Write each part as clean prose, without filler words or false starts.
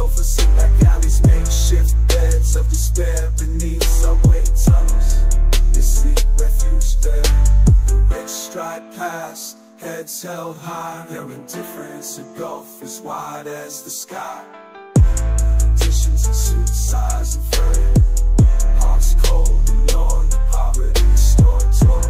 sofas in like alleys, makeshift beds of despair beneath subway tunnels. They seek refuge there. The rich stride past, heads held high. Their indifference engulfed as wide as the sky. Petitions and suicides and furry. Hearts cold and on the poverty store tour.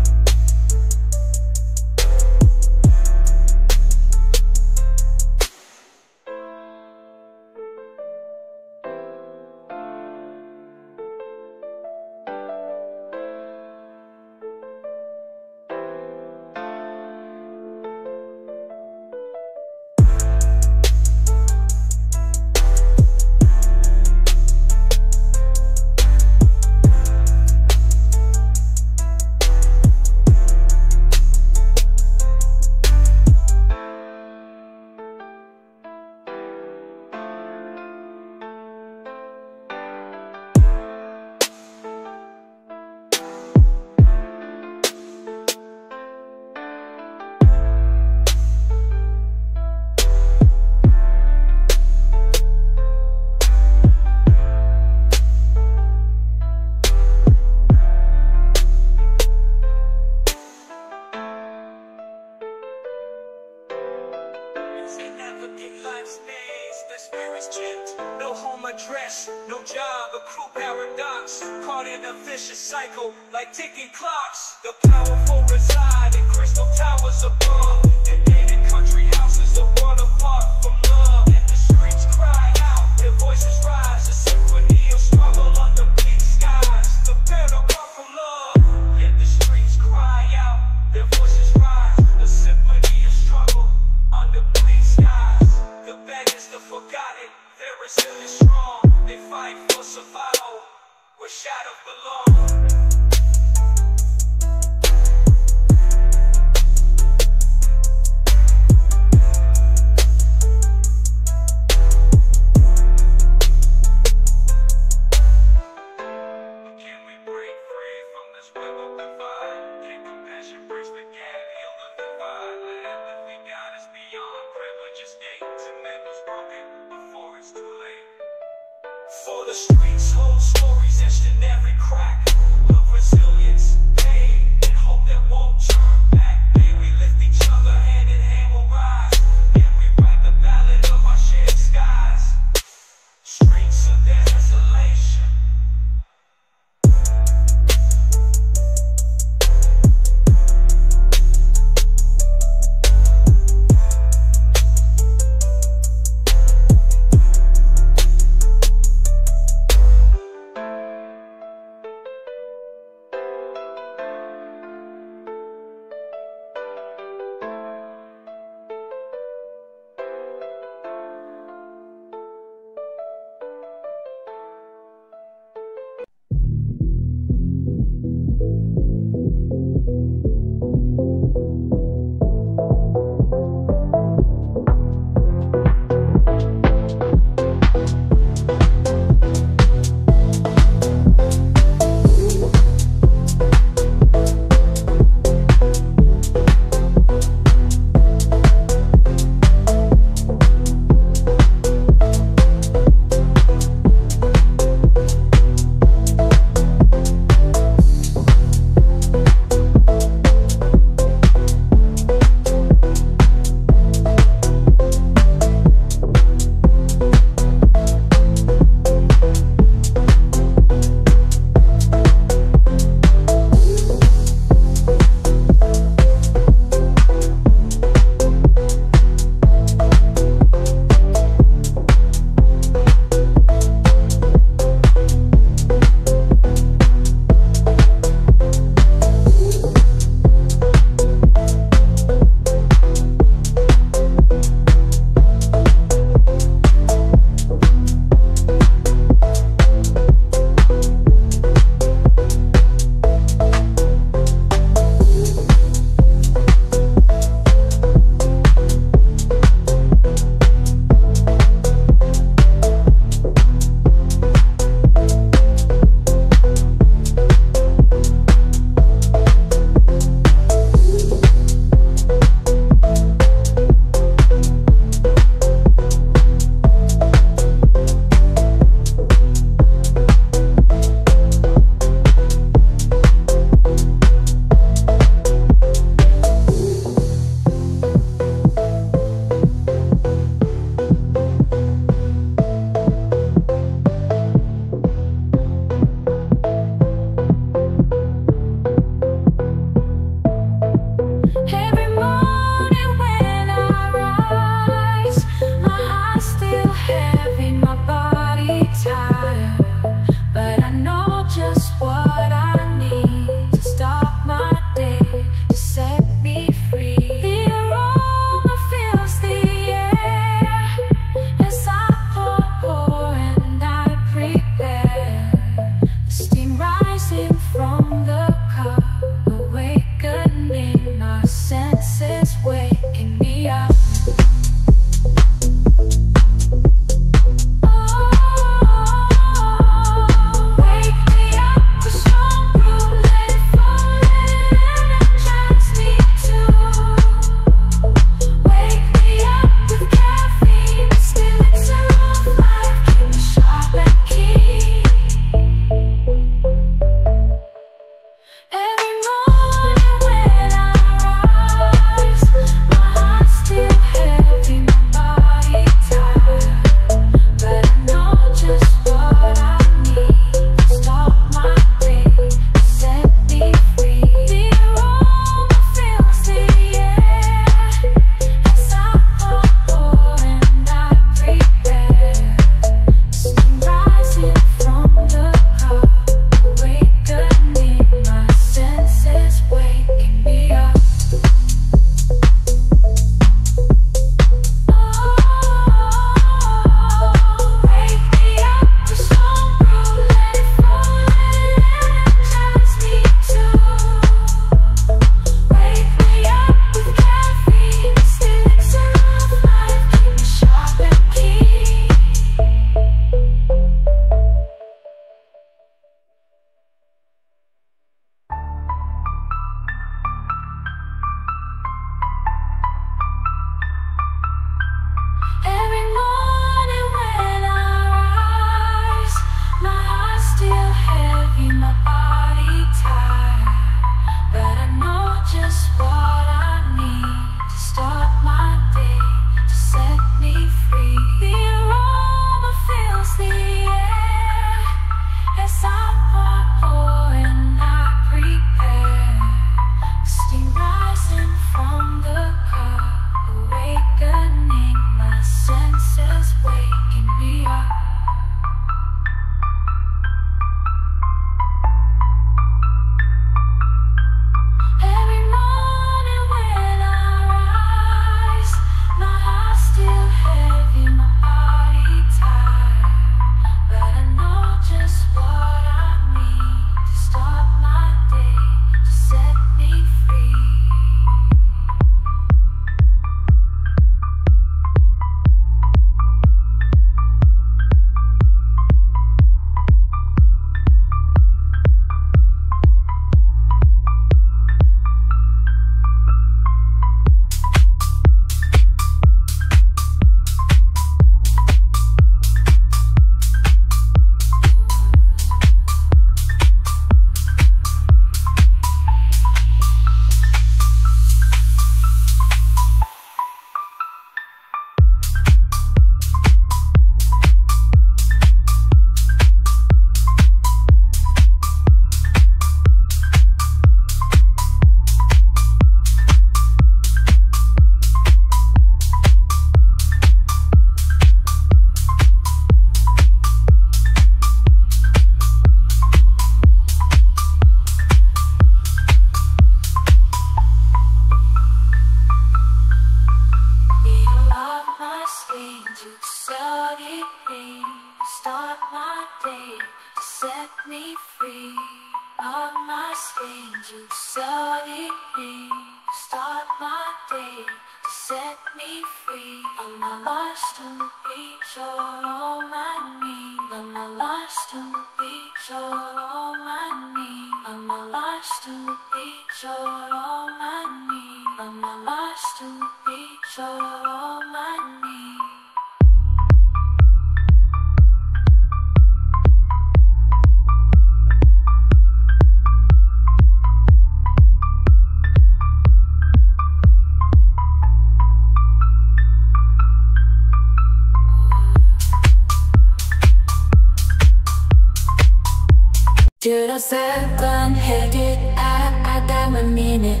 새로운 해를 아담은 미니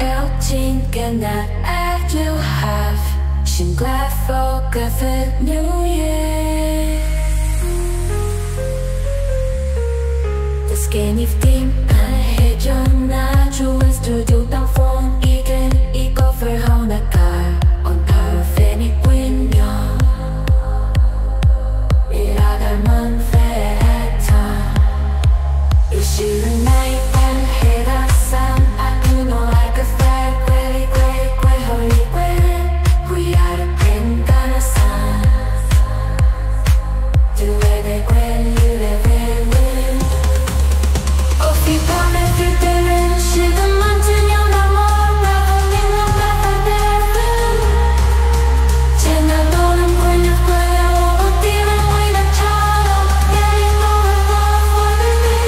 어울진게나 I do have 신 glad for good new year The skinny thing 해줬나 좋은 스튜디오 방송 이게 이거 verona car on our fanny window 미라가만 Shooting night and hit up sun I do know like a flag Way, way, way, holy way We are the pink on the sun Do it again, you live in win Oh, if you come and feel the rain She the mountain, you're no more Reveling on my head Then I know I'm going to play Oh, dealing with a child Getting more love for the baby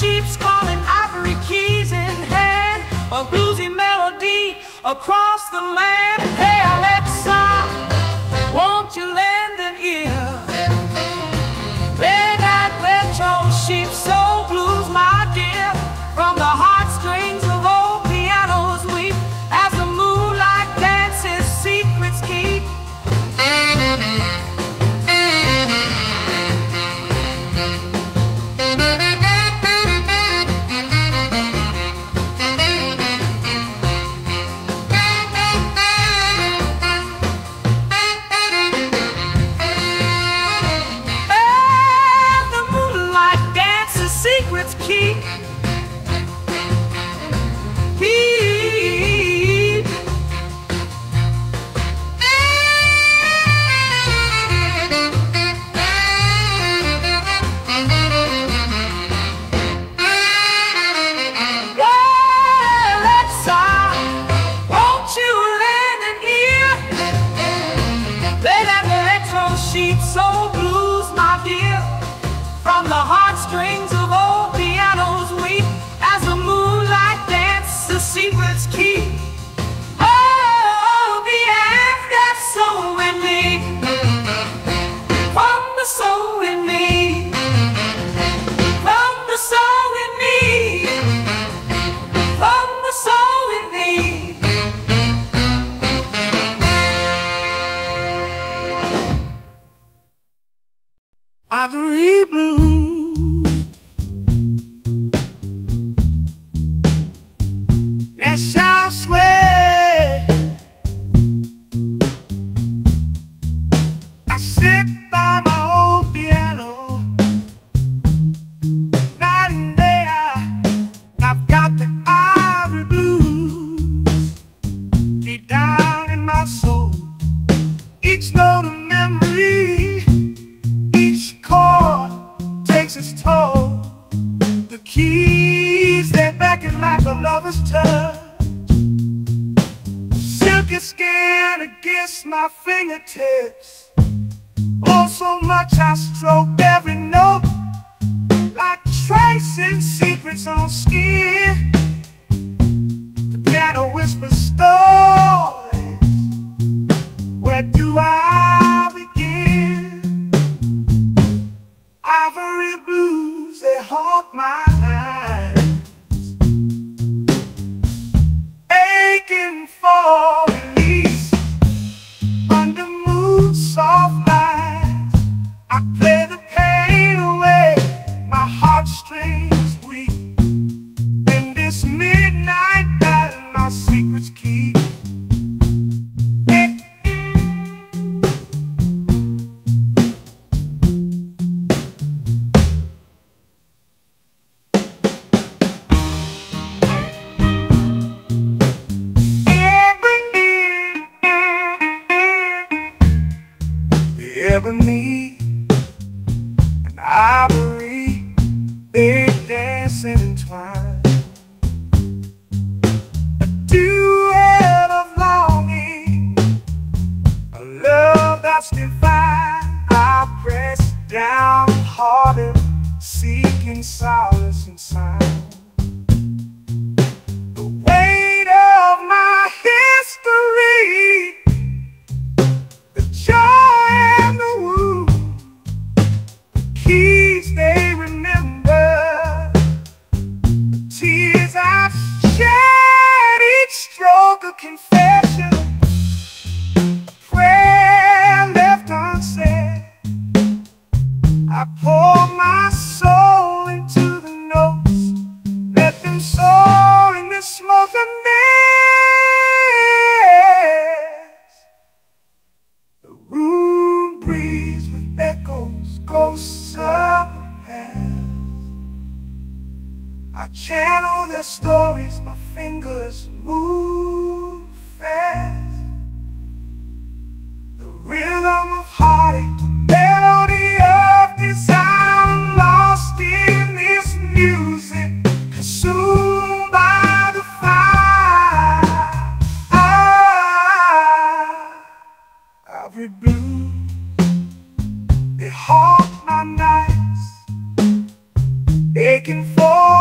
sheep's calling, ivory keys in hand, a bluesy melody across the land. Hey Alexa, won't you lend an ear? Lay that retro sheep soul blues, my dear, from the heartstrings of old pianos weep, as the moonlight dances secrets keep. Ivory blue, that's our sway. I sit by my old piano, night and day I've got the ivory blues deep down in my soul. Each note of memory, it's told, the keys that beckon like a lover's touch, silky skin against my fingertips. Oh, so much I stroke every note, like tracing secrets on skin. The piano whispers stories. Where do I begin? Ivory blues, they haunt my eyes, aching for release under moon's soft light. I play the pain away, my heartstrings weep. In this midnight battle, my secrets keep. They haunt my nights, aching for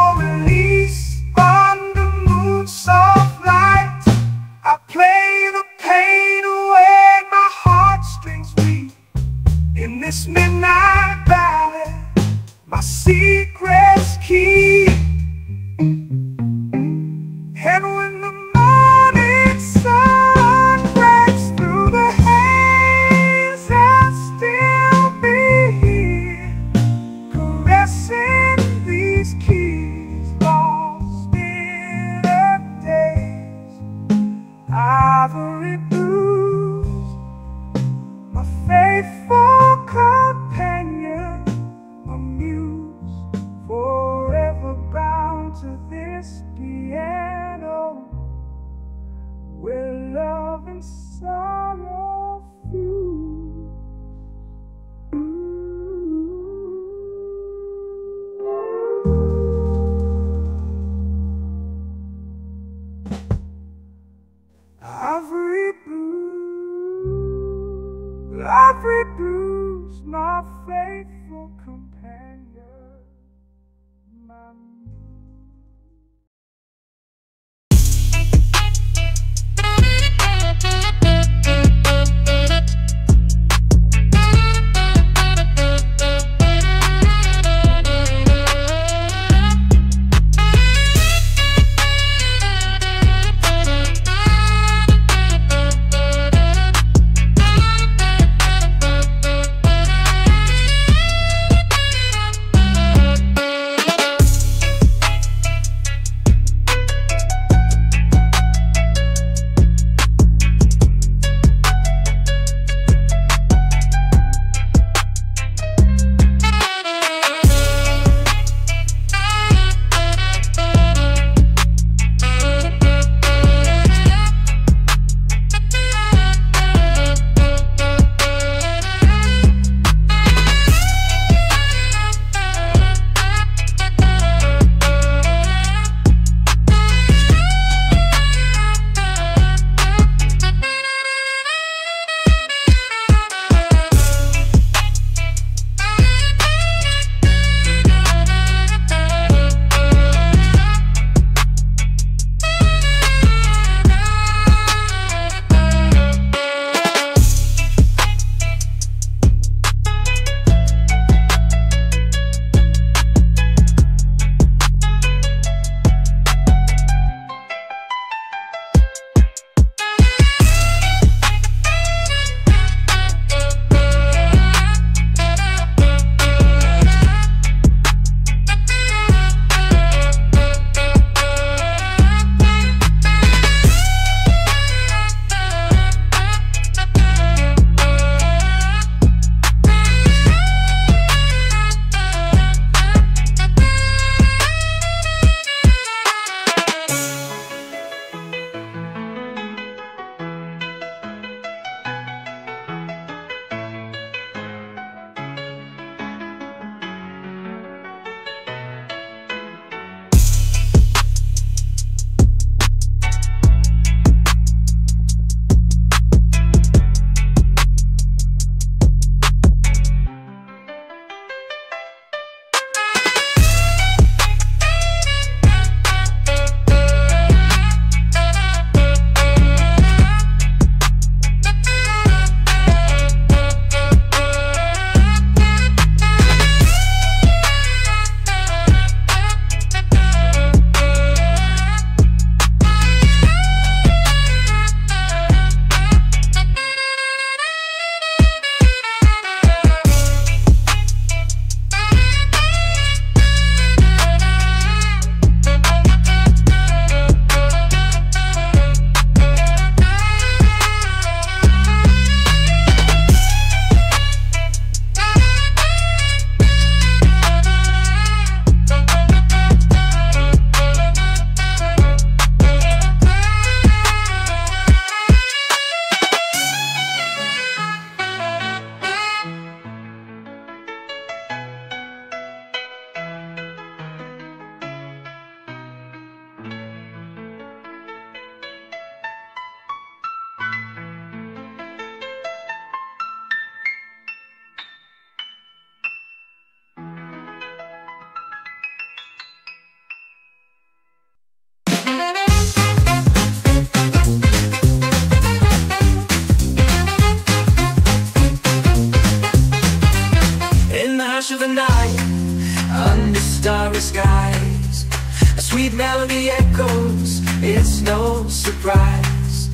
sweet melody echoes, it's no surprise.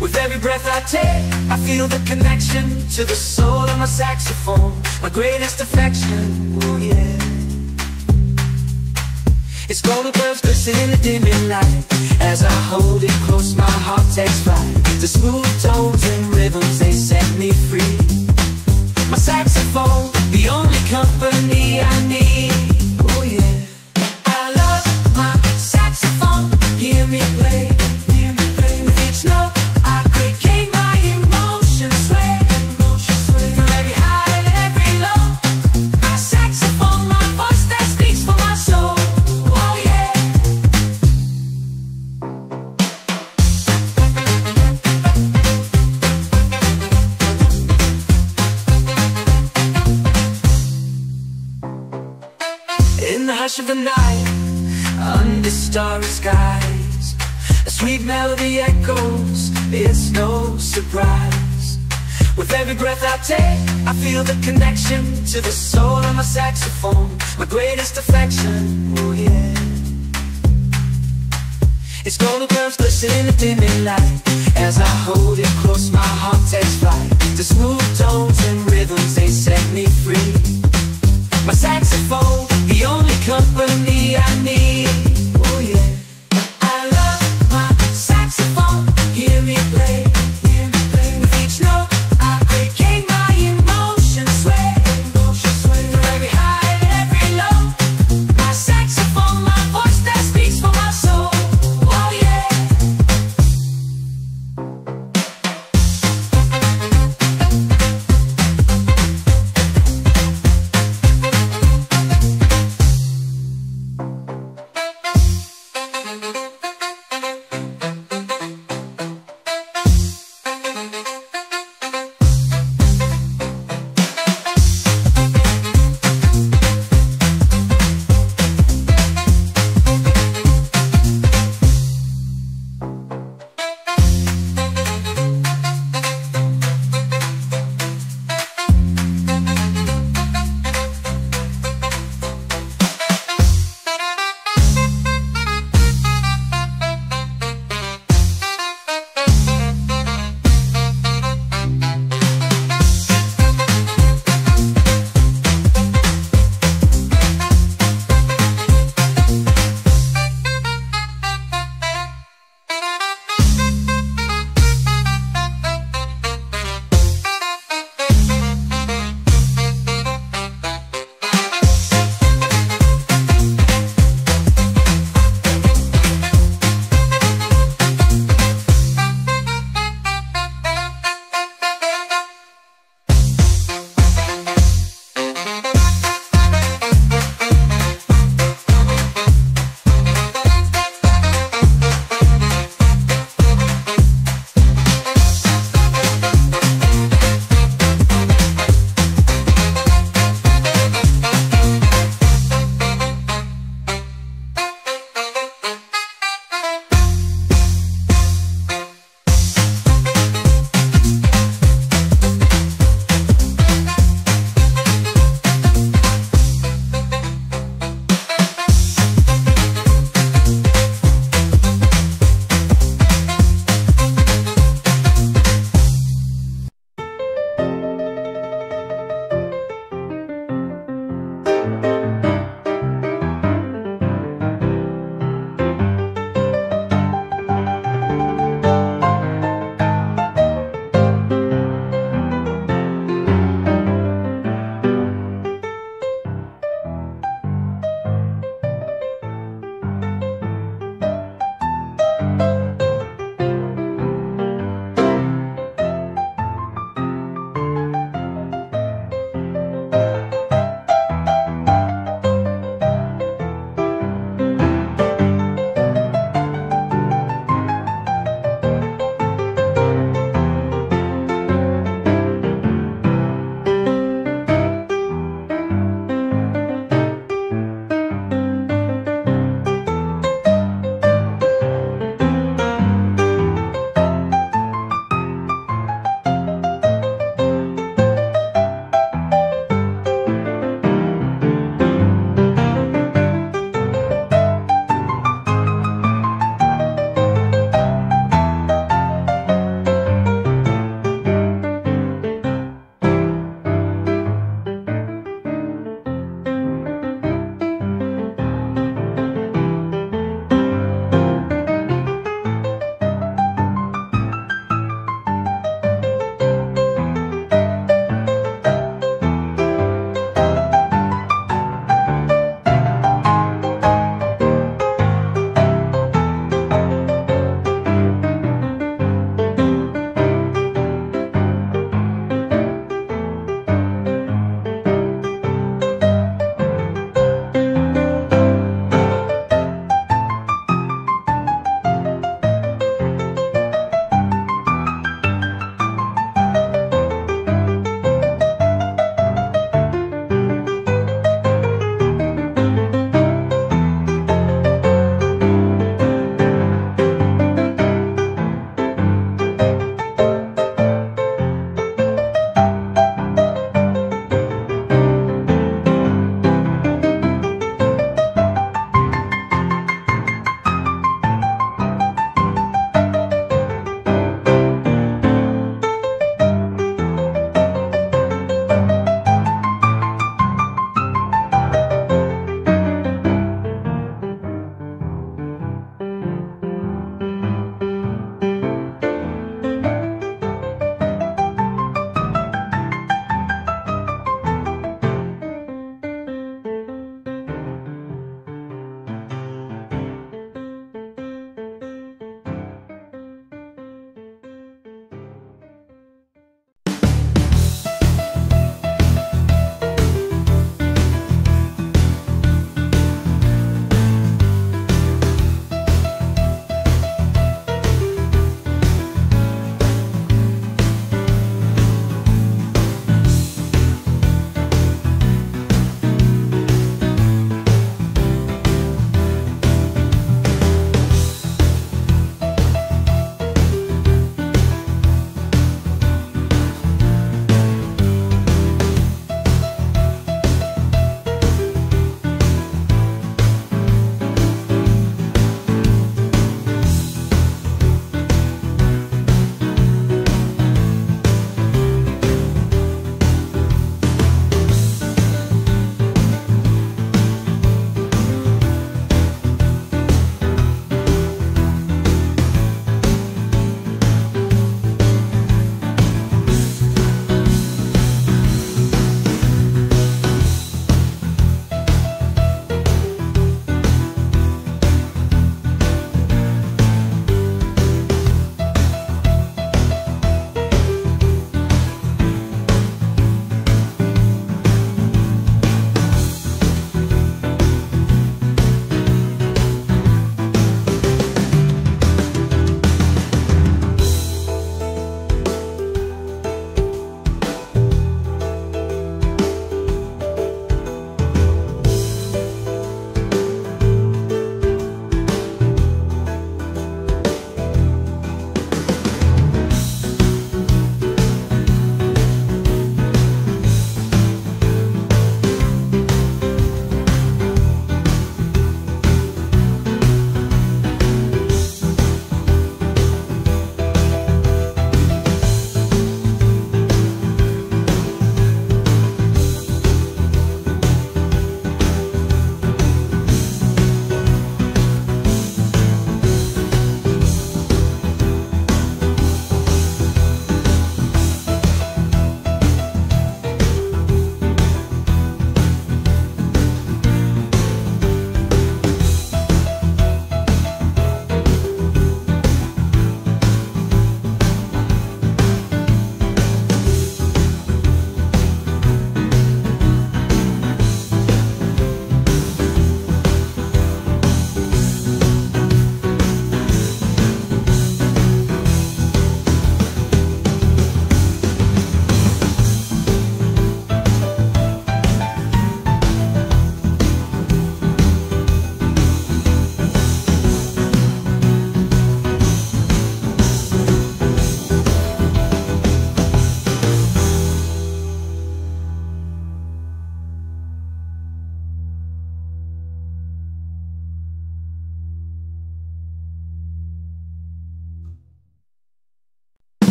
With every breath I take, I feel the connection to the soul of my saxophone, my greatest affection, oh yeah. It's golden birds glisten in the dimming light. As I hold it close, my heart takes flight. The smooth tones and rhythms, they set me free. My saxophone, the only company I need. Oh yeah, I love my saxophone. Hear me play, hear me play. With each note, I create my emotions sway. From every high and every low, my saxophone, my voice that speaks for my soul. Oh yeah. In the hush of the night, under starry skies, a sweet melody echoes, it's no surprise. With every breath I take, I feel the connection to the soul of my saxophone, my greatest affection, oh yeah. It's golden birds glisten in the dimming light. As I hold it close, my heart takes flight. The smooth tones and rhythms, they set me free. My saxophone, the only company I need. Oh yeah, I love my saxophone. Hear me play, hear me play. With each note, I create my emotions sway. From every high and every low, my saxophone, my voice that speaks for my soul. Oh yeah.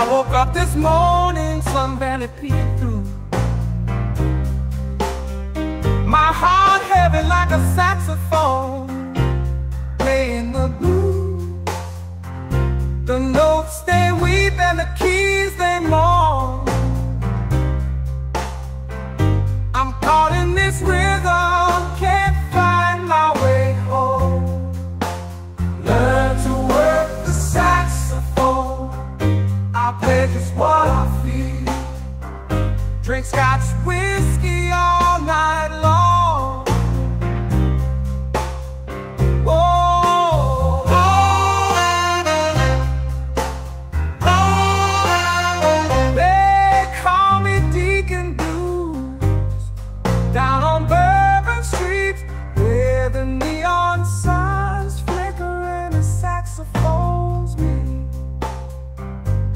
I woke up this morning, sun barely peeked through. My heart heavy like a saxophone, playing the blues. The notes they weep and the keys they mourn. I'm caught in this rhythm, can't find my way home. Learn to work the saxophone. I play just what I feel. Drink Scotch whiskey all night long. Oh, oh, oh. They call me Deacon Blues, down on Bourbon Street, where the neon signs flicker and the saxophones meet.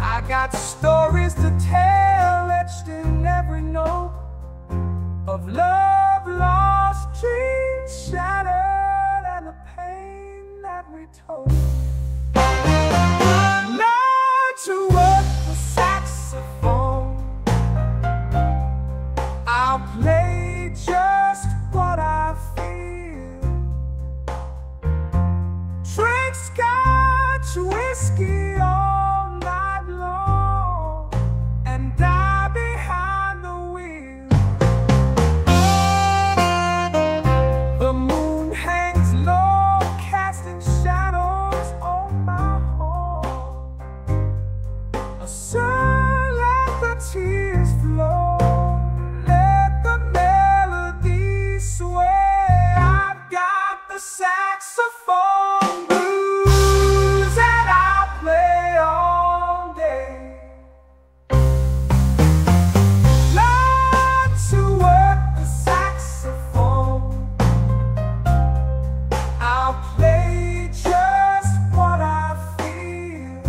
I got stories to tell etched in every note of love, lost, dreams shattered, and the pain that we told. Learn to work the saxophone. I'll play just what I feel. Drink Scotch whiskey all night long and die behind the wheel. The moon hangs low, casting shadows on my home. A sun let the tears flow, let the melody sway. I've got the saxophone blues and I play all day. Learn to work the saxophone. I'll play just what I feel.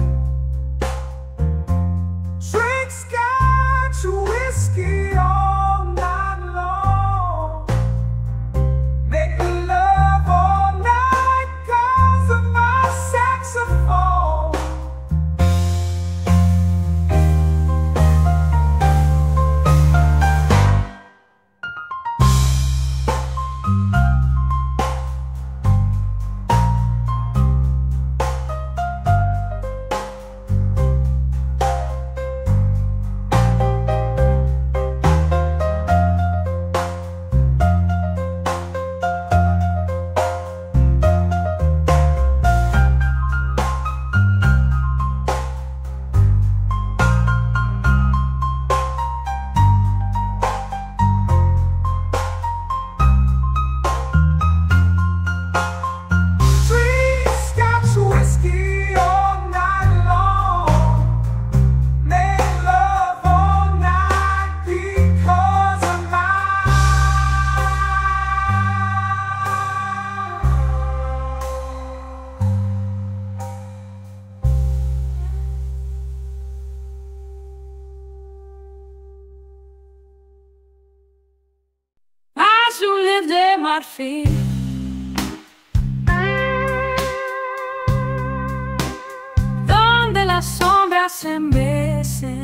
Drink Scotch whiskey all night long. Make love all night 'cause of my saxophone. Drink Scotch whiskey all night long. Make love all night because of my I should live there, my feet. Donde las sombras se mecen,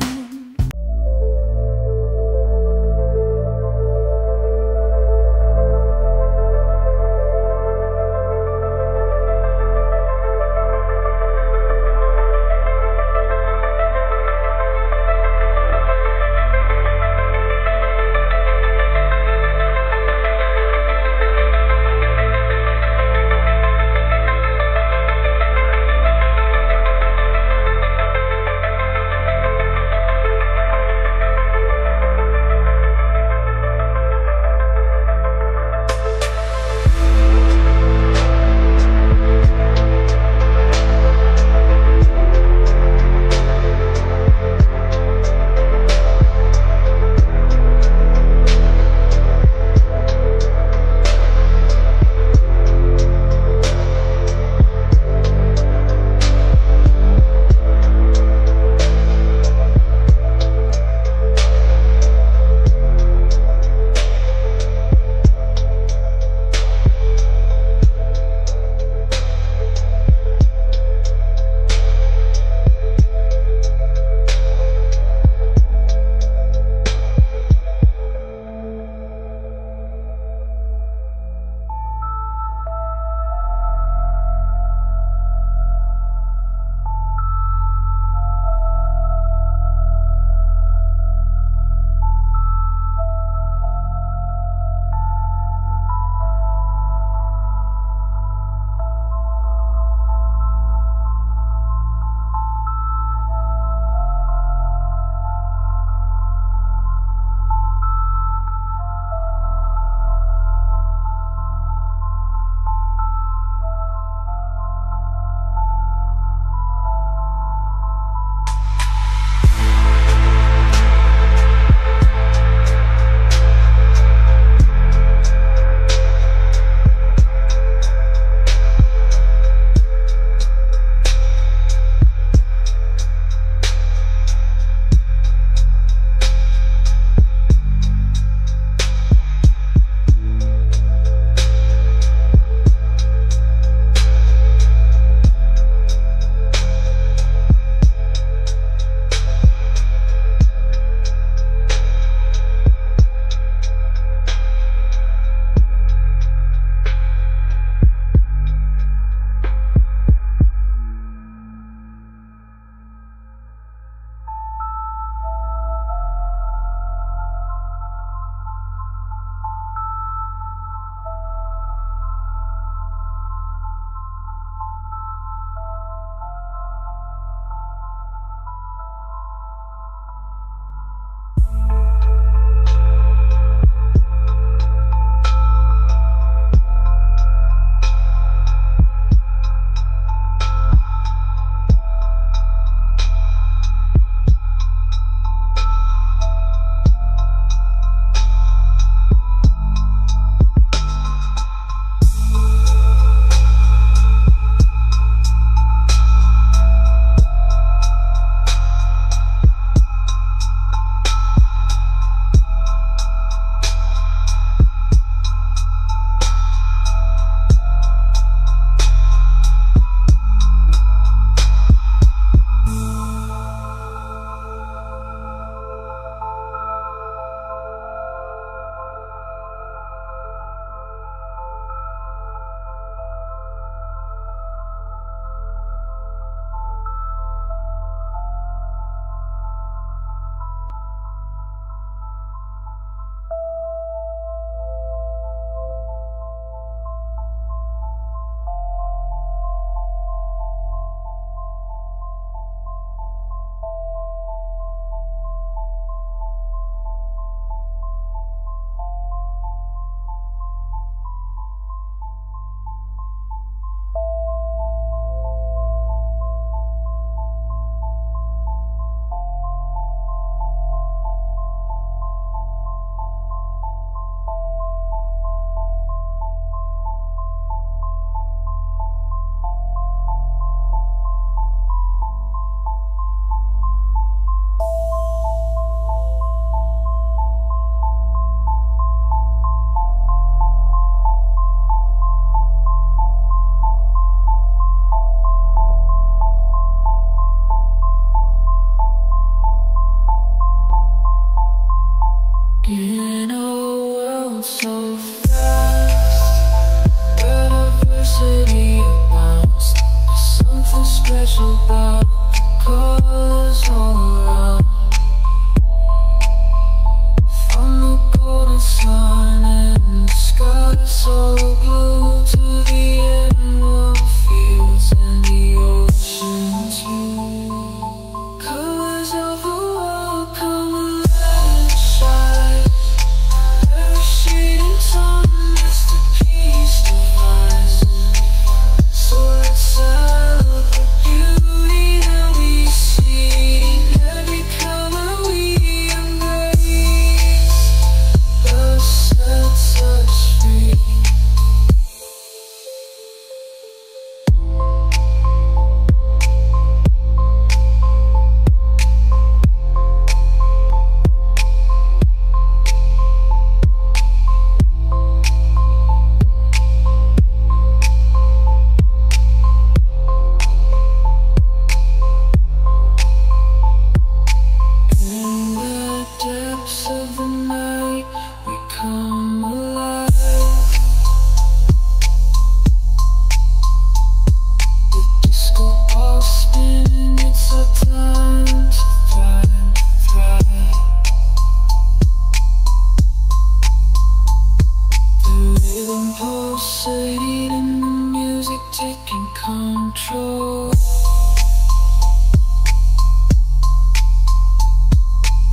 true.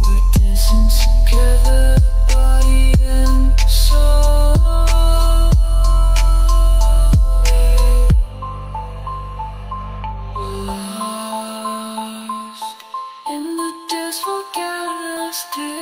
We're dancing together, body and soul. We're lost in the dance, forget us dear.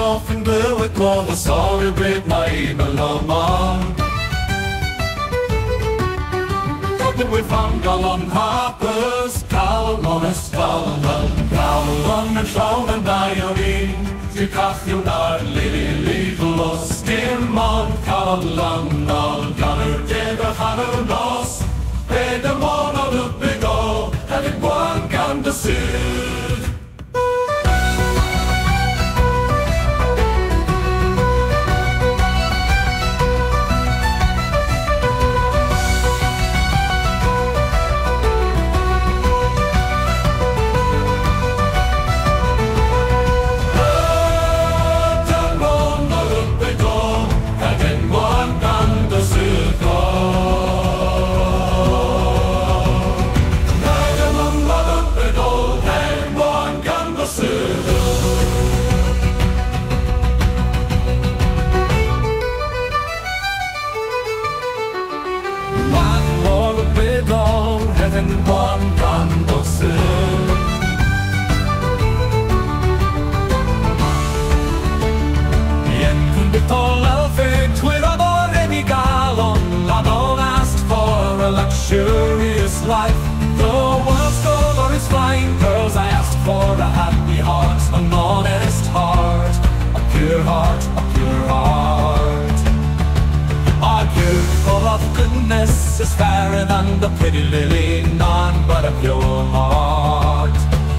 Baffen blev ett kvar och sa du blev mig mellan man. Det blev framgången happes, kallones kallen, kallen med slånen dig och in. Du kastade där lillilos, din man kallen all galor, jävla kalor loss. Det är månad uppe igår, här vid bankan det ser. Luxurious life, the world's color is flying. Girls, I asked for a happy heart, an honest heart, a pure heart, a pure heart. Our beautiful of goodness is fairer than the pretty lily, none but a pure heart.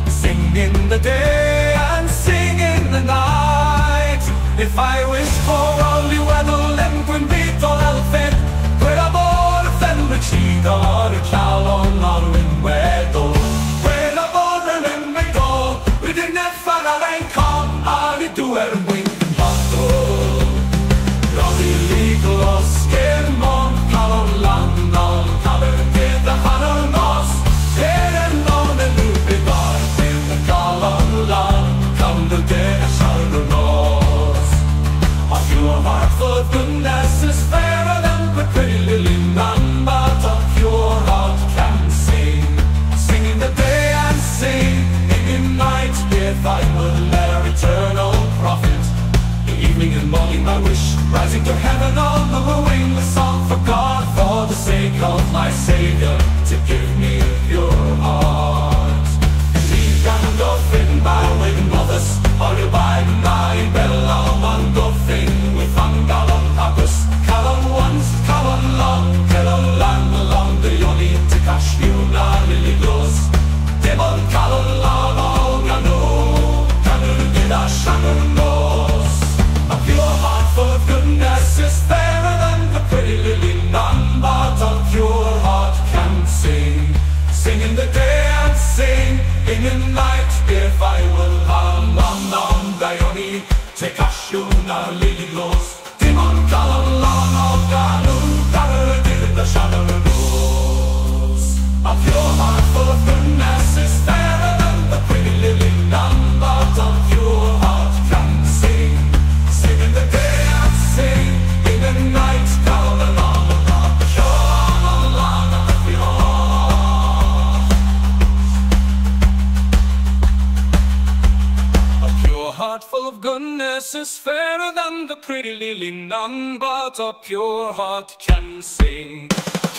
Sing in the day and sing in the night. If I wish for only weather, then when we thought I'll fit. She got a child on our window. When I bought her in my door, we didn't find out and come out to do her wing. Roddy legal or skin on color land on color get the honor moss. Here and on the loopy bar in the color land come to get a shard of loss. Of your heart for goodness is fairer than the pretty lily man. I will let her eternal profit. The evening and morning I wish, rising to heaven on the wing, a song for God, for the sake of my Savior, to give me your heart. And he can go in by wing mothers, or you buy my bella one go thing with Angalan Hakus, Kalan once, Kalan long, Kalan lang along the Yoni to cash you now lily goes. Demon Kalan long. A pure heart full of goodness is fairer than the pretty lily. None but a pure heart can sing. Sing in the day and sing in the night. If I will harm on thy only, take a shuna lily gloss. Demon Kalan of Ganun, Tara did the shadow goes. A pure heart full of goodness is fairer than the pretty lily. None but a pure heart can sing. Sing in the day. than the pretty lily, none but a pure heart can sing.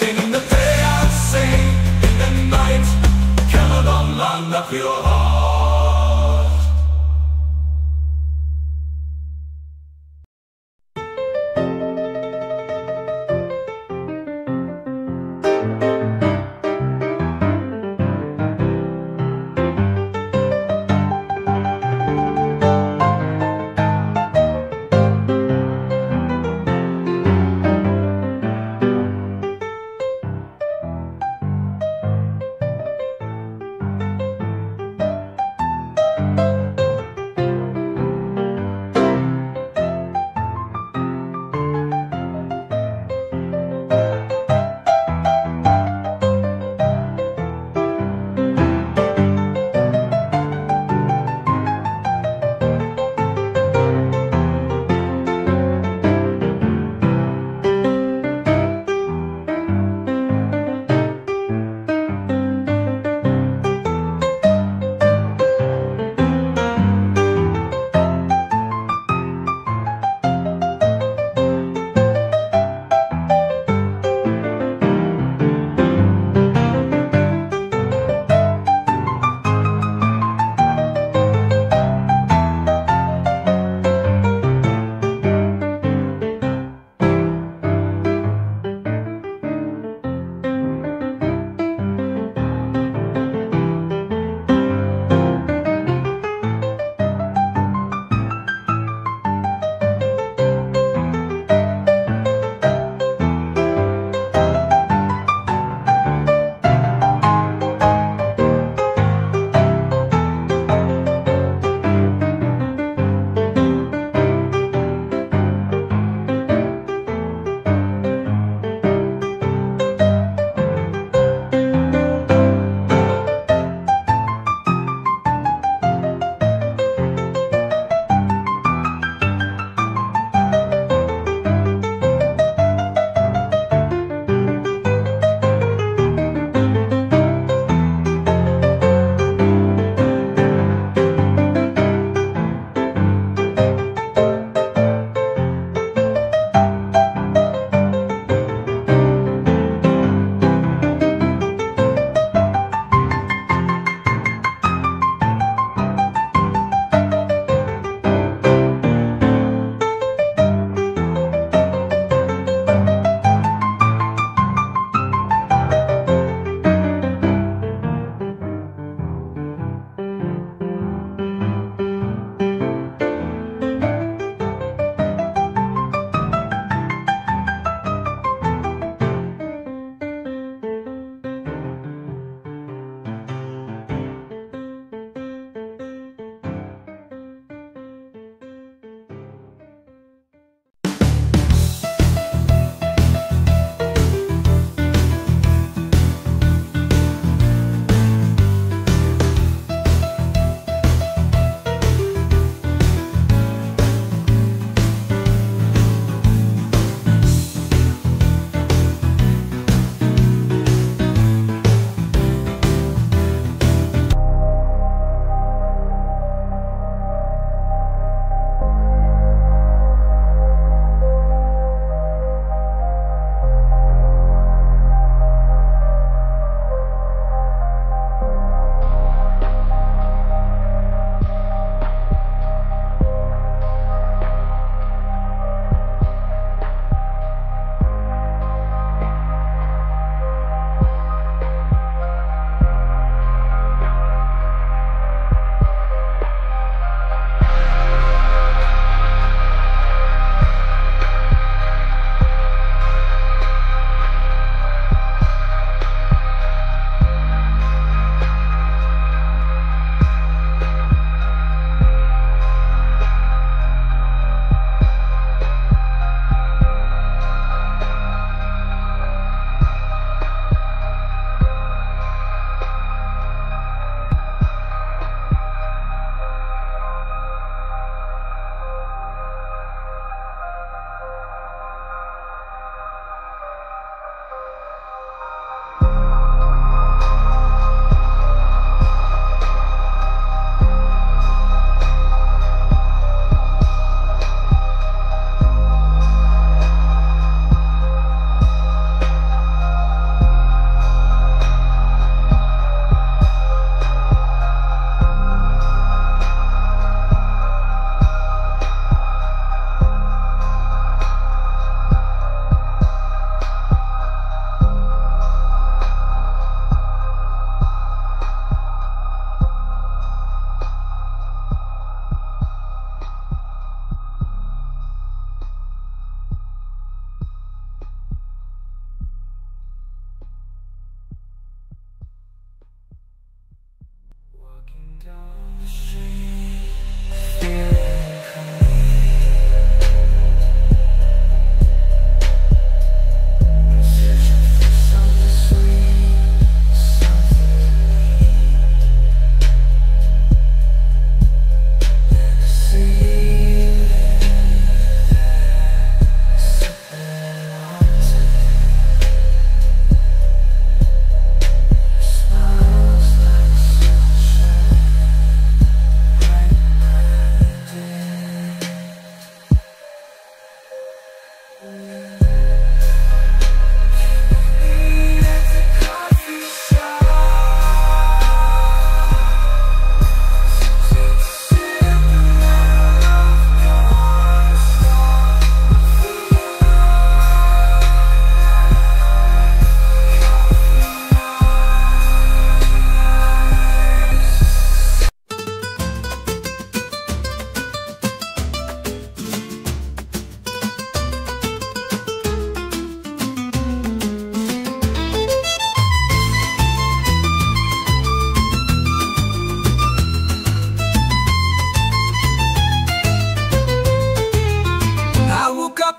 In the day I sing, in the night, Camelot, land of pure heart.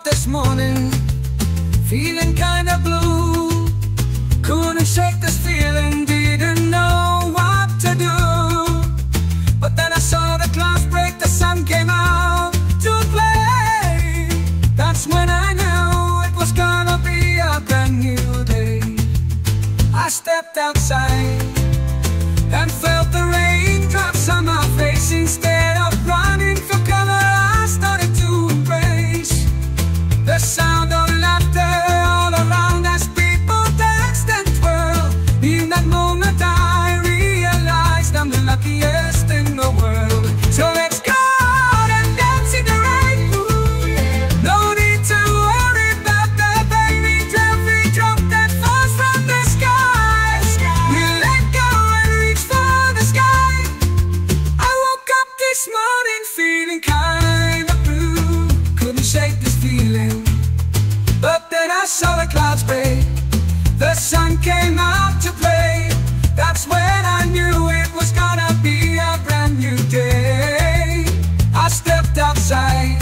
This morning, feeling kinda blue. Couldn't shake this feeling, didn't know what to do. But then I saw the clouds break, the sun came out to play. That's when I knew it was gonna be a brand new day. I stepped outside and felt the raindrops on my face. Instead of running for cover, I started to embrace the sound of laughter all around as people danced and twirled. In that moment I realized I'm the luckiest in the world. So let's go out and dance in the rain. No need to worry about the baby trophy drop that falls from the sky. We'll let go and reach for the sky. I woke up this morning feeling kinda blue. Couldn't shake this feeling. But then I saw the clouds break, the sun came out to play. That's when I knew it was gonna be a brand new day. I stepped outside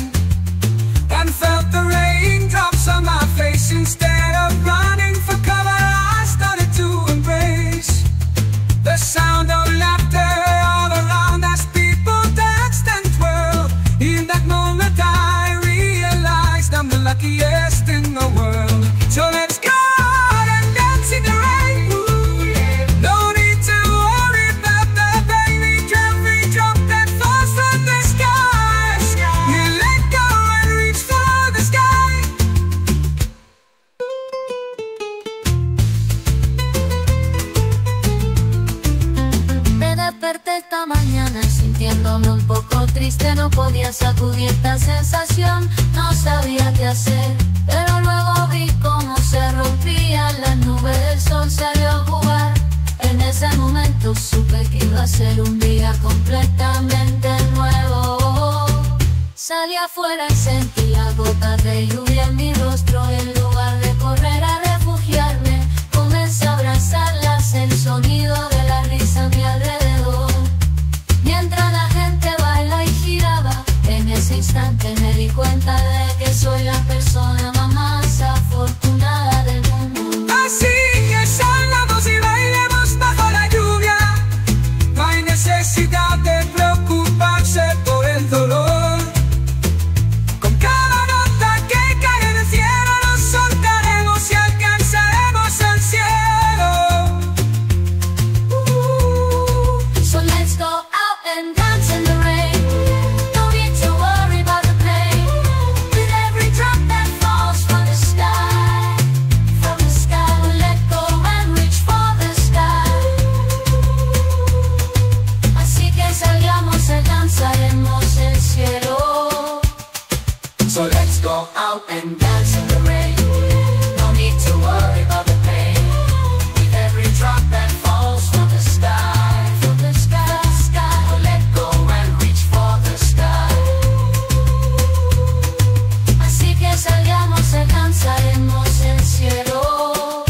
and felt the raindrops on my face. Instead of running for cover, I started to embrace the sound of laughter all around as people danced and twirled. In that moment I realized I'm the luckiest in the world. So let's go out and dance in the rain. No need to worry about the baby trophy drop that falls from the sky. You let go and reach for the sky. Me desperté esta mañana sintiéndome un poco triste. No podía sacudir esta sensación, no sabía qué hacer. Pero luego vi cómo se rompían las nubes, el sol salió a jugar. En ese momento supe que iba a ser un día completamente nuevo. Salí afuera y sentía gotas de lluvia en mi rostro. En lugar de correr a refugiarme, comencé a abrazarlas, el sonido de la risa a mi alrededor. Mientras la gente baila y giraba, en ese instante me di cuenta de que soy la persona más afortunada del mundo. Así que salgamos y bailemos bajo la lluvia. No hay necesidad de preocuparse por el dolor. Con cada nota que cae en el cielo, nos soltaremos y alcanzaremos el cielo. So let's go out and dance in the rain. No need to worry about the pain. With every drop that falls from the sky we'll let go and reach for the sky. Así que salgamos y alcanzaremos el cielo.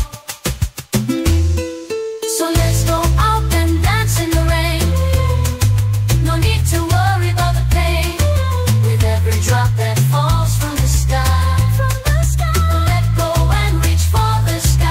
So let's go out and dance in the rain. No need to worry about the pain. With every drop that falls from the sky, sky will let go and reach for the sky. Así que salgamos y alcanzaremos el cielo. So let's go out and dance in the rain. No need to worry about the pain. With every drop that falls from the sky, we'll let go and reach for the sky.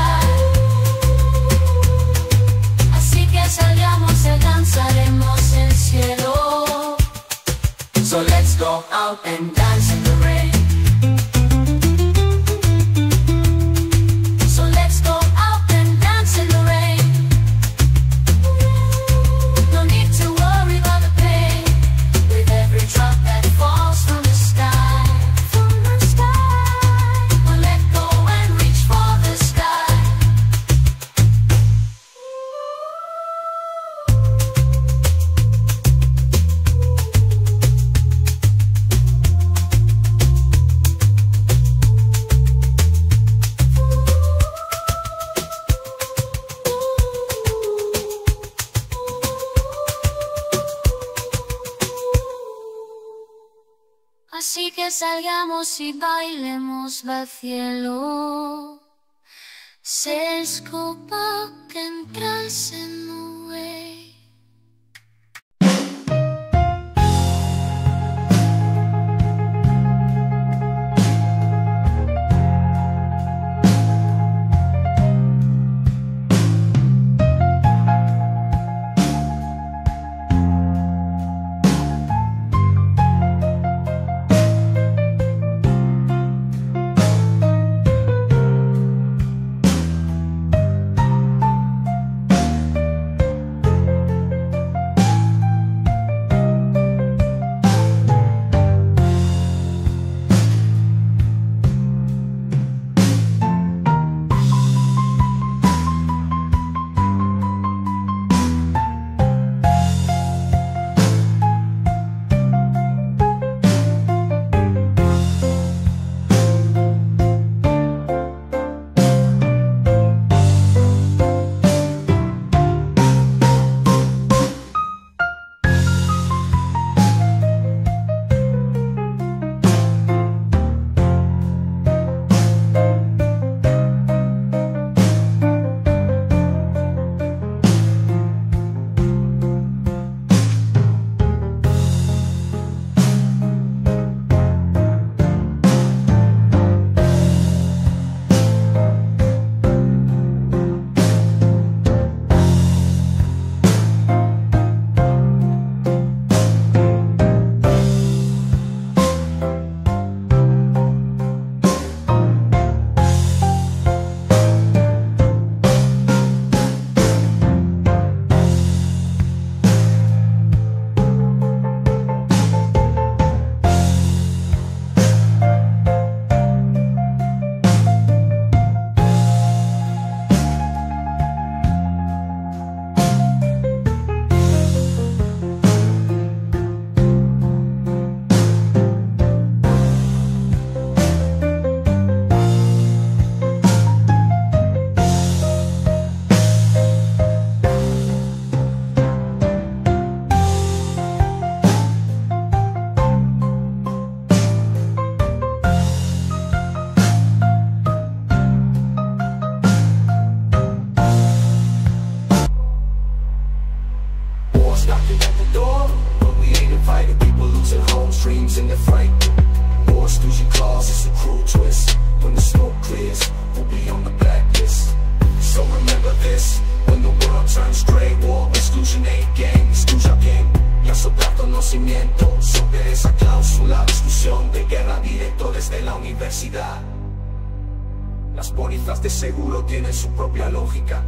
salgamos y bailemos va al cielo. Se escopa que entras en nube. Las pólizas de seguro tienen su propia lógica,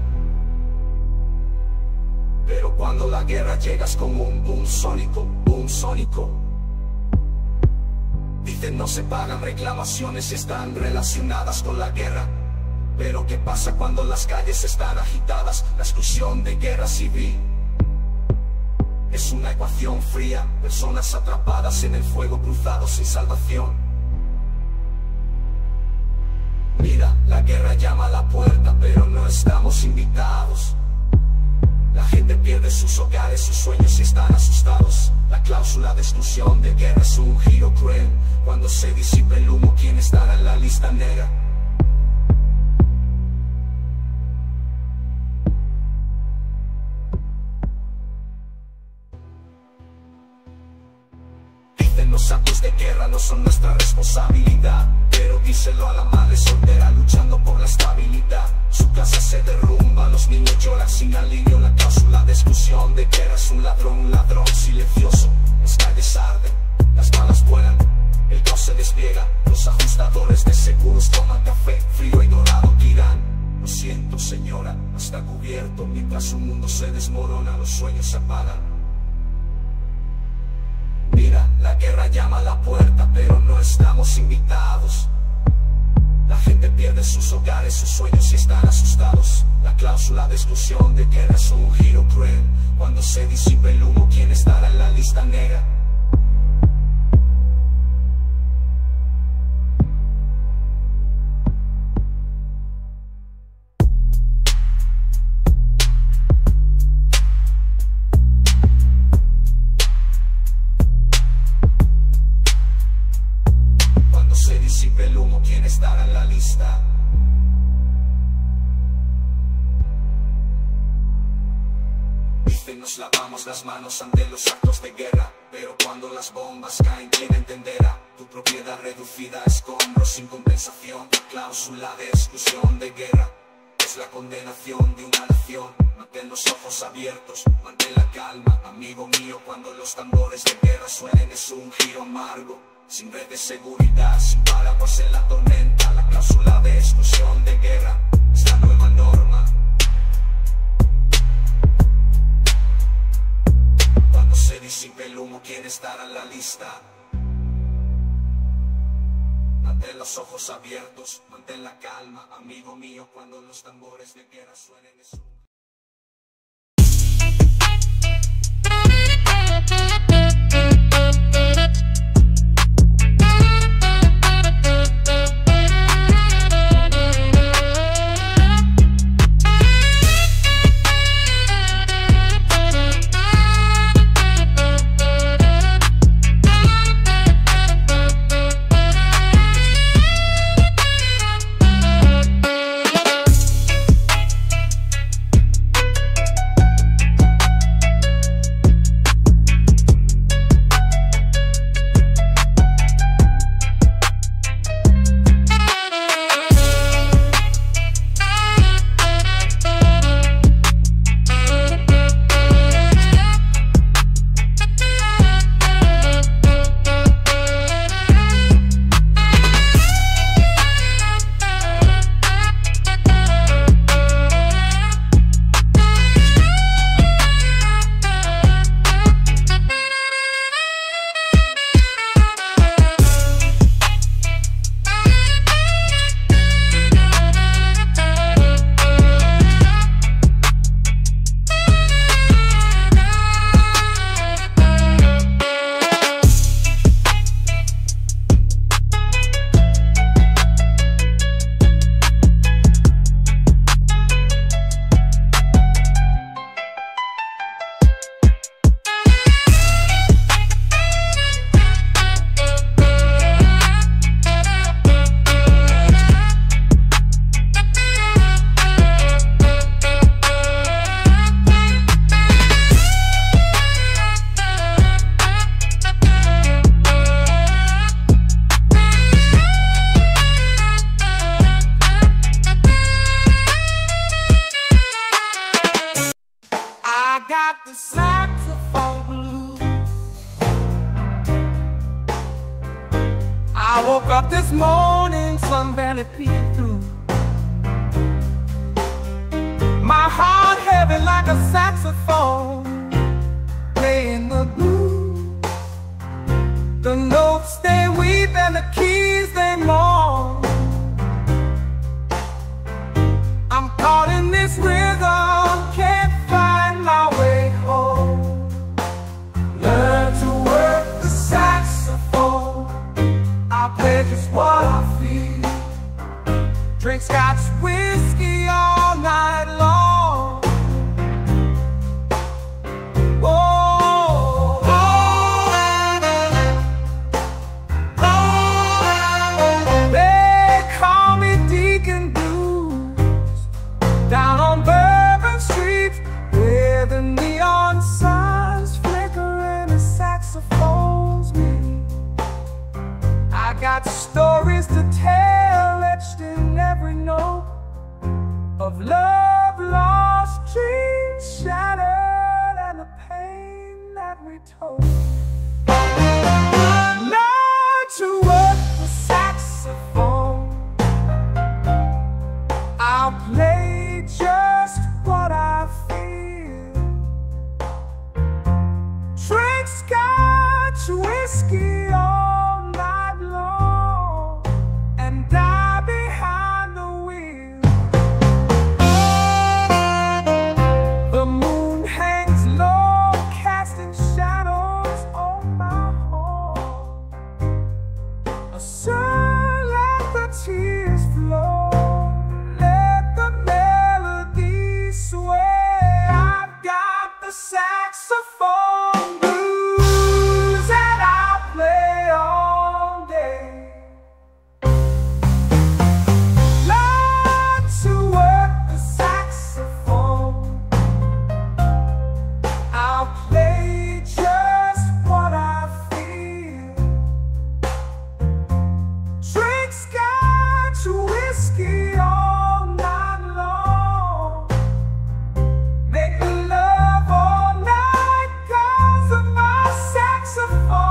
pero cuando la guerra llega es como un boom sónico, boom sónico. Dicen no se pagan reclamaciones y están relacionadas con la guerra, pero ¿qué pasa cuando las calles están agitadas? La exclusión de guerra civil es una ecuación fría, personas atrapadas en el fuego cruzado sin salvación. Mira, la guerra llama a la puerta, pero no estamos invitados. La gente pierde sus hogares, sus sueños y están asustados. La cláusula de exclusión de guerra es un giro cruel. Cuando se disipe el humo, ¿quién estará en la lista negra? Dicen los actos de guerra no son nuestra responsabilidad, pero díselo a la madre soltera luchando por la estabilidad. Su casa se derrumba, los niños lloran sin alivio. La cláusula de exclusión de guerra es un ladrón silencioso. Las calles arden, las balas vuelan, el caos se despliega. Los ajustadores de seguros toman café frío y dorado, dirán: lo siento señora, está cubierto. Mientras su mundo se desmorona, los sueños se apagan. Mira, la guerra llama a la puerta, pero no estamos invitados. La gente pierde sus hogares, sus sueños y están asustados. La cláusula de exclusión de guerra es un giro cruel. Cuando se disipe el humo, ¿quién estará en la lista negra? vive l'uomo quiere estar a la lista. Dicen nos lavamos las manos ante los actos de guerra, pero cuando las bombas caen, ¿quién entenderá? Tu propiedad reducida a escombros sin compensación, tu cláusula de exclusión de guerra es la condenación de una nación. Mantén los ojos abiertos, mantén la calma, amigo mío. Cuando los tambores de guerra suenen es un giro amargo, sin red de seguridad, sin paraguas en la tormenta. La cláusula de exclusión de guerra es la nueva norma. Cuando se disipe el humo, ¿quién estará en la lista? Mantén los ojos abiertos, mantén la calma, amigo mío. Cuando los tambores de guerra suenen es un... I woke up this morning, sun barely peeped through. My heart heavy like a saxophone, playing the blues. The notes they weep and the keys they mourn. I'm caught in this rhythm, can't find my way home. Learn to work the saxophone, I play just what I feel. Drink Scotch whiskey all night long. Oh, oh, oh. They call me Deacon Blues, down on Bourbon Street, where the neon signs flicker and the saxophones meet. I got stories to tell etched in every note. whiskey all night long, making love all night 'cause of my saxophone.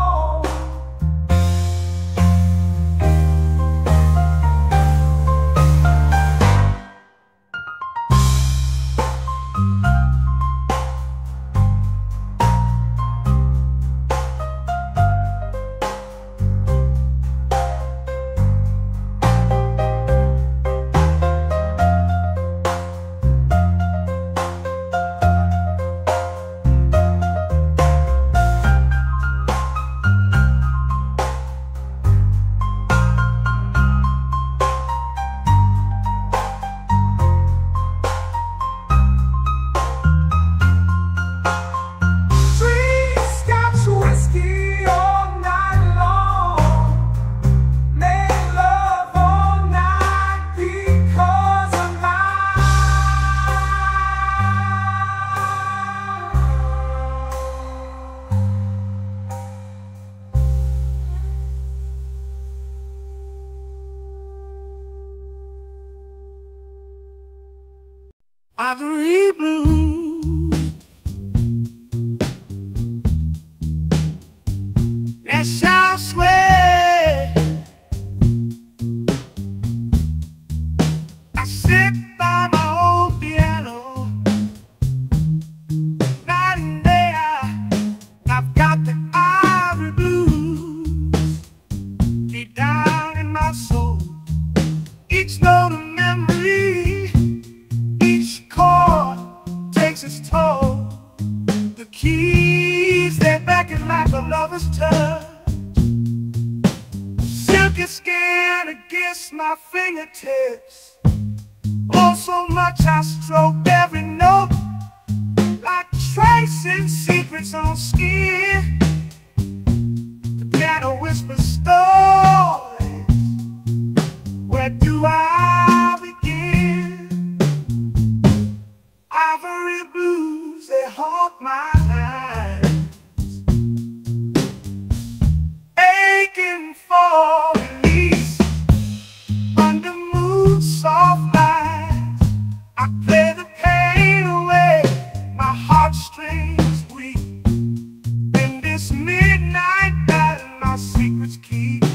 Ivory blue, that's our sweat. I sit by my old piano, night and day. I've got the ivory blues deep down in my soul. Each note of memory, its toll. The keys that beckon like a lover's touch, silky skin against my fingertips. Oh, so much I stroke every note, like tracing secrets on skin. The piano whispers stories. Where do I begin? Ivory blues, they haunt my eyes, aching for release under moon's soft light. I play the pain away, my heartstrings weak. In this midnight battle, my secrets keep.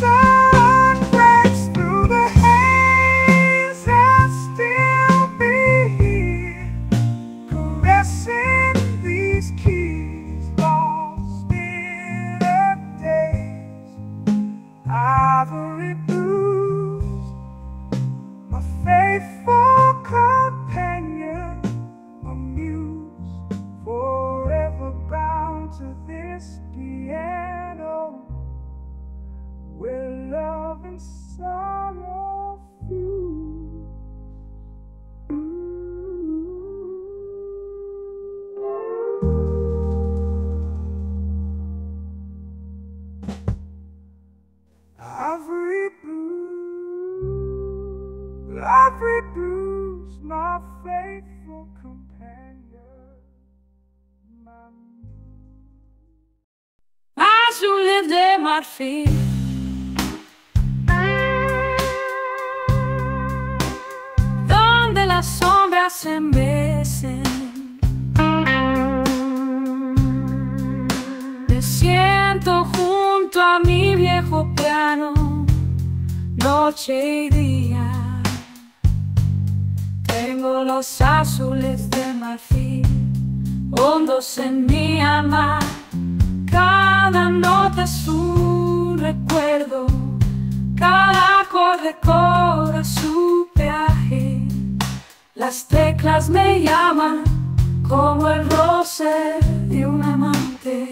Sun breaks through the haze, I've reduced my faithful companion. I soon lived at my feet. Donde las sombras se mecen, me siento junto a mi viejo piano, noche y día. Tengo los azules de marfil hondos en mi alma. Cada nota es un recuerdo, cada acorde cobra su peaje. Las teclas me llaman como el roce de un amante.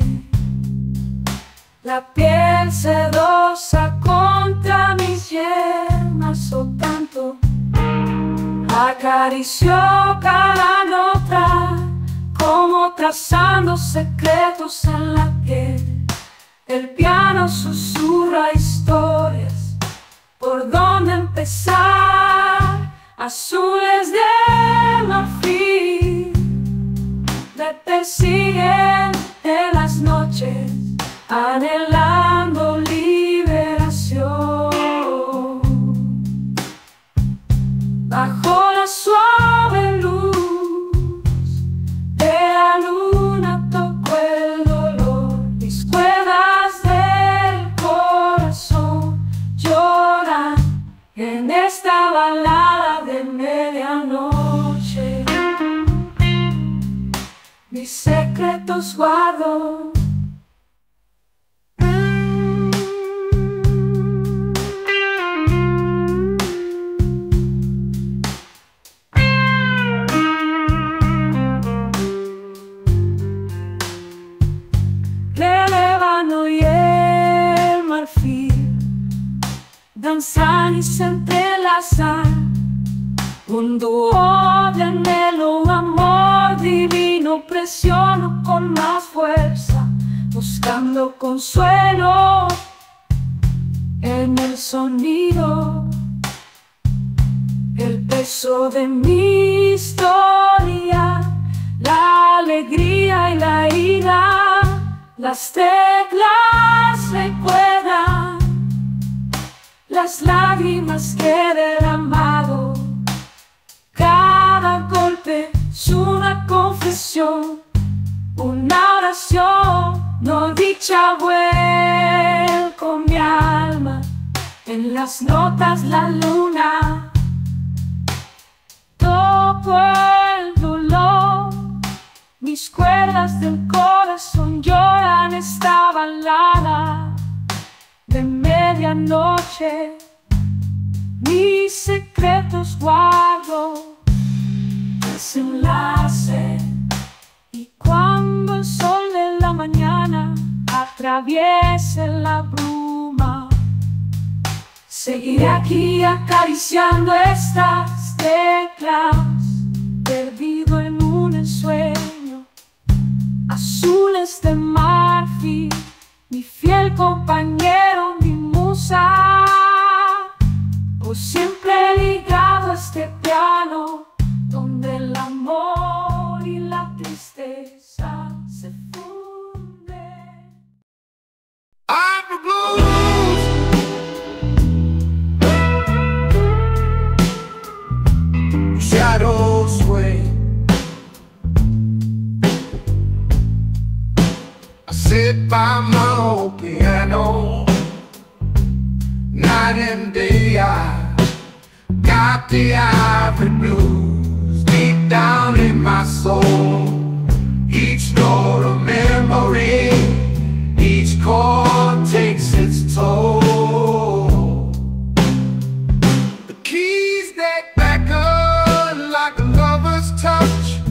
La piel sedosa contra mis yemas, o tanto acarició cada nota, como trazando secretos en la piel. El piano susurra historias por dónde empezar. Azules de marfil me persiguen en las noches, anhelando liberación. Bajo la suave luz de la luna tocó el dolor, mis cuerdas del corazón lloran en esta balada de medianoche. Mis secretos guardo. Danzan y se entrelazan, un dúo de anhelo, amor divino. Presiono con más fuerza, buscando consuelo en el sonido. El peso de mi historia, la alegría y la ira. Las teclas recuerdan las lágrimas que he derramado. Cada golpe es una confesión, una oración no dicha. Vuelco mi alma en las notas, la luna. Toco el dolor, mis cuerdas del corazón lloran esta balada de medianoche. Mis secretos guardo, desenlace. Y cuando el sol de la mañana atraviese la bruma, seguiré aquí acariciando estas teclas, perdido en un ensueño. Azules de marfil, mi fiel compañero, mi musa, por siempre ligado a este piano, donde el amor y la tristeza se funden. I'm the blues. Shadows sway. I sit by my old piano, night and day. I got the ivory blues deep down in my soul. Each note a memory, each chord takes its toll. The keys that beckon like a lover's touch,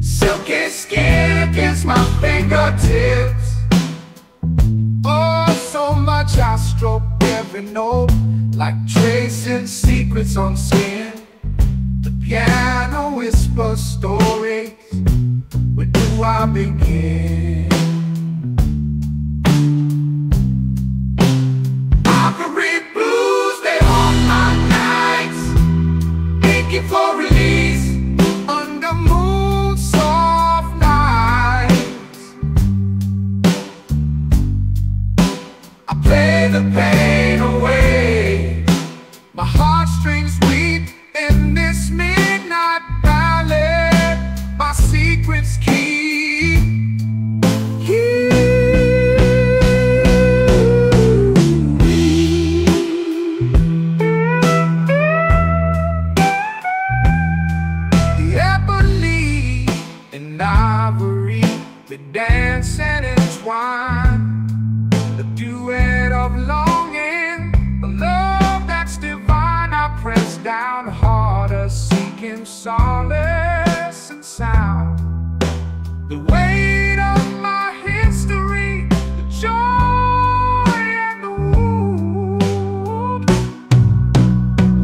silky skin against my fingertips. Oh, so much I stroke every note, like tracing secrets on skin. The piano whispers stories. Where do I begin? Ivory blues, they haunt my nights. down hard are seeking solace and sound. The weight of my history, the joy and the wound,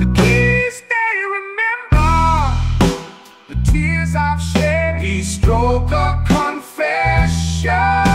the keys they remember, the tears I've shed. He stroked a confession,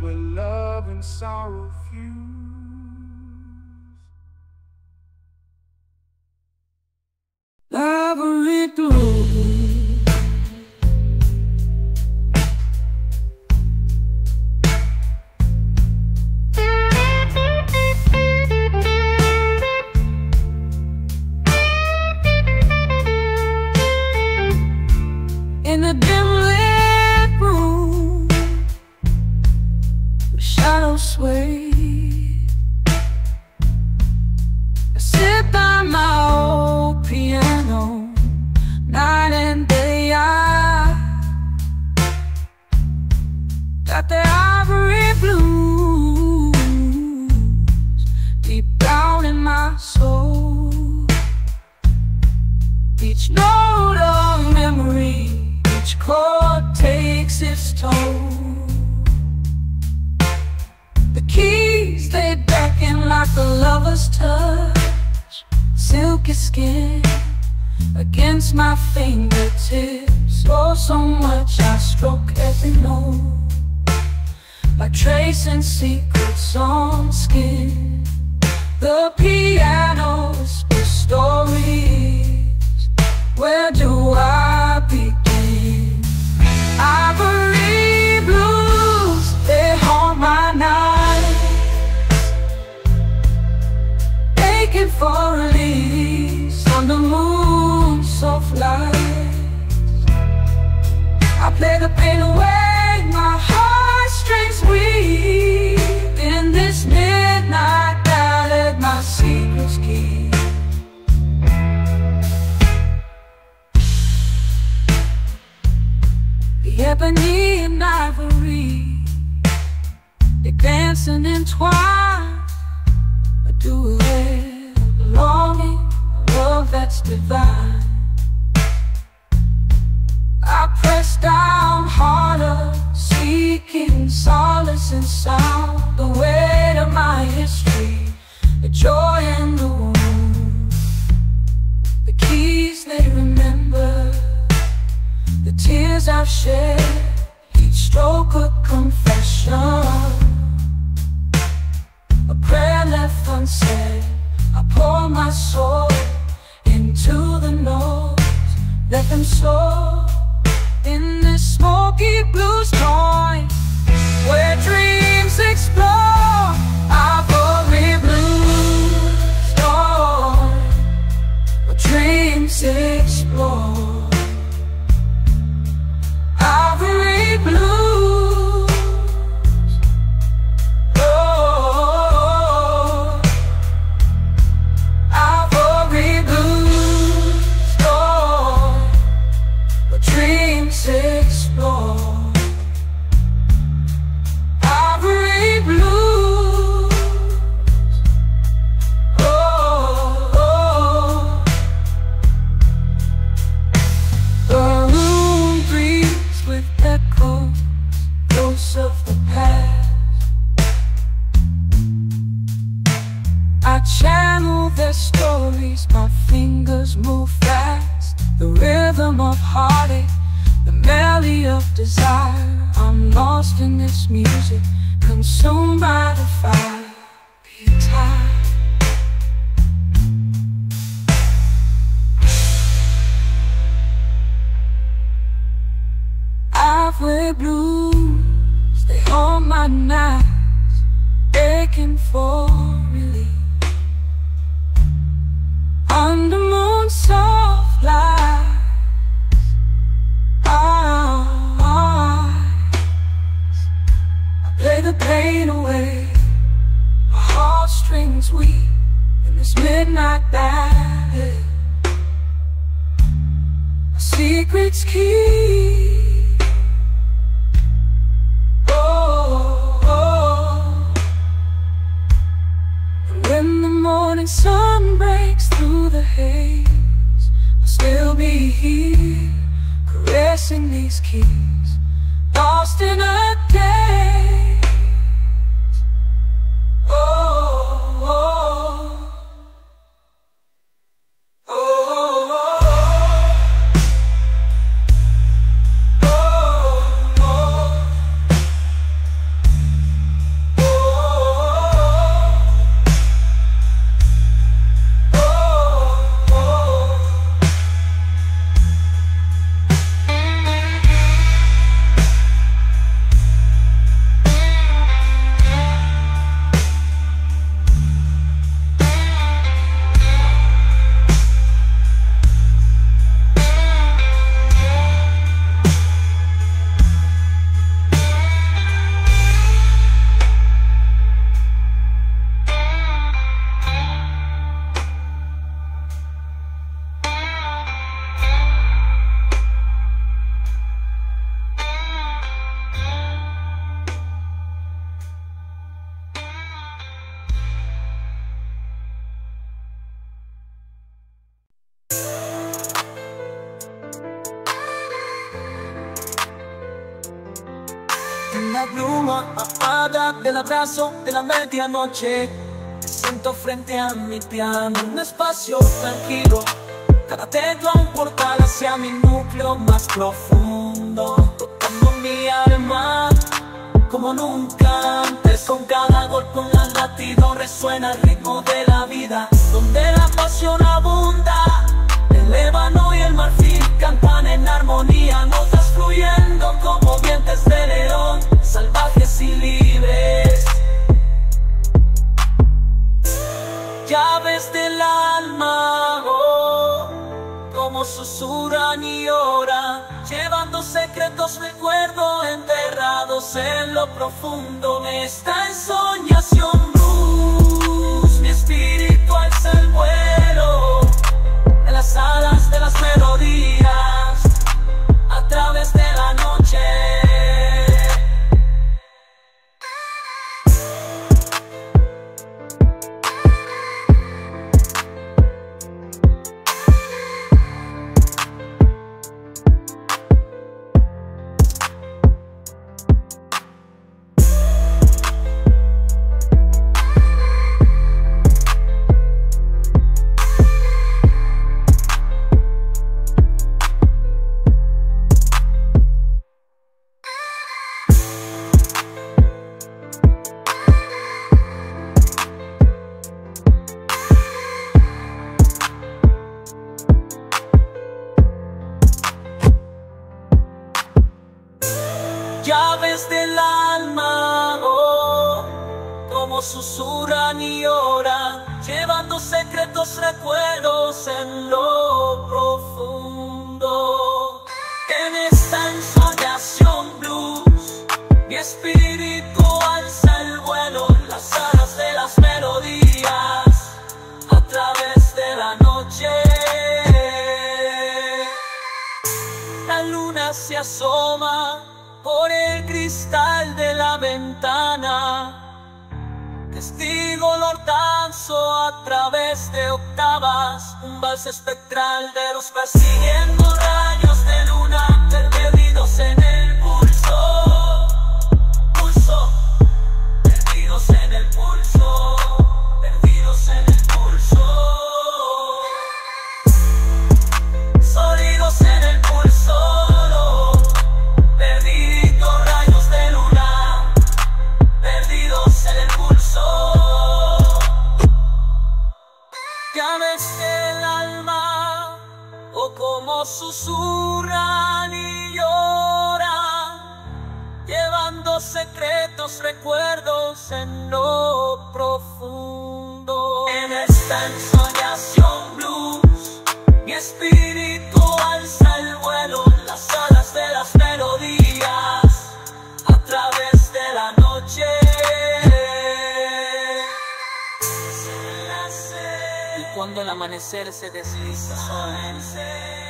where love and sorrow fuse. Ivory glow, in the dimly shadow sway, I sit by my old piano, night and day. I got the ivory blues deep down in my soul. Each note of memory, each chord takes its toll. Keys, they beckon like a lover's touch. Silky skin against my fingertips. Oh, so much I stroke every note by tracing secrets on skin. The piano whispers stories. Where do I begin? Ivory blues, they haunt my night, for release on the moon soft light. I play the pain away, my heartstrings weep. In this midnight ballad, my secrets keep. The ebony and ivory, they're dancing entwined, a duet. Longing, love that's divine. I press down harder, seeking solace in sound. The weight of my history, the joy and the wound, the keys they remember, the tears I've shed. Each stroke a confession, a prayer left unsaid. I pour my soul into the notes, let them soar in this smoky blue storm where dreams explore. Ivory blue storm where dreams explore. Ivory blue. self-desire. I'm lost in this music, consumed by the fire. Be tired. Halfway blues, they haunt my nights, aching for relief. Under moon soft light, I play the pain away. My heartstrings weak in this midnight battle. My secret's key. And when the morning sun breaks through the haze, I'll still be here, caressing these keys, lost in a day. La pluma apagada del abrazo de la medianoche. Me siento frente a mi piano, un espacio tranquilo, cada dedo a un portal hacia mi núcleo más profundo, tocando mi alma como nunca antes. Con cada golpe un latido resuena el ritmo de la vida, donde la pasión abunda, el ébano y el marfil cantan en armonía, notas fluyendo como dientes de león, salvajes y libres, llaves del alma, oh, como susurran y oran, llevando secretos, recuerdos enterrados en lo profundo de esta ensoñación. Luz, mi espíritu alza el vuelo de las alas de las melodías a través de la noche. Llaves del alma, oh, como susurran y oran, llevando secretos, recuerdos en lo profundo. En esta ensoñación blues, mi espíritu alza el vuelo, las alas de las melodías a través de la noche. La luna se asoma por el cristal de la ventana, testigo lo danzo a través de octavas, un vals espectral de los persiguiendo rayos de luna, perdidos en el pulso, pulso, perdidos en el pulso, perdidos en el pulso, sólidos en el pulso, perdidos en el pulso. Nos susurran y lloran, llevando secretos, recuerdos en lo profundo. En esta ensoñación blues, mi espíritu alza el vuelo, las alas de las melodías, a través de la noche. Y cuando el amanecer se desliza sobre el ser,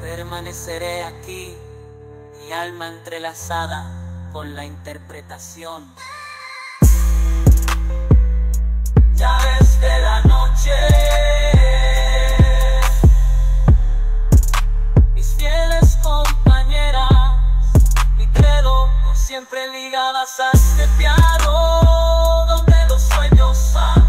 permaneceré aquí, mi alma entrelazada con la interpretación. Llaves de la noche, mis fieles compañeras, mi credo, siempre ligadas a este piano, donde los sueños van.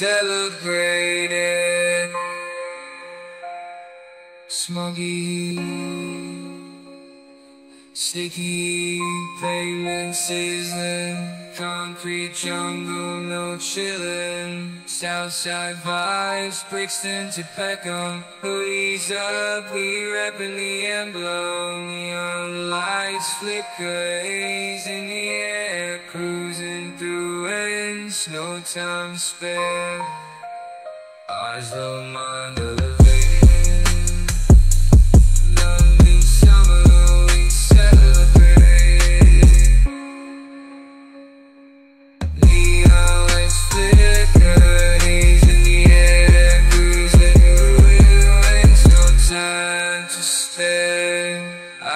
celebrated. Smoggy, sticky pavement season, concrete jungle, no chillin'. Southside vibes, Brixton to Peckham. Hoodies up, we reppin' the emblem. Neon lights flicker, haze in the air, cruising through ends, no time spare. Eyes low, mind elevated. London summer, we celebrate. Neon lights flicker.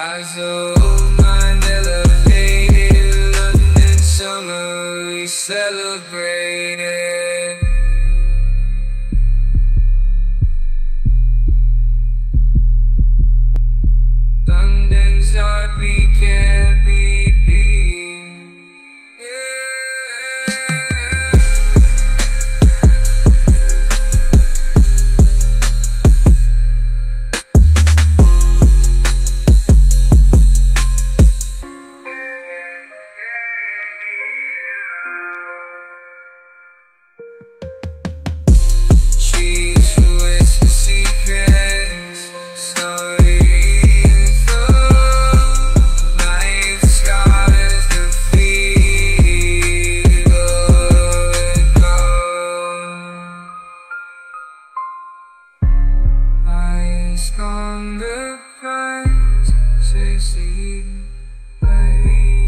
Eyes low, mind elevated. London summer, we celebrated. London's heartbeat can't be beat. On the prize, succeed, play.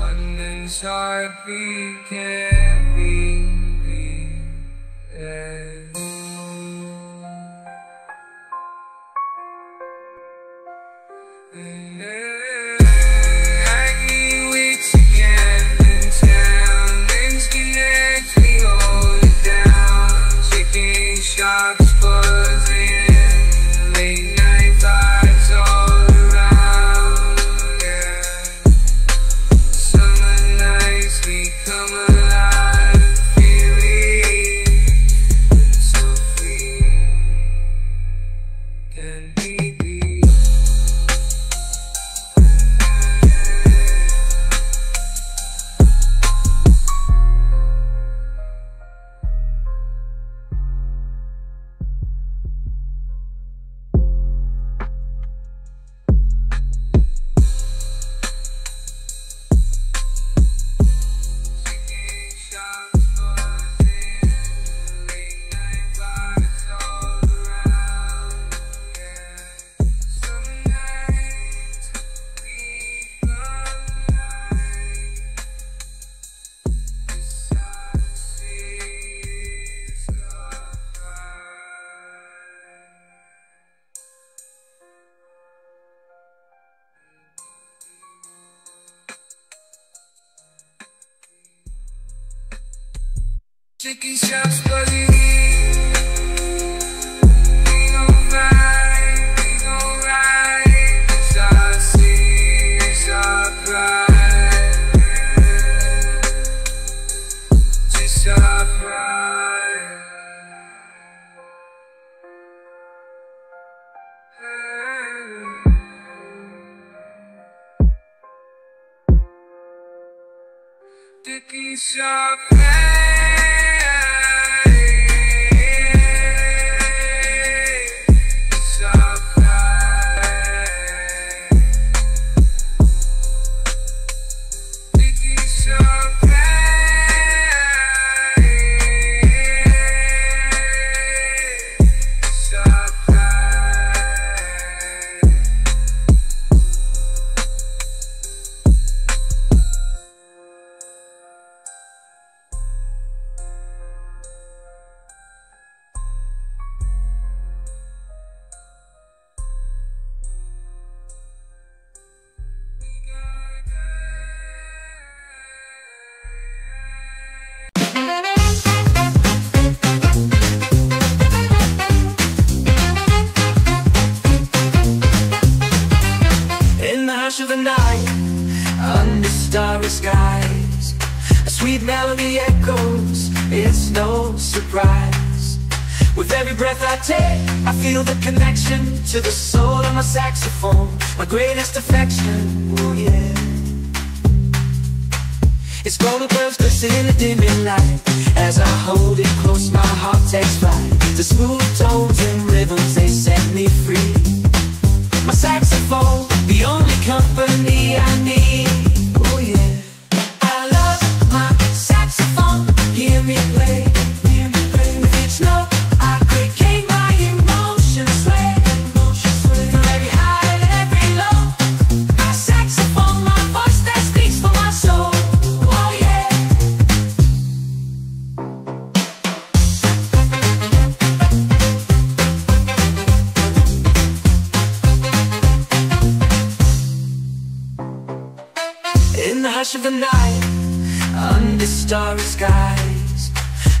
London's heartbeat can't be beat. I can't wait to get in town. Things connect, we hold it down. Chicken shops buzzing. Late night vibes all around, yeah. Summer nights we come alive, feeling so free, can be beat. Chicken shops buzzing, we gon' fight, we gon' ride. It's our sea, it's our pride. It's our pride. Chicken shop buzzing. Of the night, under starry skies, a sweet melody echoes. It's no surprise. rise. With every breath I take, I feel the connection to the soul of my saxophone, my greatest affection, oh yeah. It's photographs glisten in the dimming light. As I hold it close, my heart takes flight. The smooth tones and rhythms, they set me free. My saxophone, the only company I need. Oh yeah, I love my saxophone. Hear me play, hear me play. With each note, I create my emotions sway. From every high and every low, my saxophone, my voice that speaks for my soul. Oh yeah. In the hush of the night, under starry skies,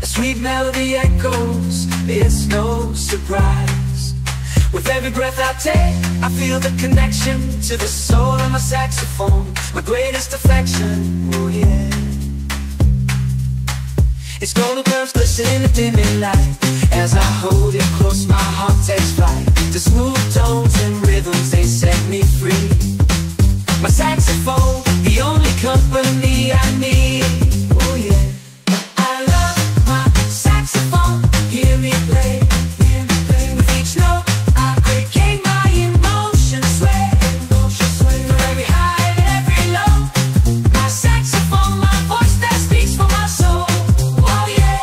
a sweet melody echoes, it's no surprise. With every breath I take, I feel the connection to the soul of my saxophone, my greatest affection, oh yeah. Its golden curves glisten in the dimming light. As I hold it close, my heart takes flight. The smooth tones and rhythms, they set me free. My saxophone, the only company I need. Oh yeah, I love my saxophone. Hear me play, hear me play. With each note, I create my emotions sway. From every high and every low, my saxophone, my voice that speaks for my soul. Oh yeah.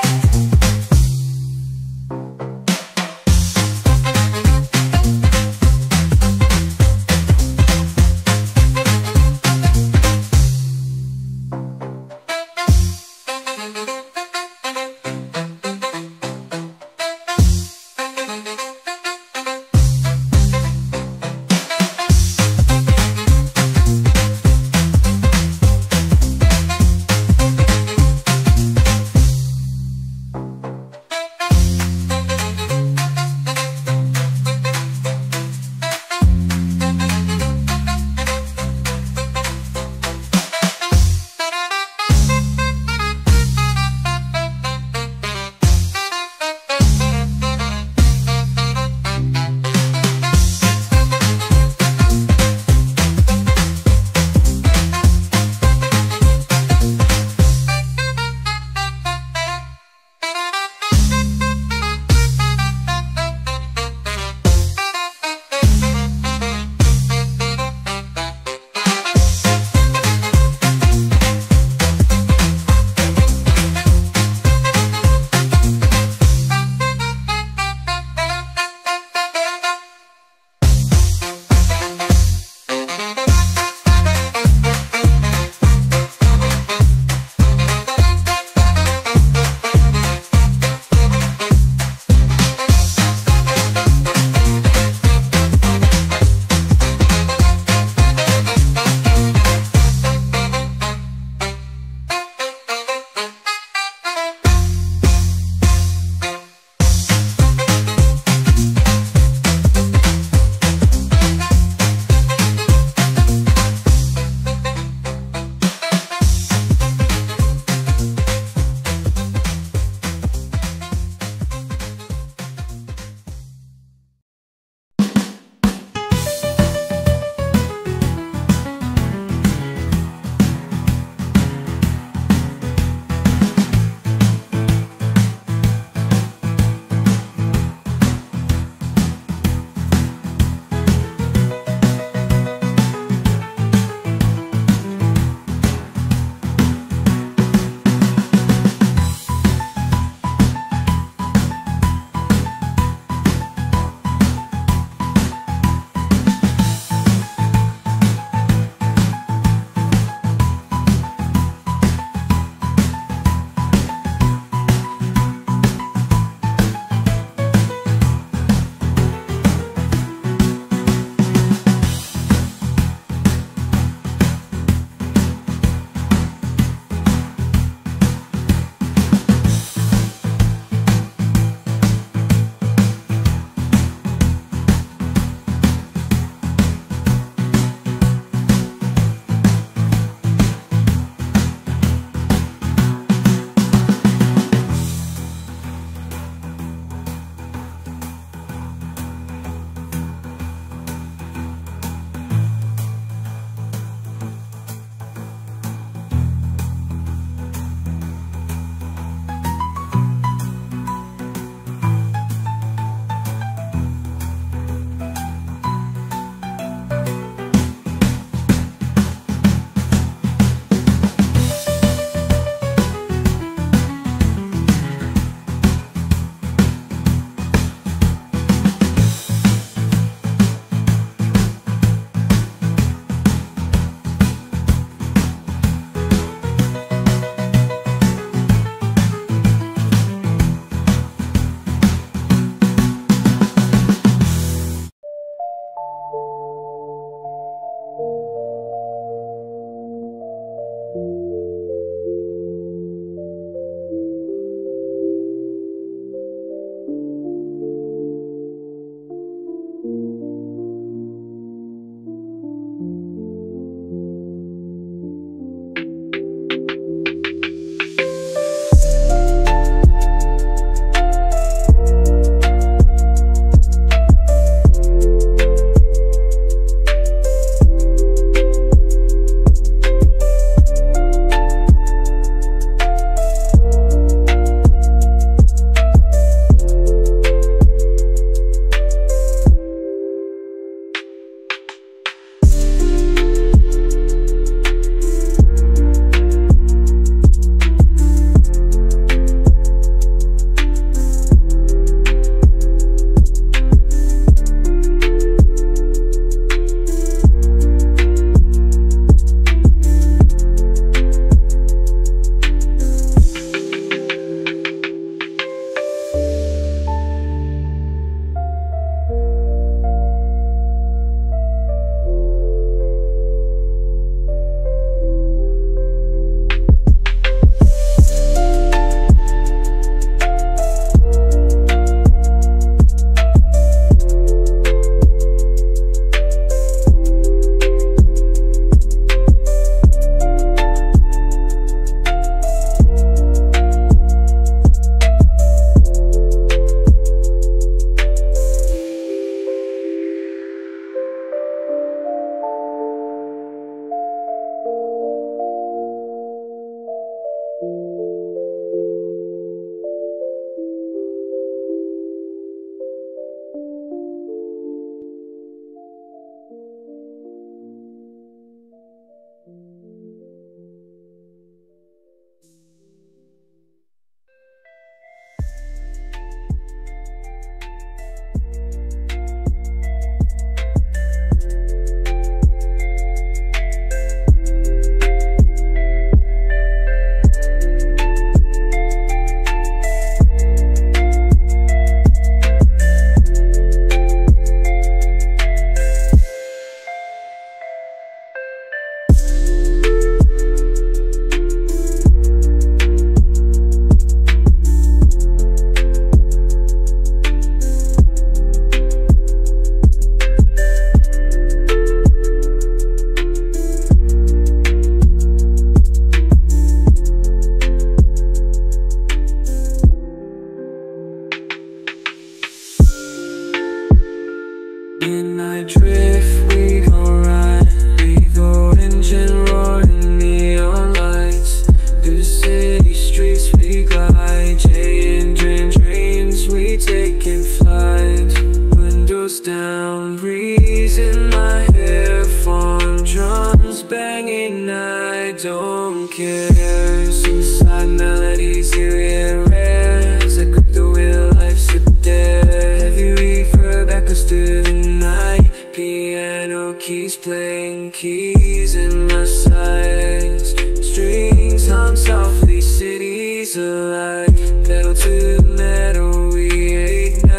playing keys in the silence. Strings hum softly, cities alive. Pedal to the metal, we ignite.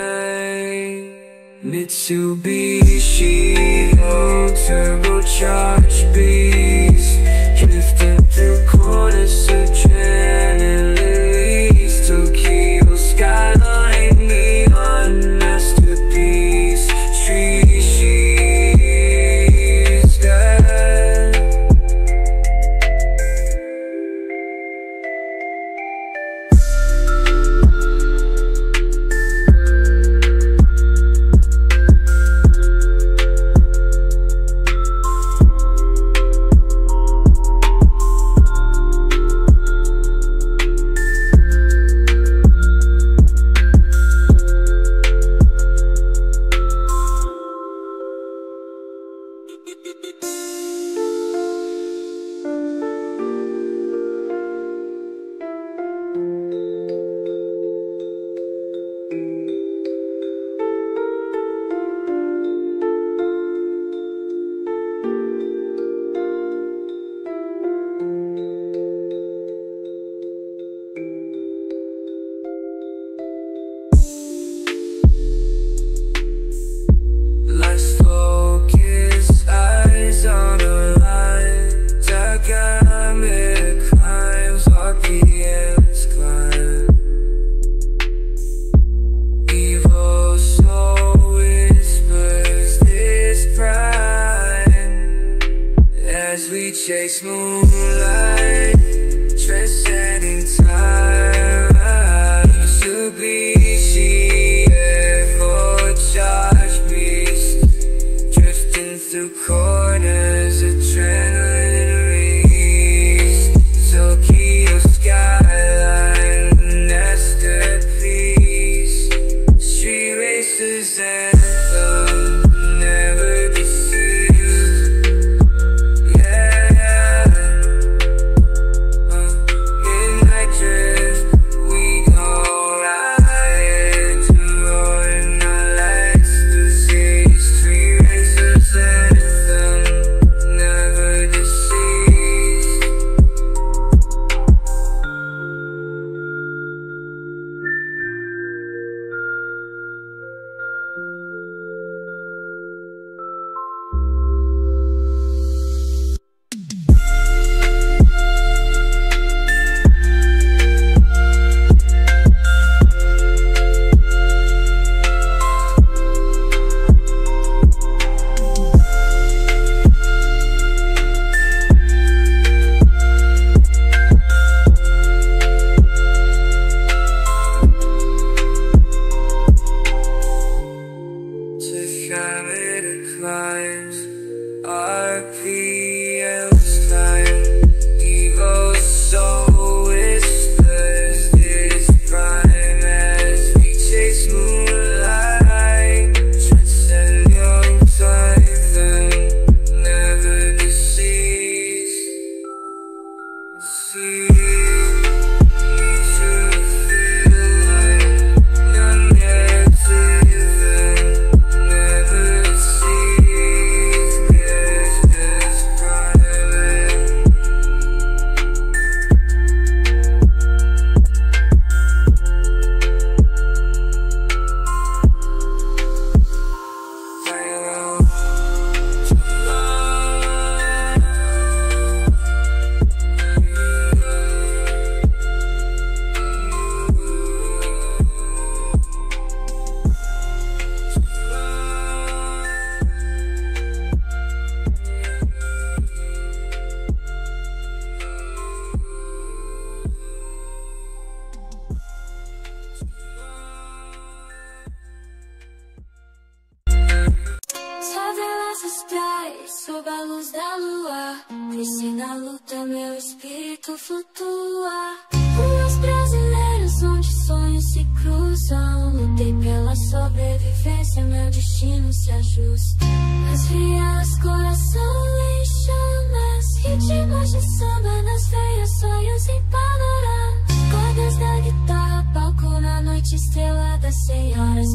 Mitsubishi, oh, turbocharged beast, drifting through corners of chandeliers. Tokyo skyline, neon masterpiece. Street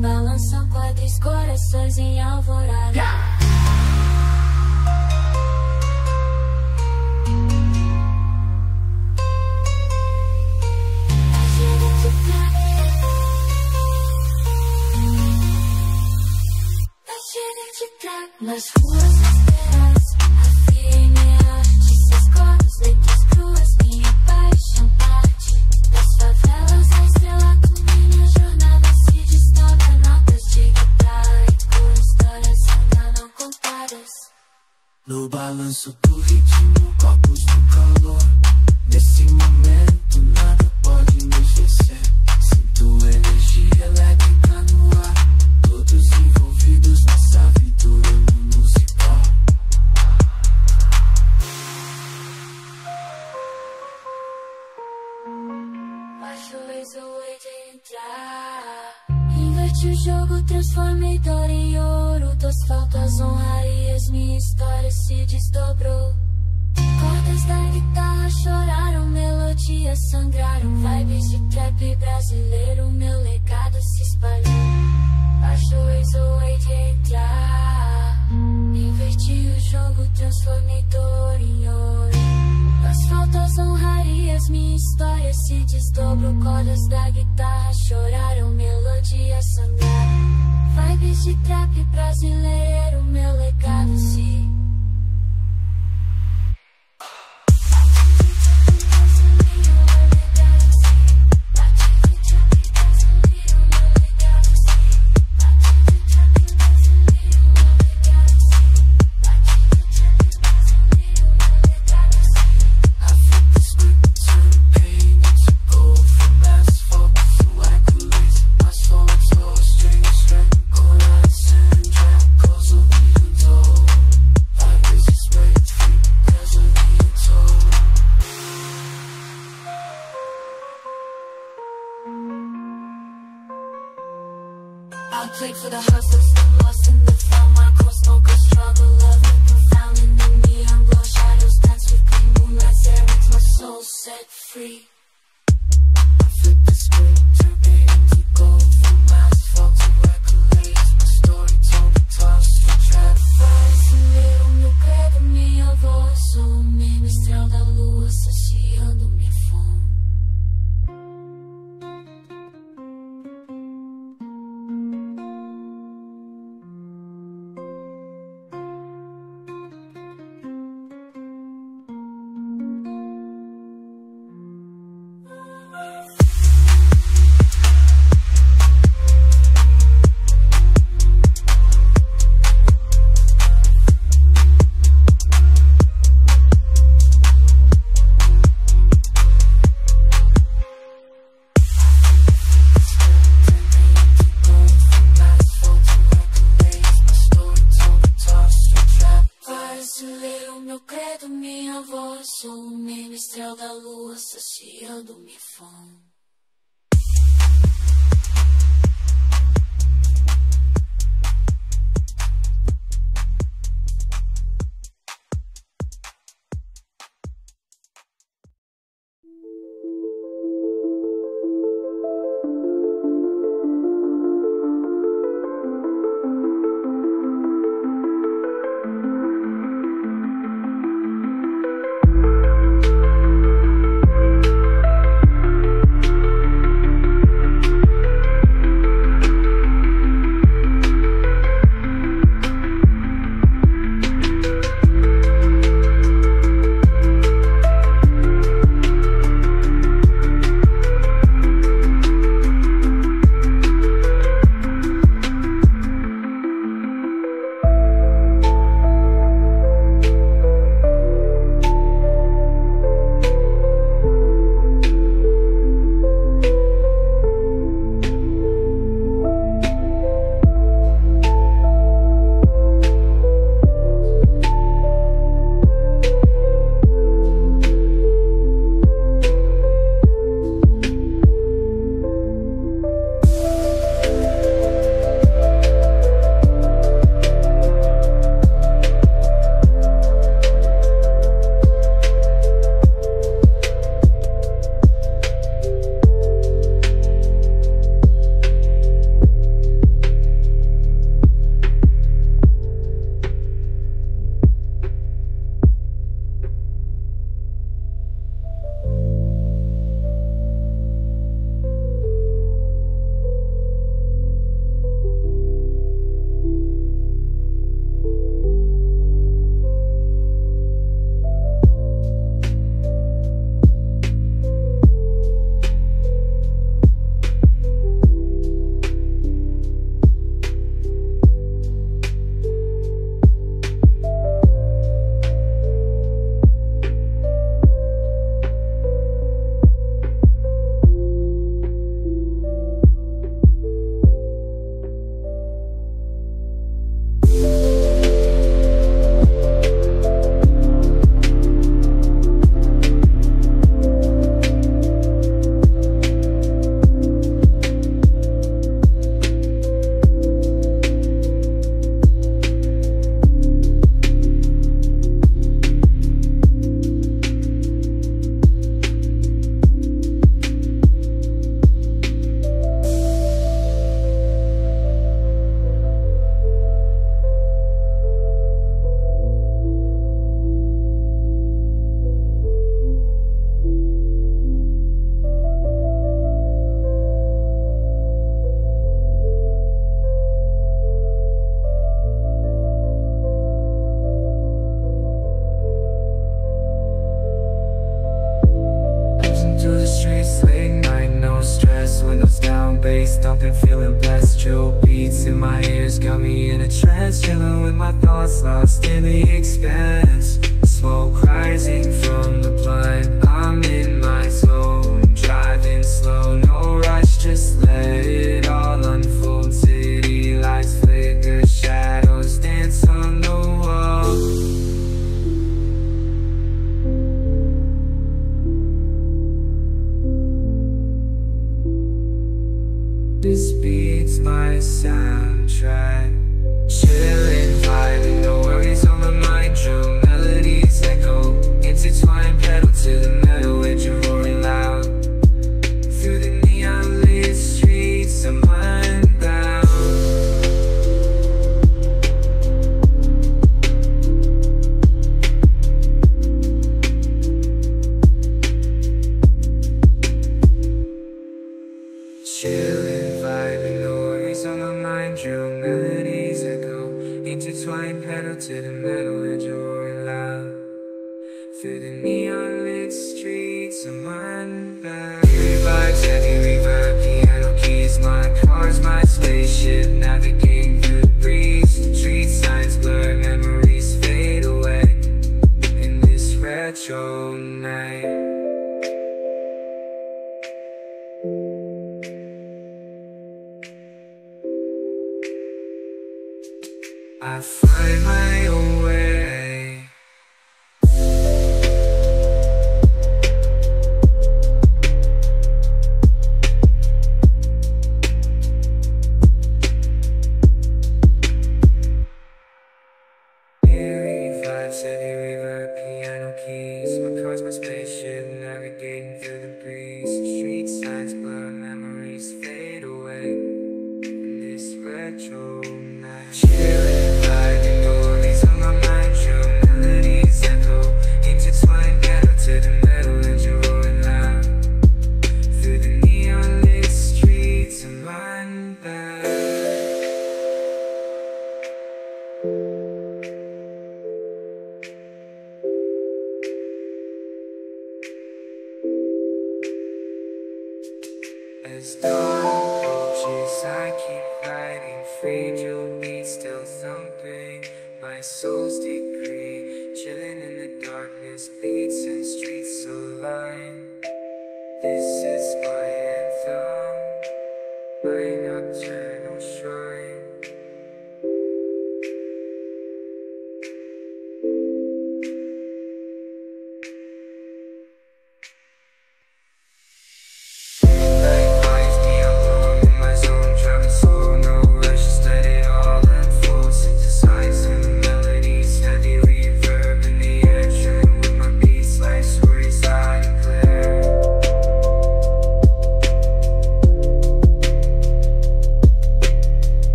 balançam quadros, corações em alvorada. No balanço do ritmo, copos do calor. Nesse momento nada pode me esquecer. Sinto energia elétrica no ar. Todos envolvidos nessa aventura musical. Baixa o laser way de entrar. Inverte o jogo, transforme dor em ouro. Dos faltas honrarias, minha história se desdobrou. Cordas da guitarra choraram, melodias sangraram. Vibes de trap brasileiro, meu legado se espalhou. Baixo o ex-way de entrar. Inverti o jogo, transformei dor em ouro. Das faltas honrarias, minha história se desdobrou. Cordas da guitarra choraram, melodias sangraram. Vibes de trap brasileiro, meu legado se... I played for the hustlers, the lost in the found. My core smokers struggle, love it profound. In the neon glow, shadows dance with clean moonlight stare. It's my soul set free. I flip the script, turn it into gold. From asphalt to accolades, my story told, tossed for traffic. Brasileiro, meu credo, minha voz. Sou o mesmo estrela da lua, saciando minha fome. Sou o mesmo estrela da lua, saciando minha fome. bass thumping, feeling blessed. Chill beats in my ears got me in a trance, chilling with my thoughts lost in the expanse. Smoke rising from the blind, I'm in my zone, driving slow, no rush, just let it all unfold. City lights flicker, shadows dance on the wall. This beat's my soundtrack. Chillin', vibin', no worries on my mind. Drum melodies echo, intertwined, pedal to the metal, engine roaring loud. Through the neon lit streets, I'm mind bound. Chillin', on my mind, drill melodies echo, intertwined, pedal to the metal, and roaring loud. Through the neon lit streets, I'm unbound. Eerie vibes, heavy reverb, piano keys, my car's my spaceship, navigating through the breeze. Street signs blur, memories fade away in this retro night. I find my own way. Eerie vibes, heavy reverb, piano keys, my car's my spaceship, navigating through the breeze. Street signs blur, memories fade away in this retro night. Chilling, to the metal, and you're rolling loud. Through the neon lit streets, I'm unbound. As dawn approaches, I keep riding free. Drill beats still thumping, my soul's degree. Chilling in the darkness, beats and streets align. This is my anthem, my nocturnal shrine.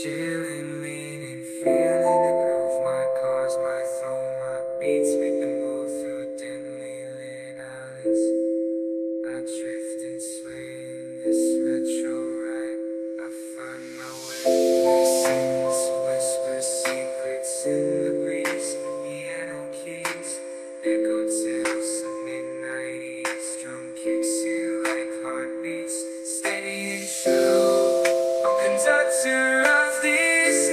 Chillin', leaning, feeling the groove. My car's my throne, my beats make them move through dimly lit alleys. I drift and sway in this retro ride. I find my way. Lessons, whisper secrets in the breeze. Piano keys, echo tales of midnight ease. Drum kicks you like heartbeats, steady and true. I'm conductor of these.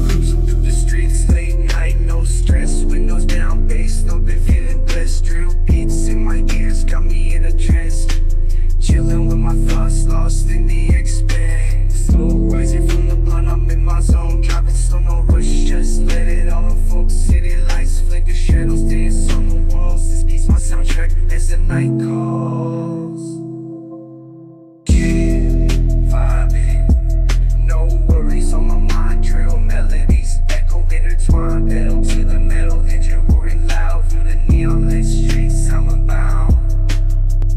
Cruising through the streets late night, no stress, windows down, bass thumping, feeling blessed. Drill beats in my ears got me in a trance, chilling with my thoughts lost in the expanse. Smoke rising from the blunt, I'm in my zone, driving slow, no rush, just let it all unfold. City lights flicker, shadows dance on the walls. This beats my soundtrack as the night calls. Pedal to the metal, engine roaring loud through the neon lit streets. I'm about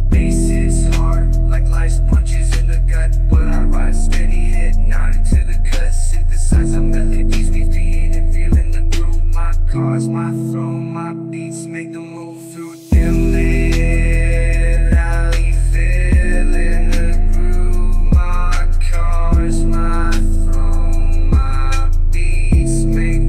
bass hits hard like life's punches in the gut, but I ride steady, head nodding to the cut. Synthesizer melodies we feed and feeling the groove. My cars, my throne, my beats make the move through dim lit alley, feeling the groove. My cars, my throne, my beats make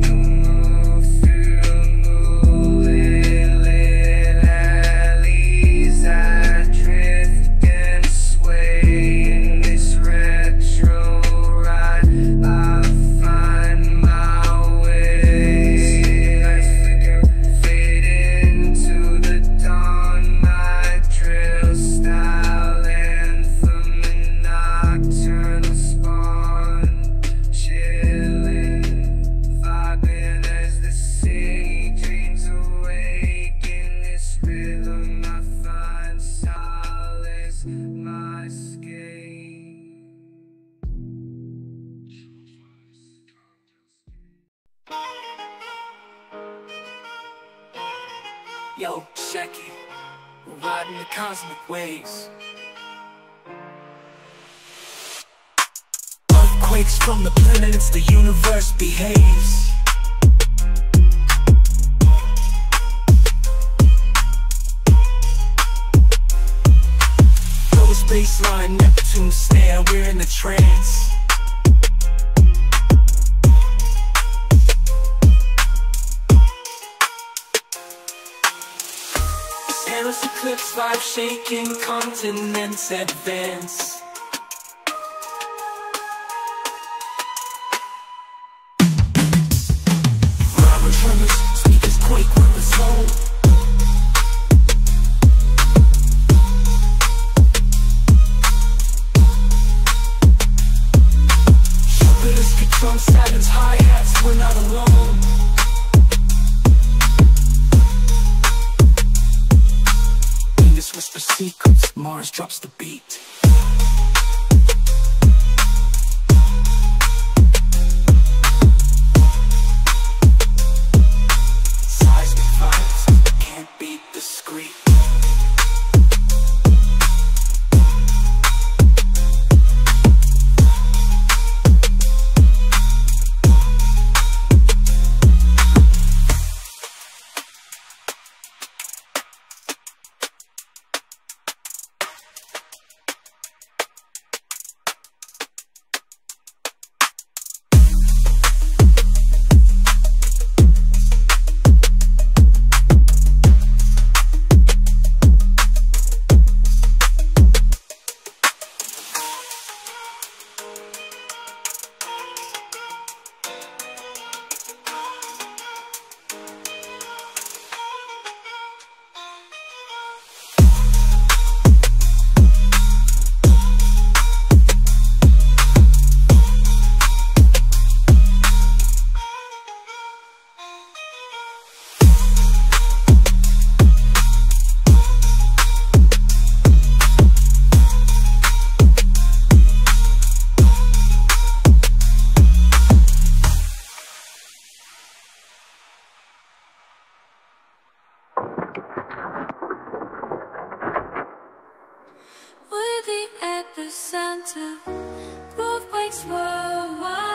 cosmic waves. Earthquakes from the planets, the universe behaves. Those baseline Neptune snare, we're in a trance. Eclipse vibe shaking continents advance. Robert tremors, speakers quake with the soul. Jupiter's guitar, Saturn's hi-hats, we're not alone. Whisper secrets, Mars drops the beat. Seismic vibes, can't beat the scream. Earthquakes worldwide.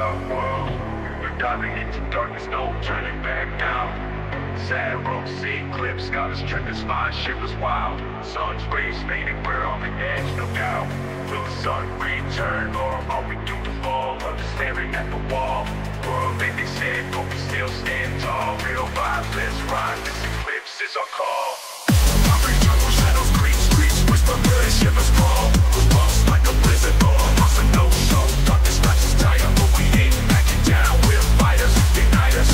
our world. Diving into darkness, no turning back now. Sad road, sea cliffs, got us tripping, spine, shit was wild. Sun's rays fading, we're on the edge, no doubt. Will the sun return, or are we due to fall? Others staring at the wall. World that they said, but we still stand tall. Real vibes, let's ride, this eclipse is our call. Popping jungle shadows, green streets, whisper, really shivers fall. We're lost like a blizzard, all across a no-show. Darkness wraps us tight, but we ain't backing down. We're fighters, igniters.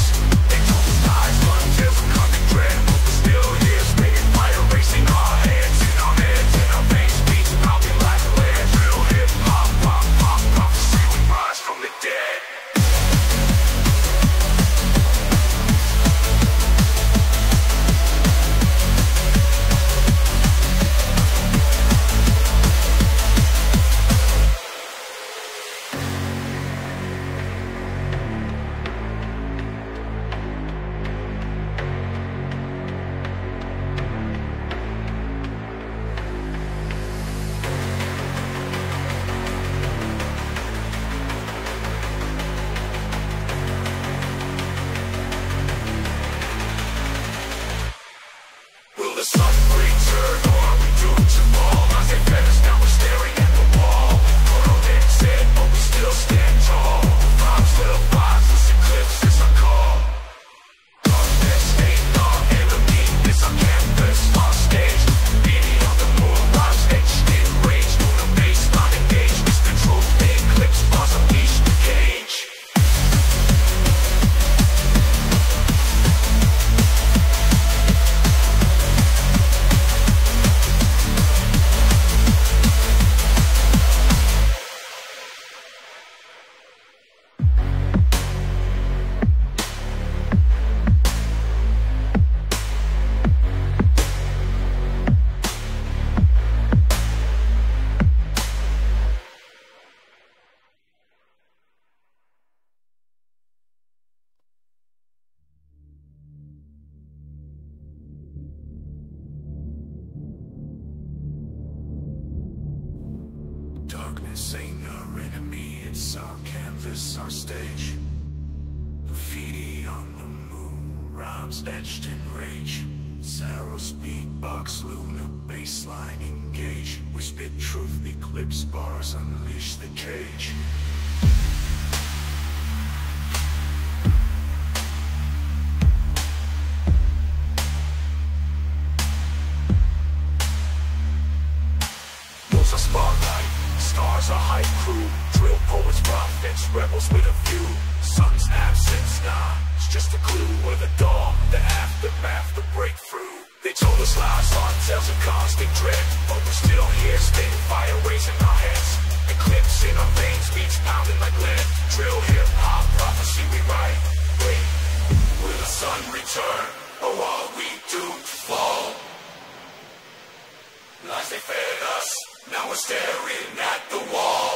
Etched in rage, Saros beatbox, Luna baseline engage. We spit truth, eclipse bars, unleash the cage. Wolves are spotlight, stars are hype crew. Drill poets, prophets, rebels with a view. Sun's absence, nah, it's just a clue. Or the dawn, the aftermath, the breakthrough. They told us lies on tales of constant dread, but we're still here, spitting fire, raising our heads. Eclipse in our veins, beats pounding like lead. Drill, hip-hop, prophecy we write. Wait, will the sun return, or are we doomed to fall? Lies they fed us, now we're staring at the wall.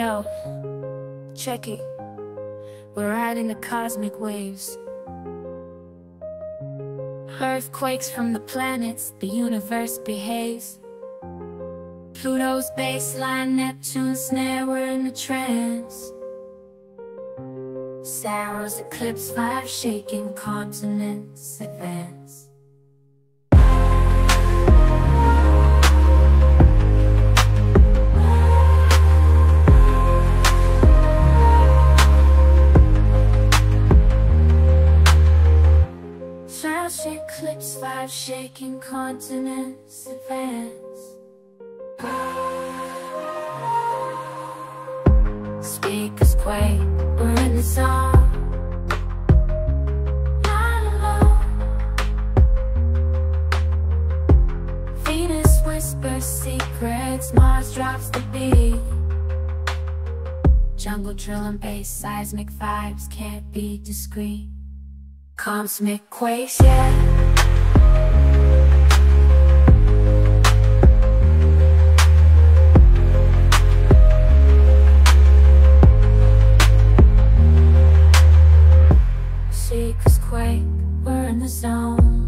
Yo, check it. We're riding the cosmic waves. Earthquakes from the planets, the universe behaves. Pluto's baseline, Neptune's snare, we're in a trance. Saros eclipse, 5 shaking continents advance. Eclipse, 5 shaking continents advance. way we're in the song. Not alone. Venus whispers secrets, Mars drops the beat. Jungle drill and bass, seismic vibes can't be discreet. Cosmic quakes, yeah. Quake, we're in the zone.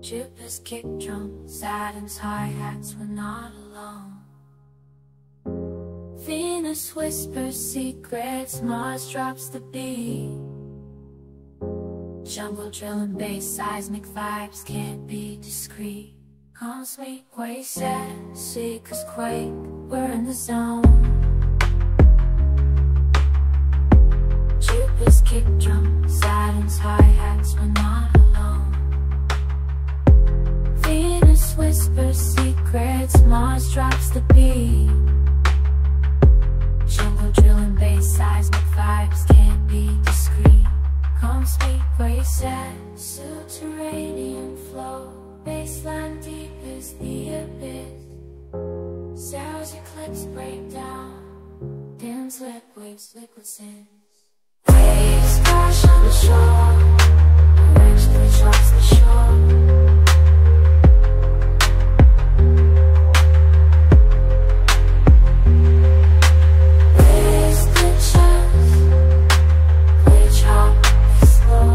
Jupiter's kick drum, Saturn's hi-hats, we're not alone. Venus whispers secrets, Mars drops the beat. Jungle drill and bass, seismic vibes can't be discreet. Cosmic quake, seekers quake, we're in the zone. This kick drum, Saturn's hi-hats, we're not alone. Venus whispers secrets, Mars drops the beat. Jungle drill and bass, seismic vibes can't be discreet. Calm speak voices, subterranean flow. Baseline deep is the abyss. Stars eclipse break down. Dense liquids, liquid sin. Waves crash on the shore, eventually drops the shore. Waves glitches, glitch hop is slow.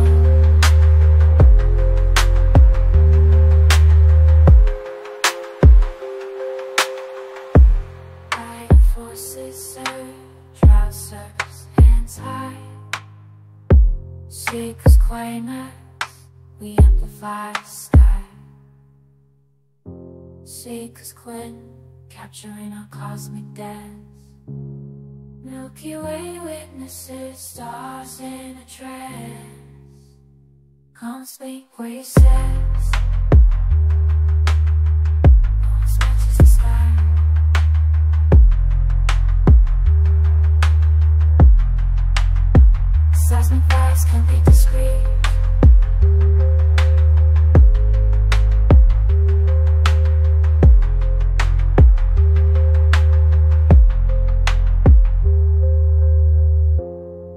Right forces surge, trousers, hands high. Seekers, claimers, we amplify the sky. Seekers, Quinn, capturing our cosmic dance. Milky Way witnesses, stars in a trance. Come speak, we sense. Seismic vibes can be discreet.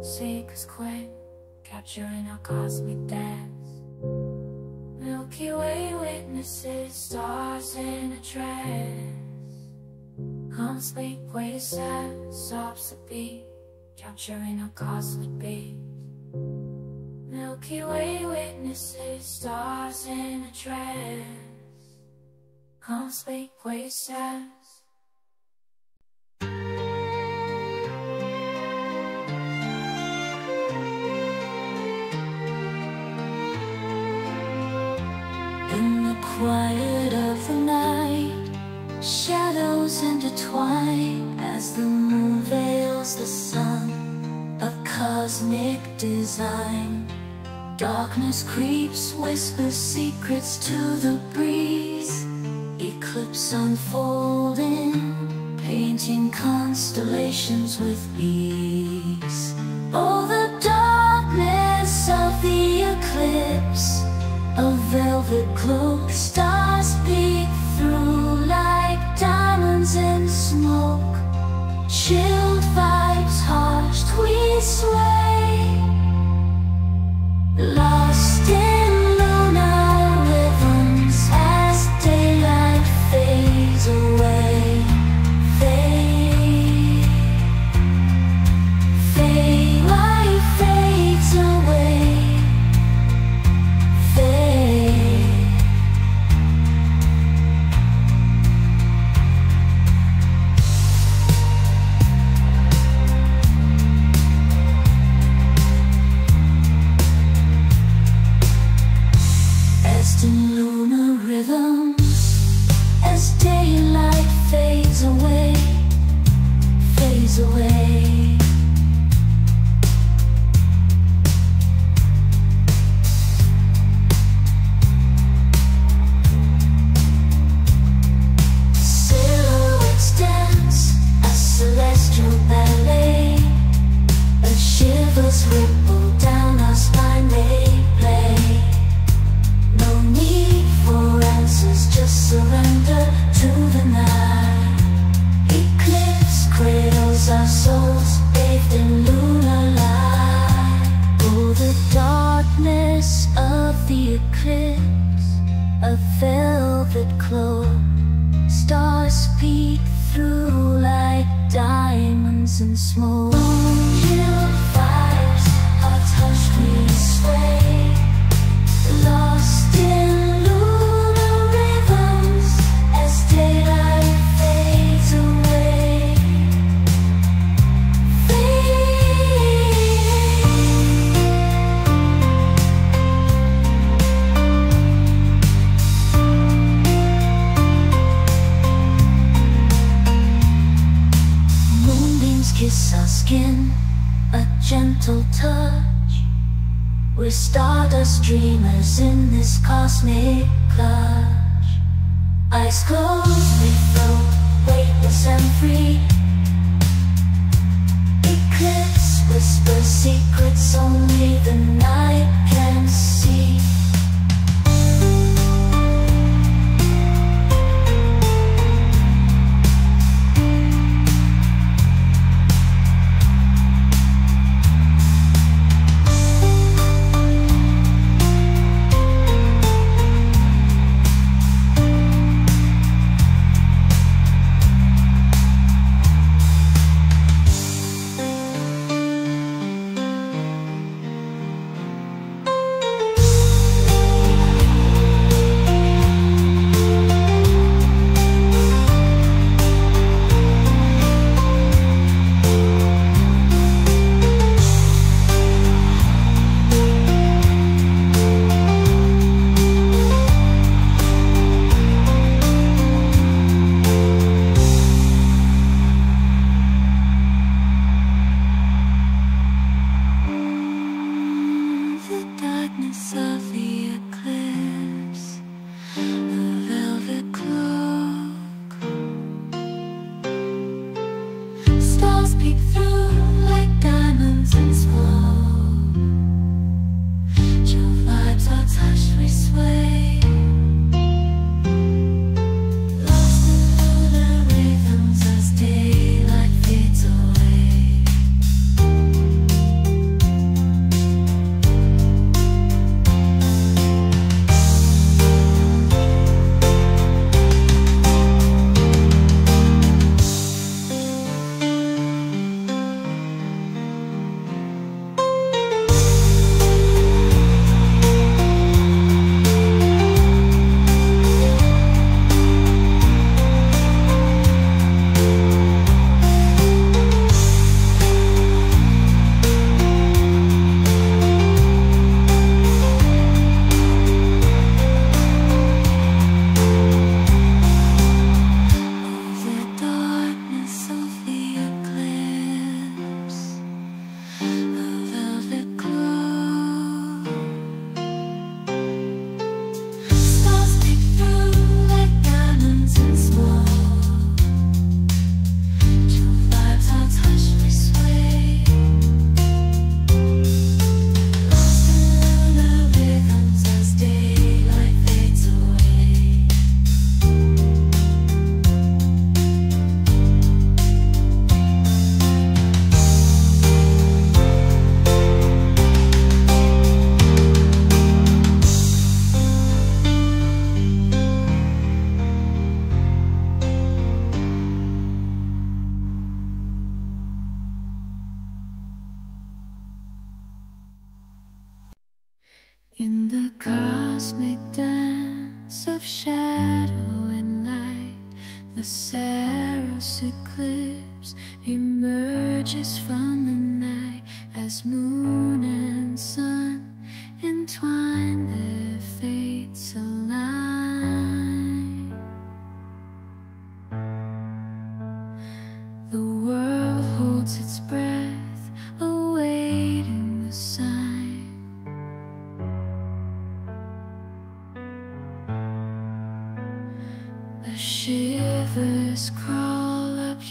Seekers quake, capturing our cosmic dance. Milky Way witnesses, stars in a trance. Come speak, wait a sec, sobs a beat. Capturing our cosmic beat. Milky Way witnesses, stars in a trance. Cosmic voices. In the quiet of the night, shadows intertwine as the moon veils the sun. A cosmic design. Darkness creeps, whispers secrets to the breeze. Eclipse unfolding, painting constellations with ease. Oh, the darkness of the eclipse, a velvet cloak. Stars peek through like diamonds in smoke. Chilled vibes hushed, we sway. Lost in lunar rhythms as daylight fades away. Fade, fade, light fades away. Silhouettes dance as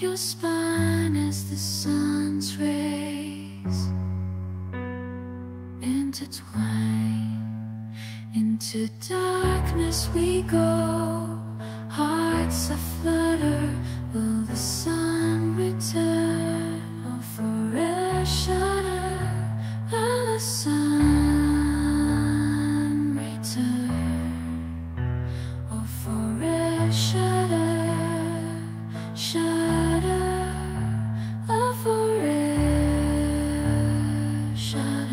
Your spine as the sun's rays Into darkness we go, hearts aflutter. Will the sun return or forever shudder? Will the sun return or forever shudder? Shudder or forever shudder?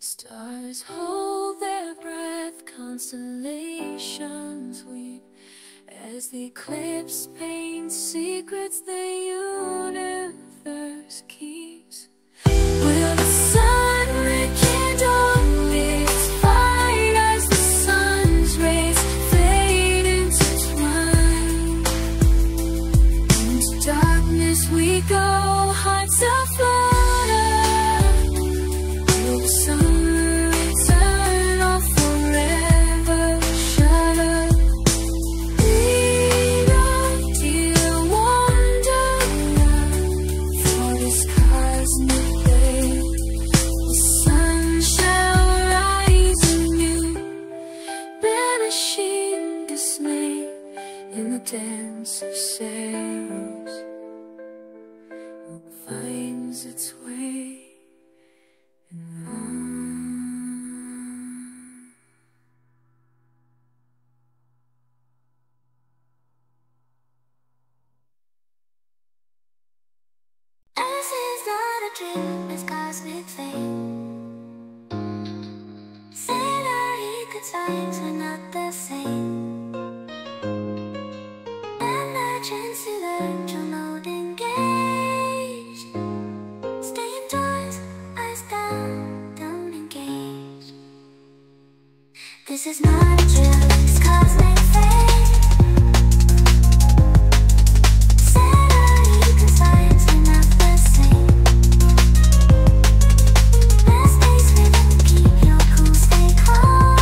Stars hold their breath, constellations weep as the eclipse paints secrets the universe keeps. Will the sun rekindle its fire as the sun's rays fade into twine? Into darkness we go, hearts aflutter. Dance of sails finds its way and on. This is not a dream, it's cosmic fate. Say that he could signs were not the same. Chance to learn to not engage. Stay indoors, eyes down, don't engage. This is not a drill, it's cosmic fate. Saturday, you can science, we're not the same. Best days we don't keep your cool, stay calm.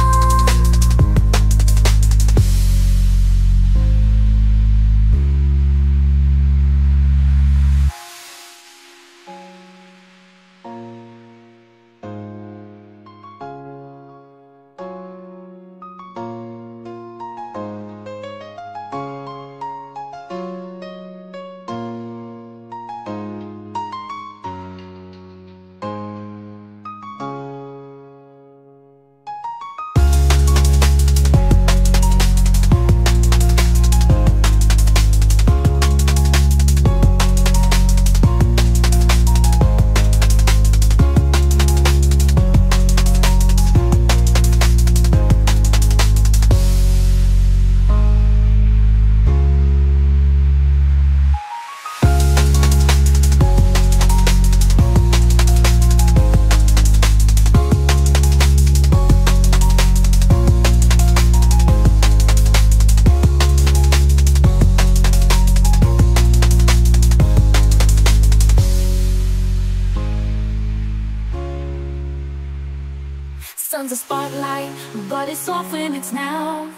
Sun's a spotlight, but it's off limits now.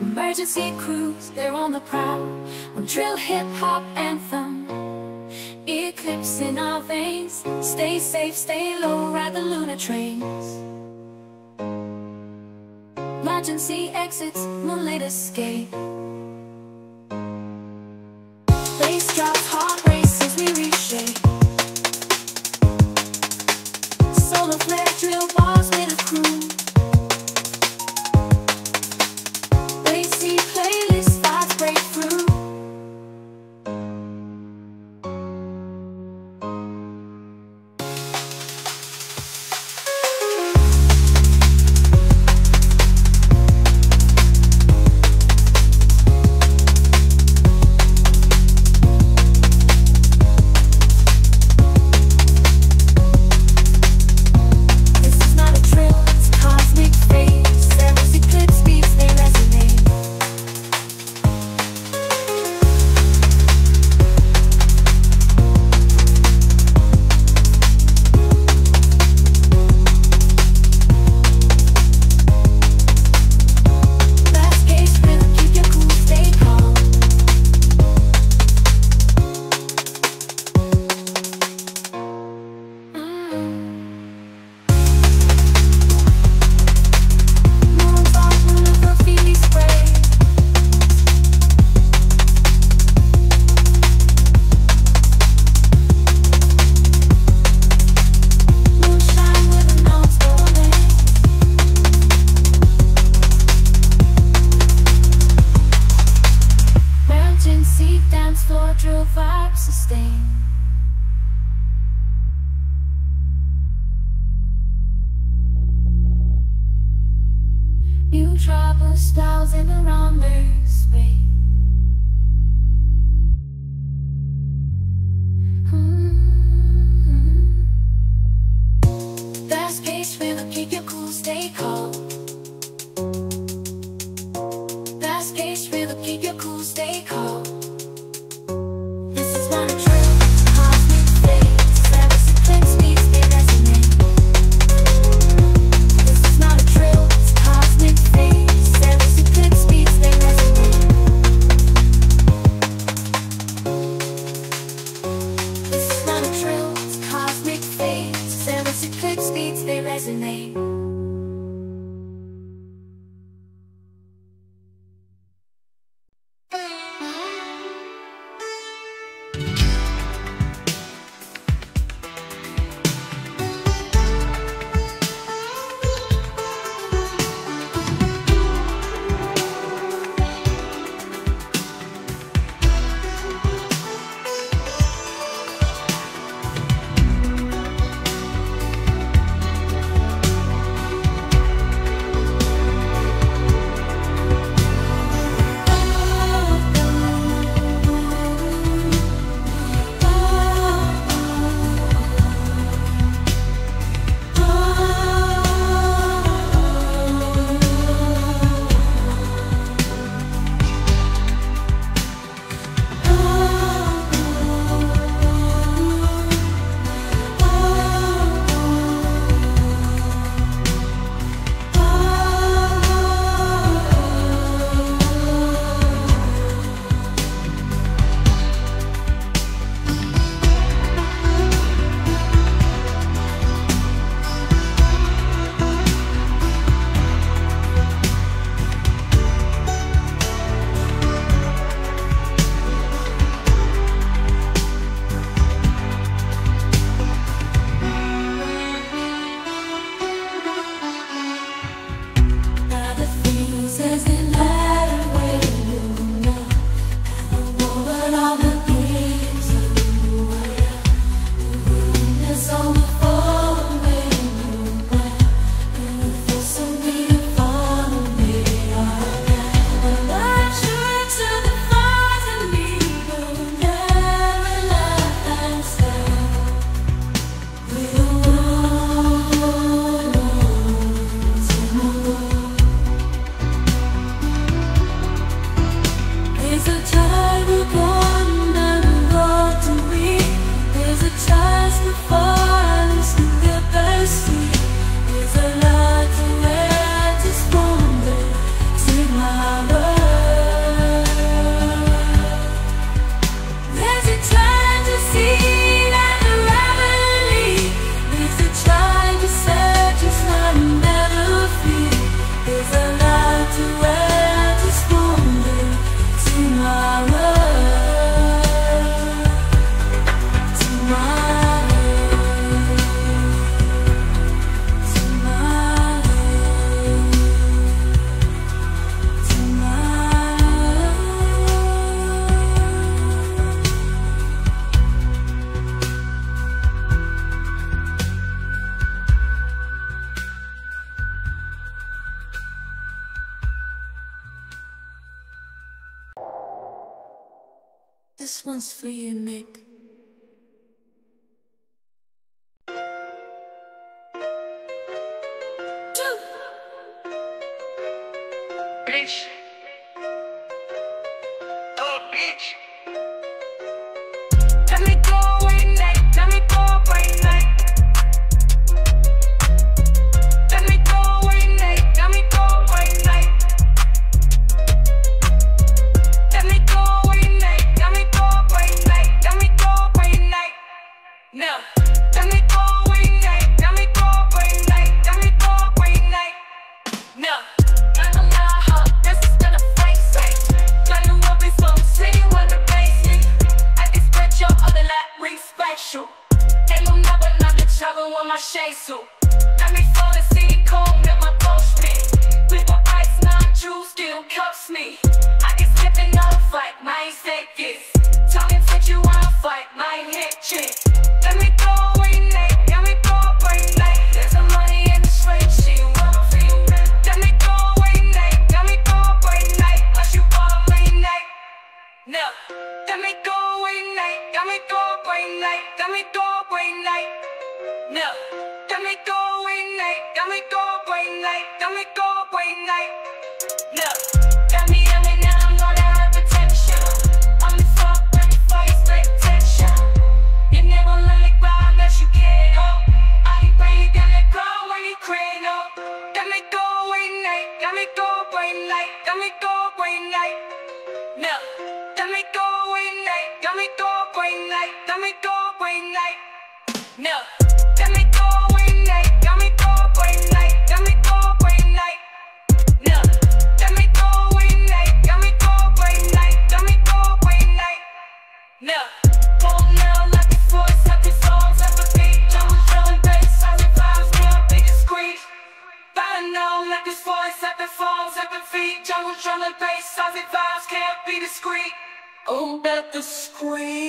Emergency crews, they're on the prowl. We'll drill hip-hop anthem, eclipse in our veins. Stay safe, stay low, ride the lunar trains. Emergency exits, moonlit escape. Bass drops, heart races, we reshape. Solar flare, drill bars with a crew. Bassy playlist, vibes break through. Dance floor, drill vibe, sustain. You travel styles in the wrong space. Fast paced rhythm, keep your cool, stay calm. Fast paced rhythm, keep your cool, stay calm. Beats, they resonate. This one's for you, Nick. Bitch. Oh, bitch. Let me go away, Nick. Let me go away, Nick. Let me go away, Nick. Let me go away, Nick. No. Let me go away, night. Let me go away, night. Let me go away, night. No. I'm a liar. This is gonna fight, right? Gonna walk me from city with the basic. I expect your other life respect you. And I'm never not the trouble with my shade suit. Let me fall the city comb with my post pin. With my ice, non juice still cups me. I get slipping up, fight my seconds. Talking to you, I'll fight my head chick. Let me go away, Nate. Let me go away, Nate. There's some money in the street, she won't feel me. Let me go away, Nate. Let me go away, Nate. Unless you wanna play, Nate. No. Let me go away, Nate. Let me go away, Nate. Let me go away, Nate. No. Let me go away, Nate. Let me go away, Nate. Let me go away, Nate. No. Let me in and now I'm gonna have protection. I'm the fuck ready for expectation. You never like why unless you get up. I pray that it go when you crack up. Let me go away, Nate. Let me go away, Nate. Let me go away, Nate. No. Let me go away, Nate. Let me go away, Nate. Let me go away, Nate. No. Let me go away, Nate. Let me go away, Nate. Let me go away, Nate. No. Let me go away, Nate. Let me go away, Nate. Let me go away, Nate. No. Hold now, let me force up your songs up a beat. Don't show and bass, I revive, real big and squeeze. Better know, let this voice up and falls up and feet. Jungle drum and bass, I revive, can't be discreet. Oh, that the screen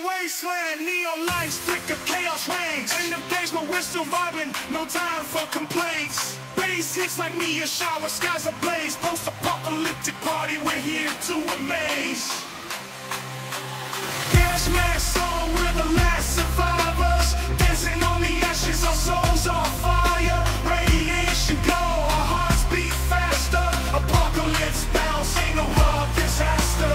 the wasteland, neon lights, flicker chaos reigns. End of days, but we're still vibing, no time for complaints. Bass hits like me, a shower, skies ablaze. Post-apocalyptic party, we're here to amaze. Gas masks on, we're the last survivors. Dancing on the ashes, our souls on fire. Radiation glow, our hearts beat faster. Apocalypse bounce, ain't no hard disaster.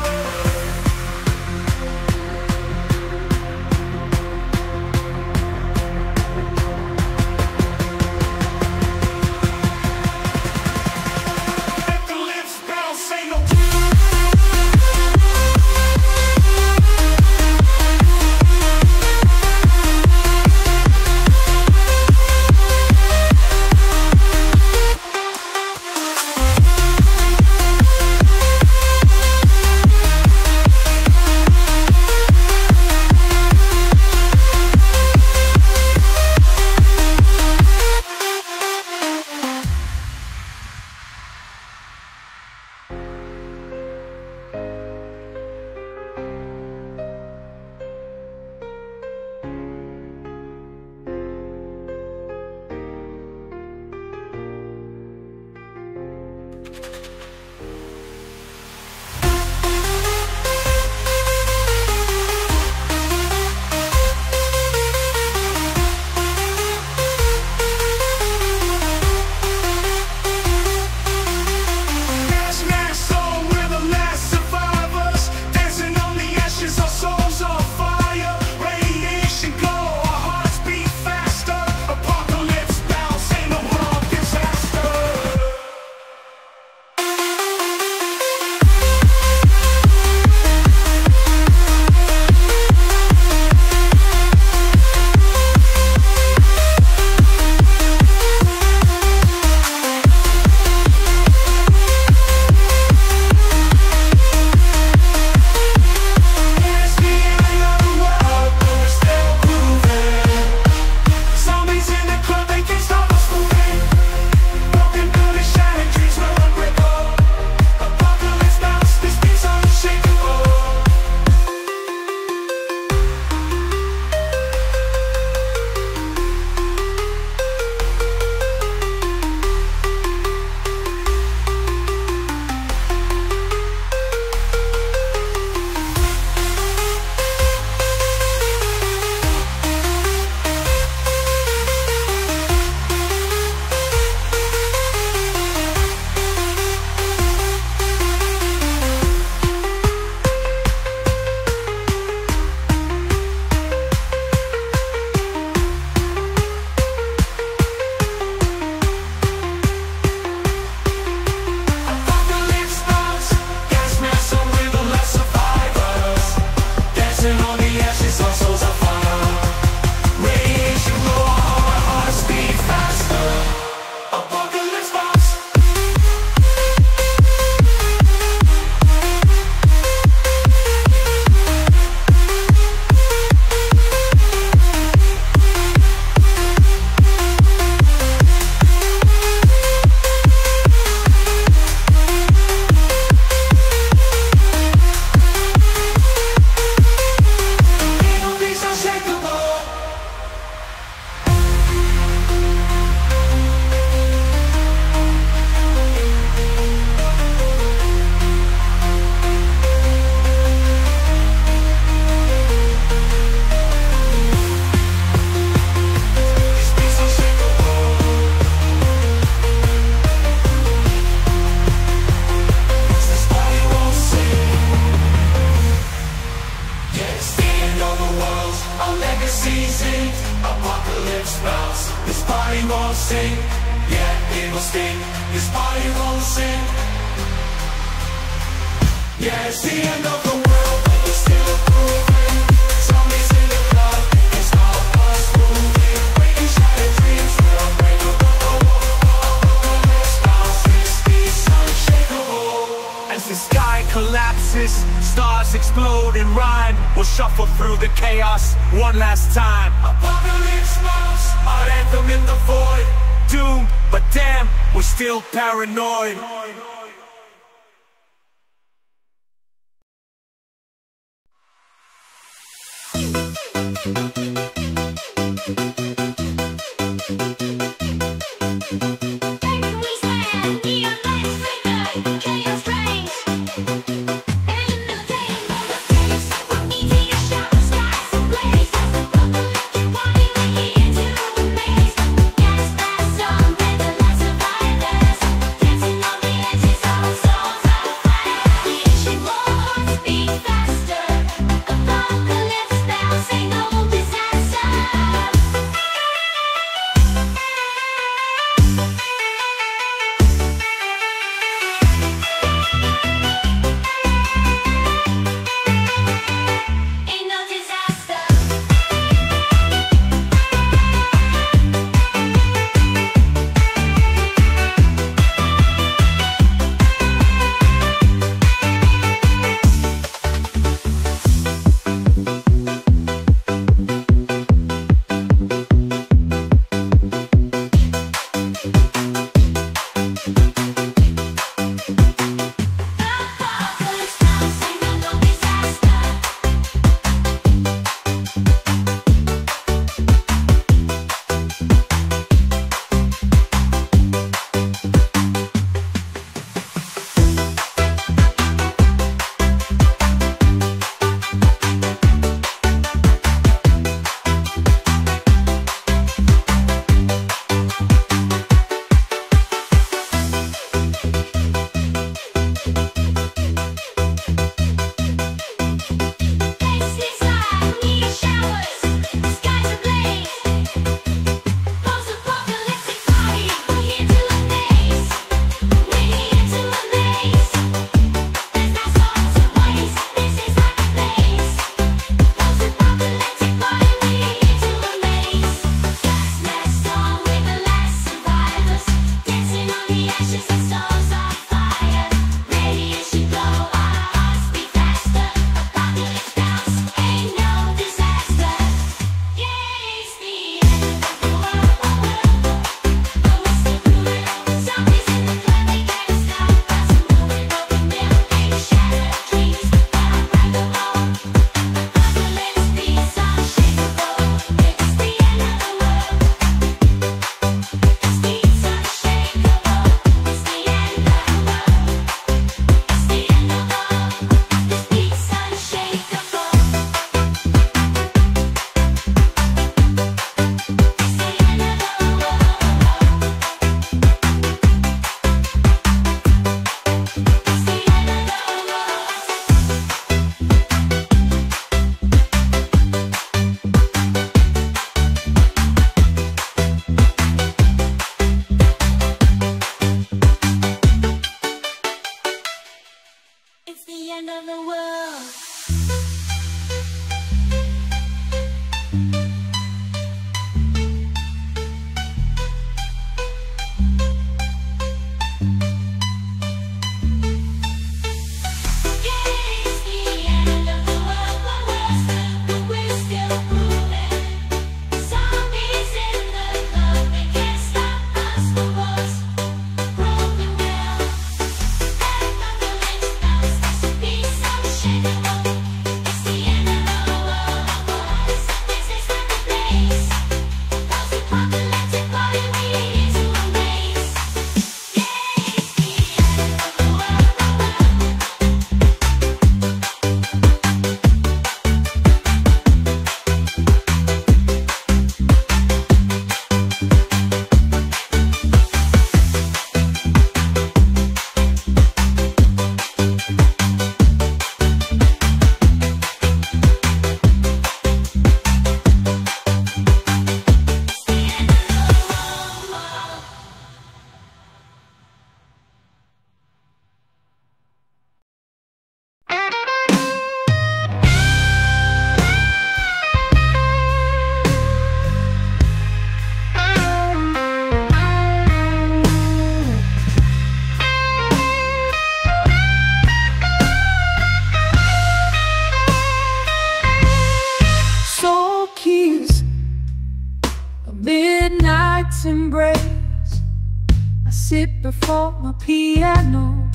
Before my piano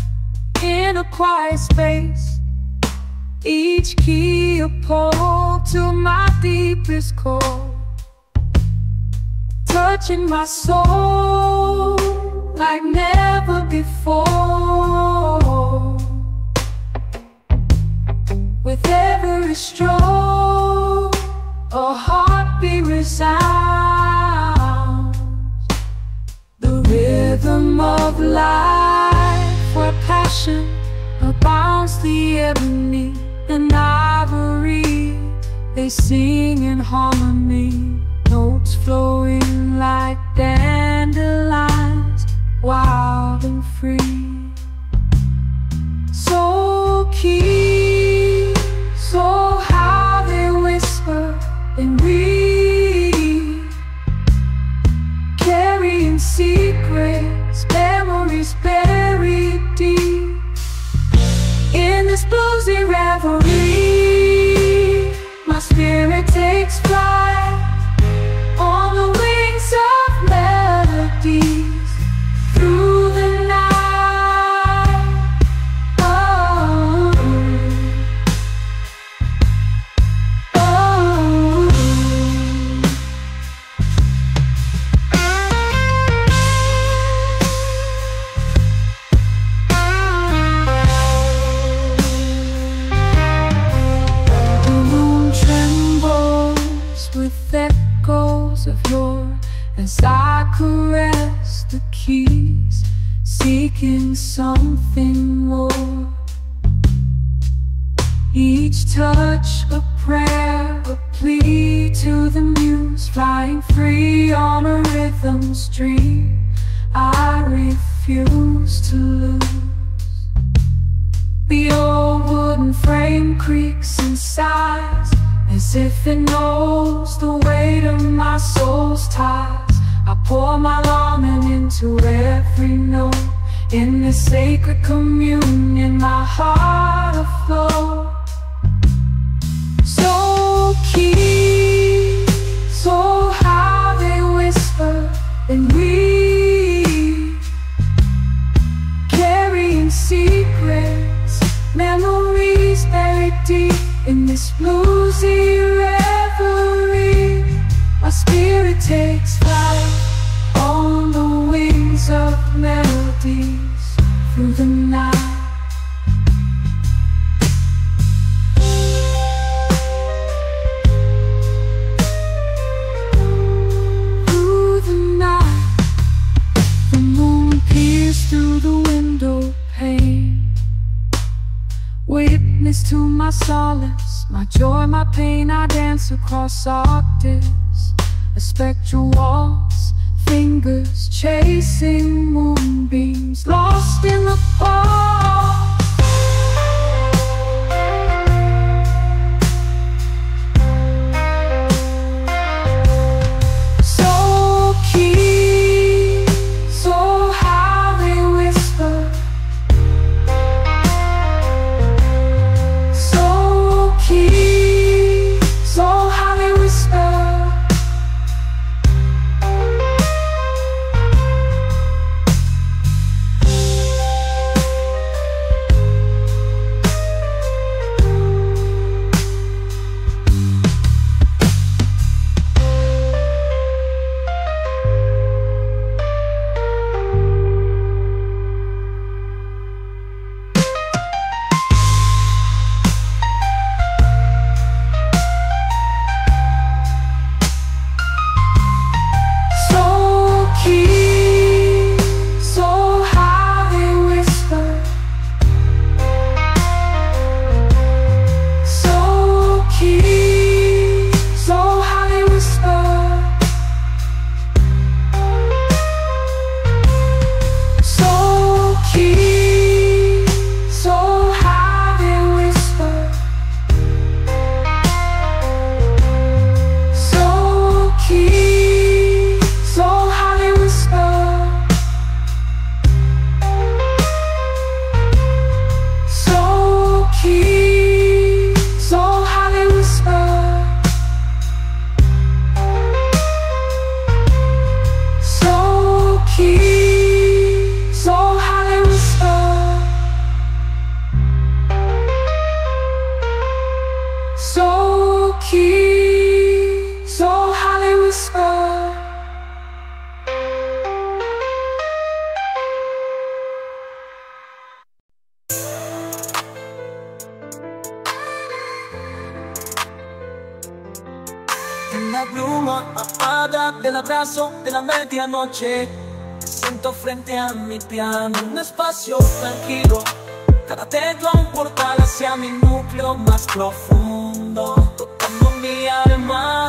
in a quiet space, each key a pull to my deepest core, touching my soul like never before. With every stroke, a heartbeat resounds, the rhythm of life, where passion abounds, the ebony and ivory, they sing in harmony, notes flowing like dandelions, wild and free. So key, so how they whisper and read, carrying secrets, memories buried deep in this bluesy reverie. My spirit takes flight on the wings of melodies through the night. Oh, oh. The moon trembles with echoes of yore, as I caress the keys, seeking something more. Each touch a prayer, a plea to the muse, flying free on a rhythm stream I refuse to lose. The old wooden frame creaks and sighs, as if it knows the weight of my soul's ties. I pour my longing into every note, in this sacred communion my heart afloat. So key, so how they whisper and weep, carrying secrets, memories buried deep in this bluesy reverie. My spirit takes flight on the wings of melodies through the night. Through the night, the moon peers through the window pane, witness to my solace, my joy, my pain. I dance across octaves, a spectral waltz, fingers chasing moonbeams, lost in the fall. So key, so how they whisper. Key, so how they whisper. En la bruma apagada del abrazo de la medianoche, me siento frente a mi piano, un espacio tranquilo, caratendo a un portal hacia mi núcleo más profundo, tocando mi alma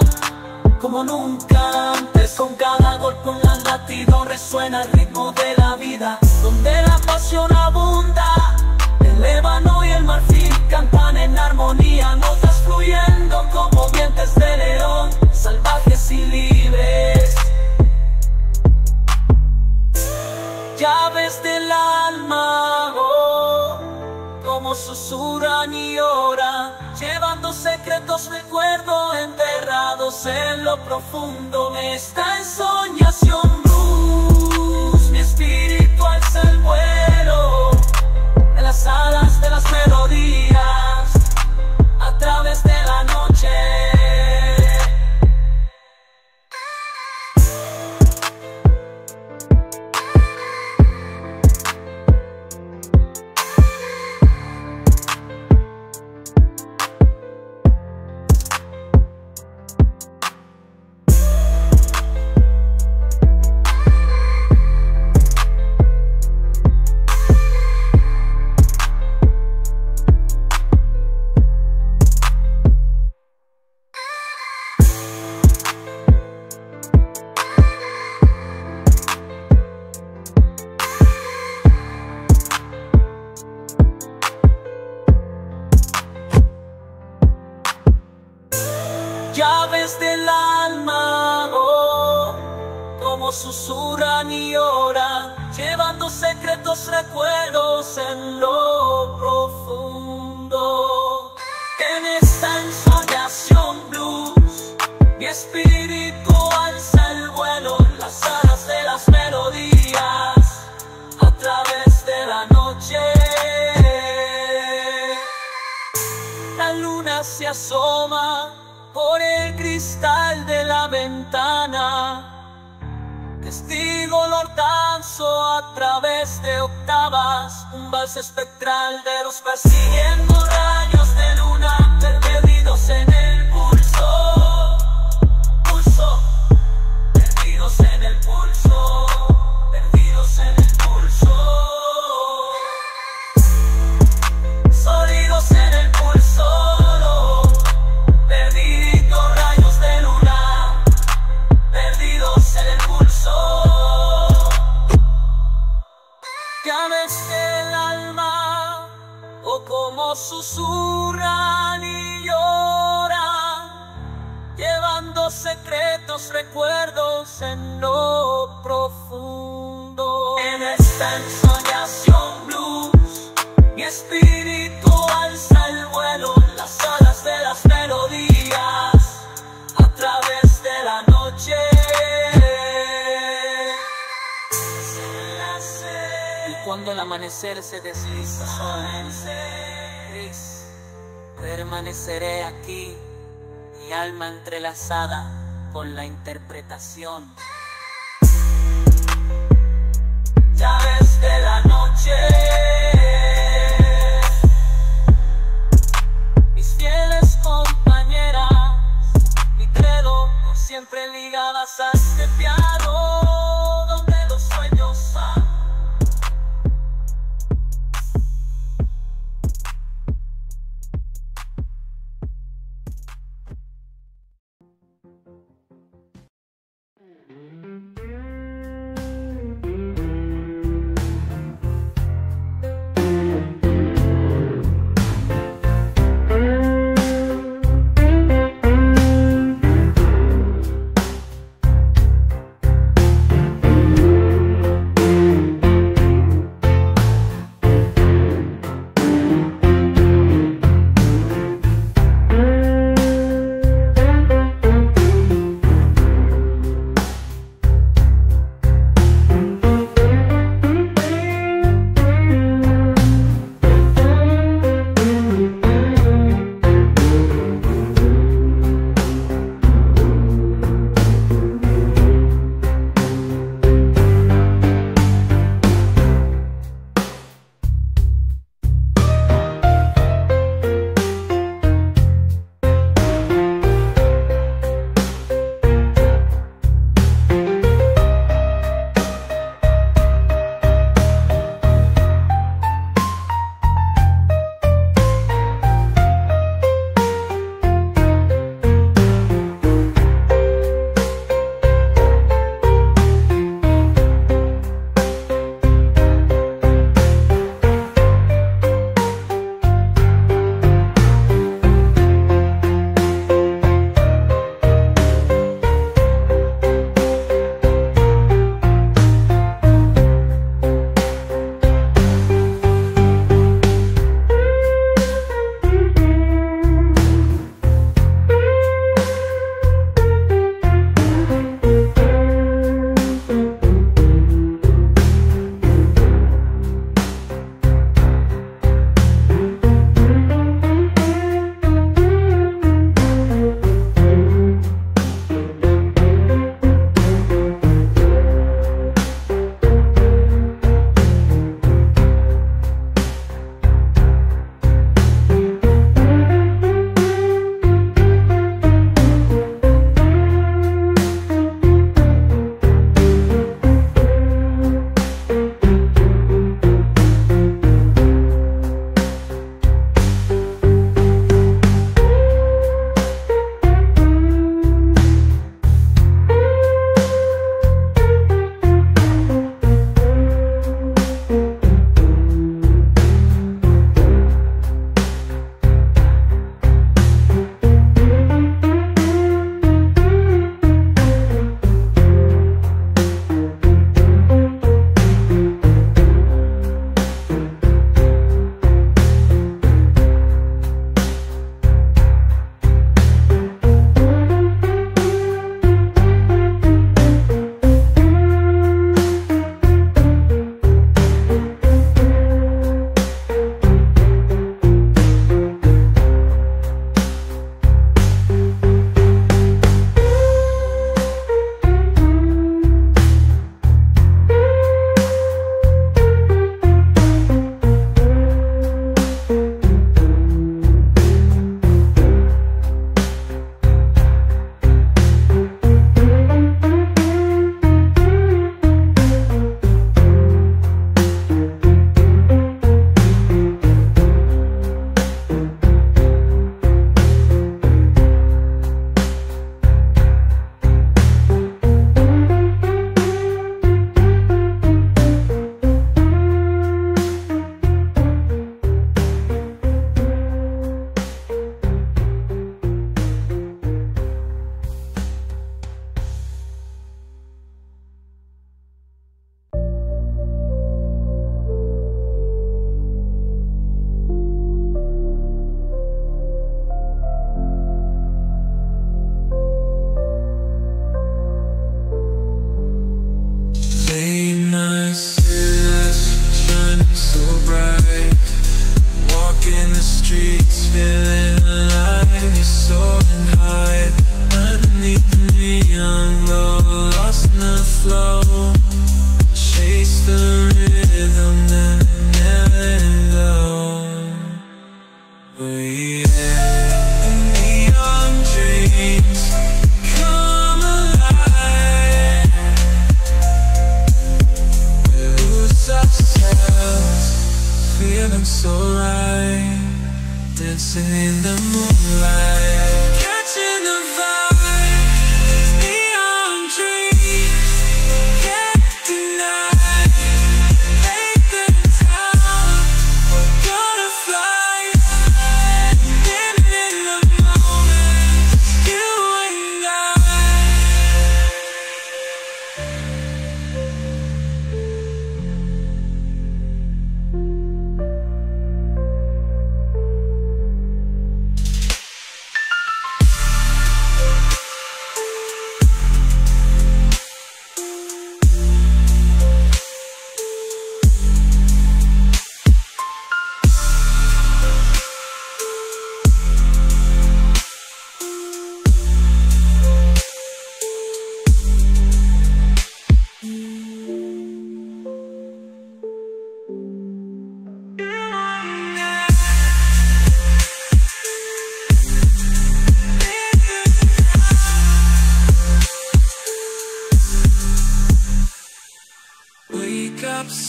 como nunca antes. Con cada golpe un latido resuena el ritmo de la vida, donde la pasión abunda, el ébano y el marfil cantan en armonía, notas fluyendo como dientes de león, salvajes y libres, llaves del alma, oh, como susurran y oran, llevando secretos, recuerdo enterrados en lo profundo de esta ensoñación. Luz, mi espíritu alza el vuelo en las alas de las melodías, a través de la noche. Llaves del alma, oh, como susurran y oran, llevando secretos, recuerdos en lo profundo. En esta ensoñación blues, mi espíritu alza el vuelo, las alas de las melodías, a través de la noche. La luna se asoma por el cristal de la ventana, testigo lo danzo a través de octavas, un vals espectral de los persiguiendo rayos de luna, perdidos en el pulso, pulso, perdidos en el pulso, perdidos en el pulso, sólidos en el pulso. Llaves del alma, o como susurran y lloran, llevando secretos, recuerdos en lo profundo. En esta ensoñación blues, mi espíritu alza el vuelo, las alas de las melodías, a través de la noche. Cuando el amanecer se desliza suave, gris, permaneceré aquí, mi alma entrelazada con la interpretación. Llaves de la noche, mis fieles compañeras, mi credo, siempre ligadas a este piano, donde los sueños van.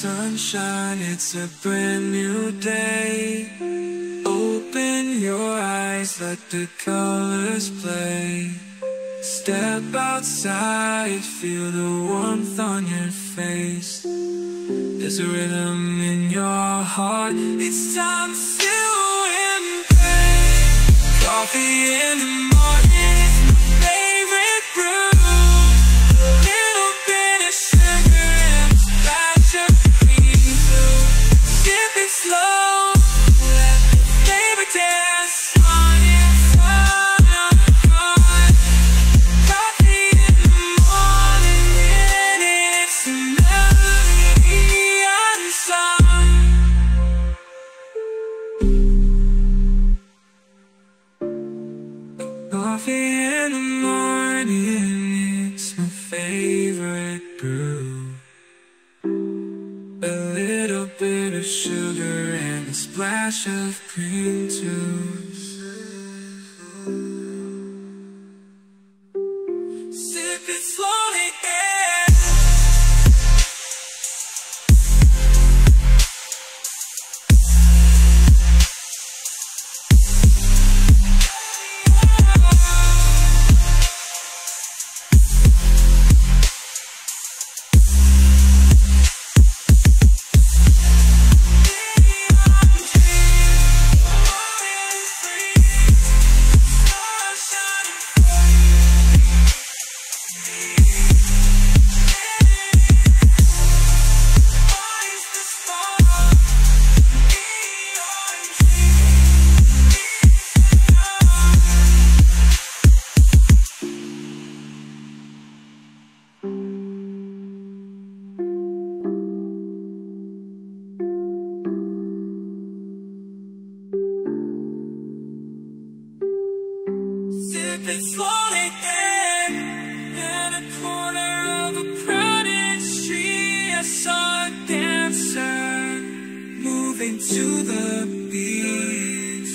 sunshine, it's a brand new day. Open your eyes, let the colors play. Step outside, feel the warmth on your face. There's a rhythm in your heart, it's time to embrace. Coffee in the morning, my favorite brew. Slow, let the flavor dance on its own. Coffee in the morning, and it's a melody on the song. Coffee in the morning, it's my favorite brew. A little bit of sugar, splash of cream juice. Sip it slowly, yeah. To the beach,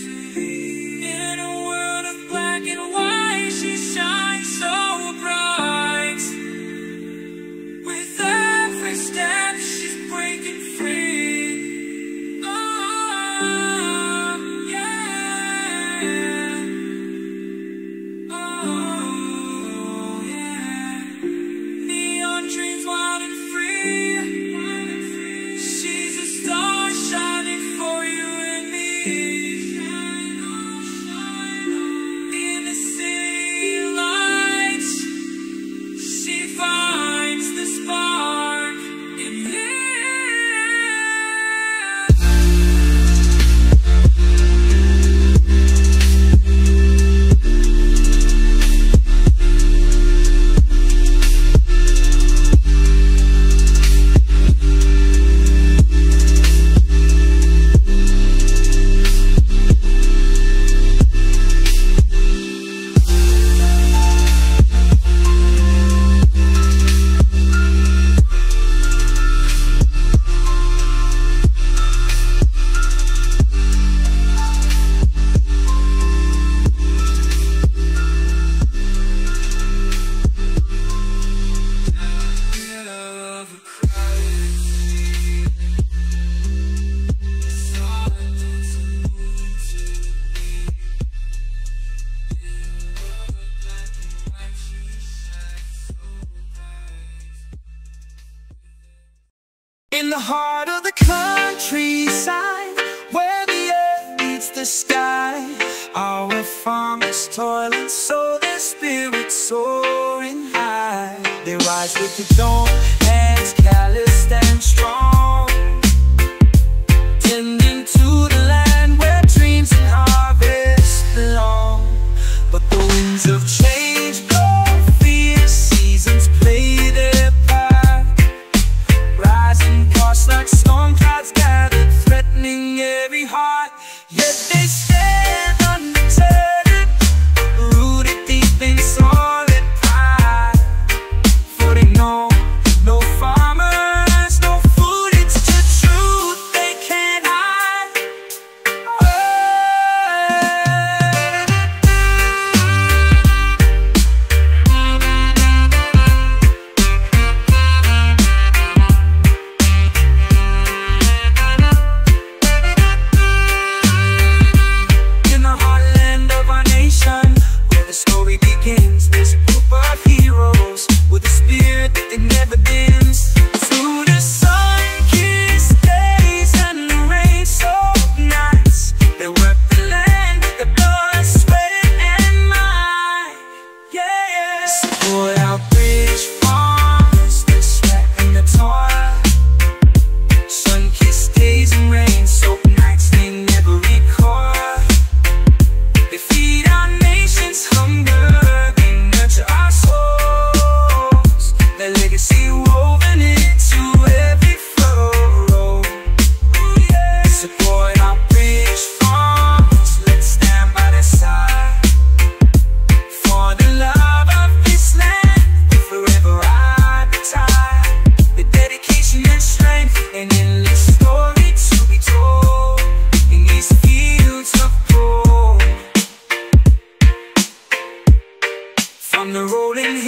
in a world of black and white, she shines so bright. With every step, she's breaking free. Oh, yeah. Oh, yeah. Neon dreams wild and free. In the heart of the countryside, where the earth meets the sky, our farmers toil and sow their spirits soaring high. They rise with the dawn, hands calloused and strong, tending to the land where dreams and harvests belong. But the winds of change blow fierce, seasons play their part, rising like storm clouds gathered, threatening every heart. Yet they stand undeterred, rooted deep in solid pride. For they know no farmers, no food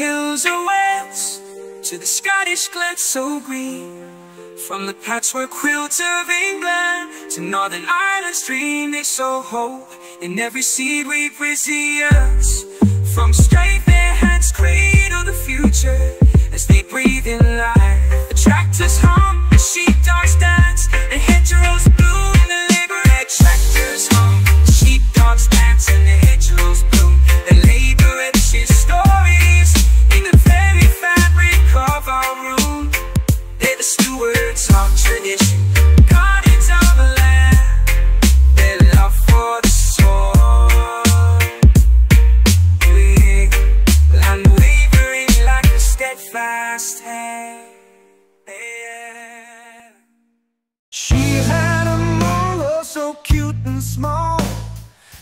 hills of Wales to the Scottish glens so green, from the patchwork quilts of England to Northern Ireland's dream, they sow hope in every seed we present. From strife their hands cradle the future as they breathe in life. The tractors hum, the sheepdogs dance, the hedgerows bloom, the labourer tractors hum, the sheepdogs dance, and the hedgerows bloom, the labourer shares stories in the very fabric of our room. They're the stewards of tradition, guardians of the land, their love for the soul. Unwavering like a steadfast hand. She had a mole so cute and small,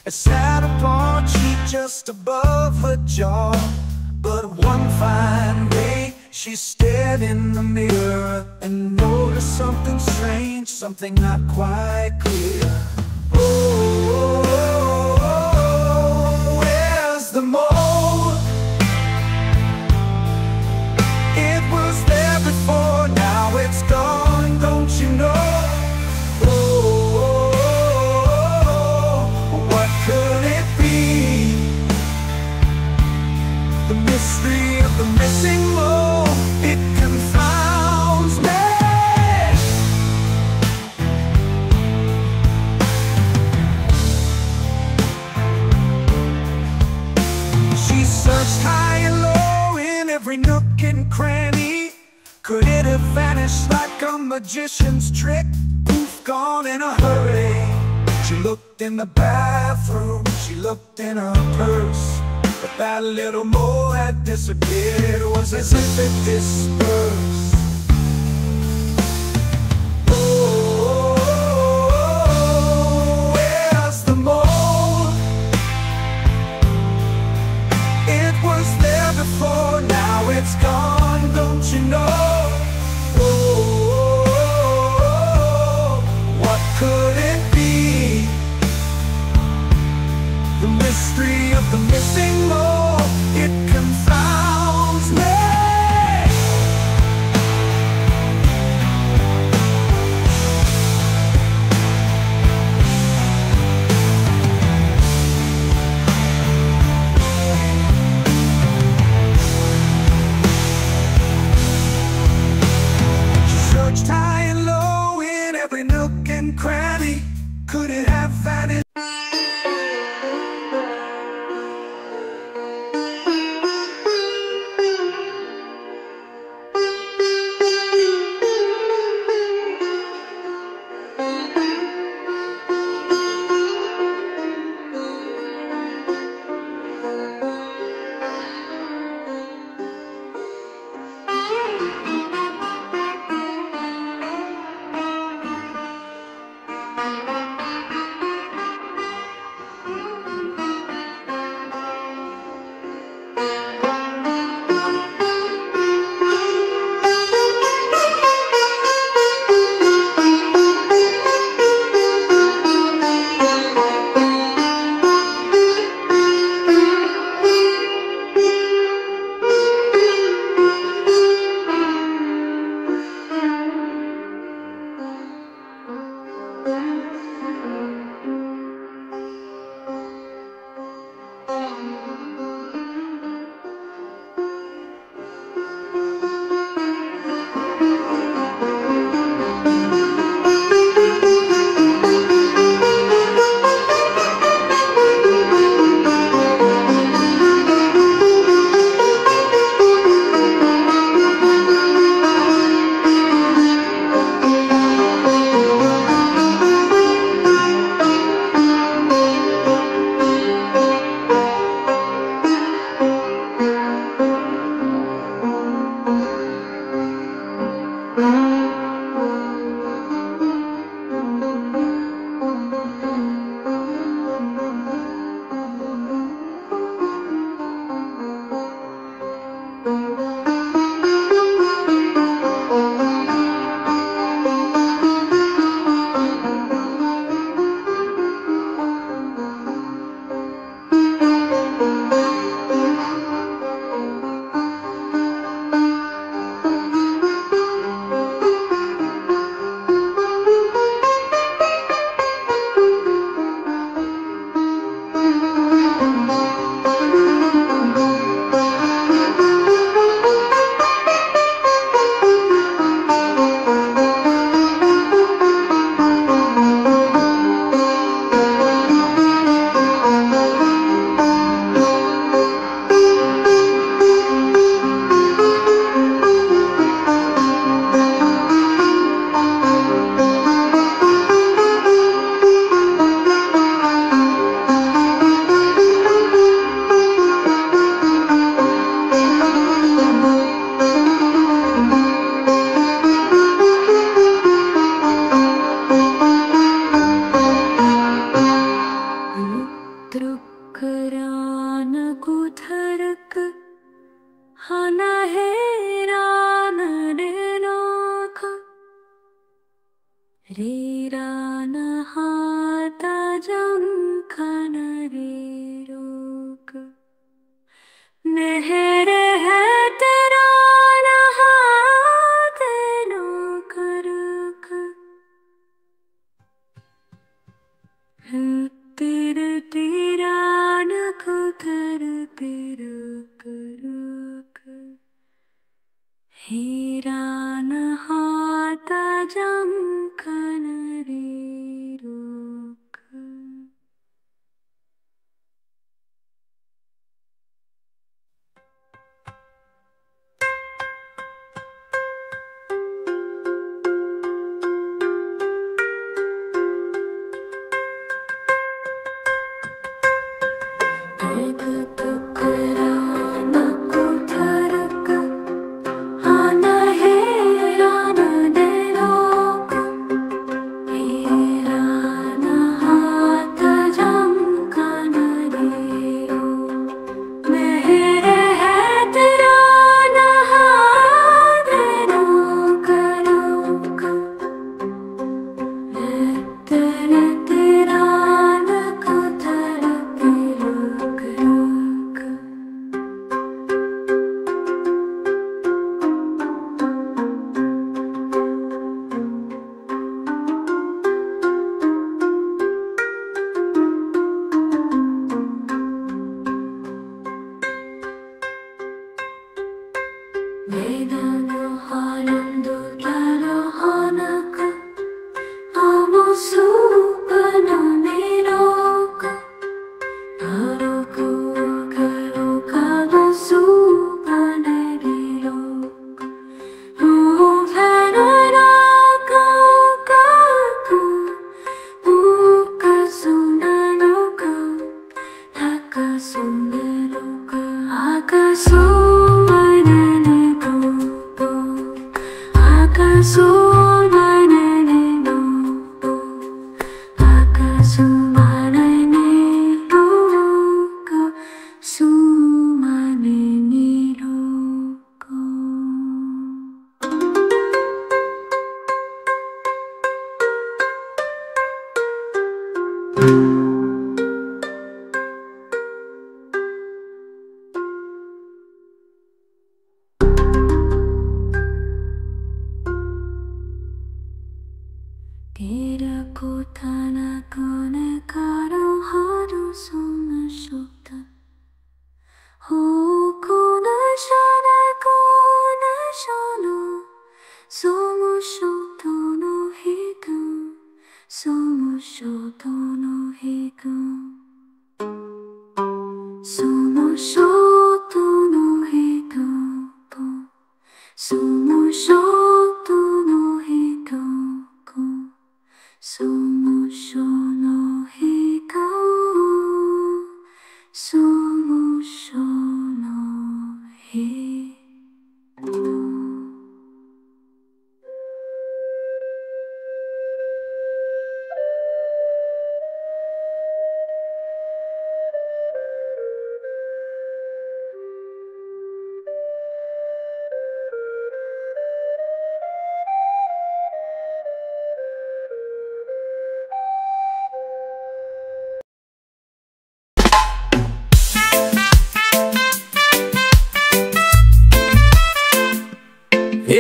it sat upon cheek just above her jaw. But one fine day, she stared in the mirror and noticed something strange, something not quite clear. Oh, oh, oh, oh, where's the mole? It was there before, now it's gone, don't you know? The missing mole, it confounds me. She searched high and low in every nook and cranny. Could it have vanished like a magician's trick? Poof, gone in a hurry. She looked in the bathroom, she looked in her purse, but that little mole had disappeared. It was as if it dispersed. Oh, oh, oh, oh, where's the mole? It was there before, now it's gone, don't you know? Oh, oh, oh, oh, what could it be? The mystery of the missing mole.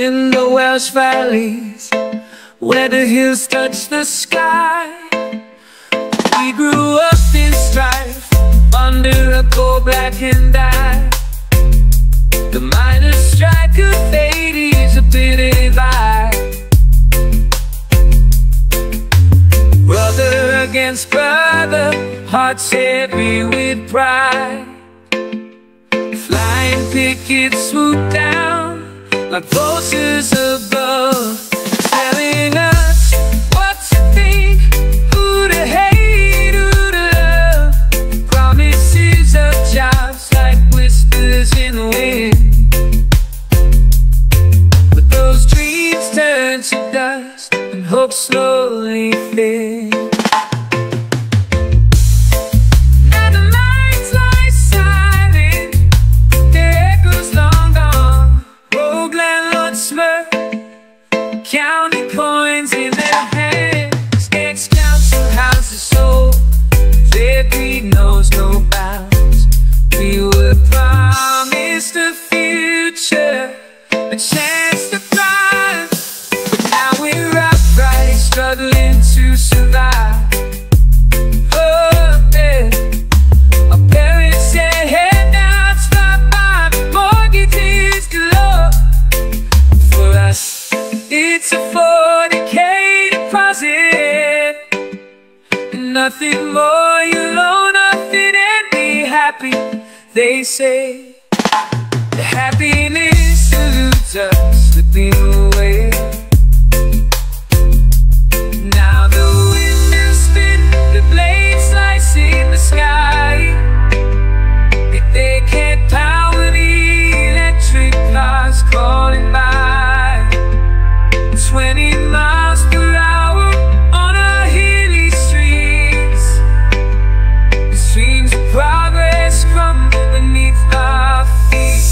In the Welsh valleys, where the hills touch the sky, we grew up in strife, under a cold blackened eye. The miners' strike of 80s, a pity by brother against brother, hearts heavy with pride. Flying pickets swooped down like voices above, telling us what to think, who to hate, who to love. Promises of jobs like whispers in the wind, but those dreams turn to dust and hope slowly fades. And the nights lie silent, the echoes long gone. a chance to thrive, but now we're upright, struggling to survive. Oh, yeah. Our parents said, head down, stop by, mortgages galore. For us, it's a 40K deposit, nothing more. You'll own nothing and be happy, they say. The happiness eludes us, slipping away. Now the windows spin, the blades slice in the sky. If they can't power the electric cars calling by, 20 miles per hour on our hilly streets. The streams of progress crumble beneath our feet.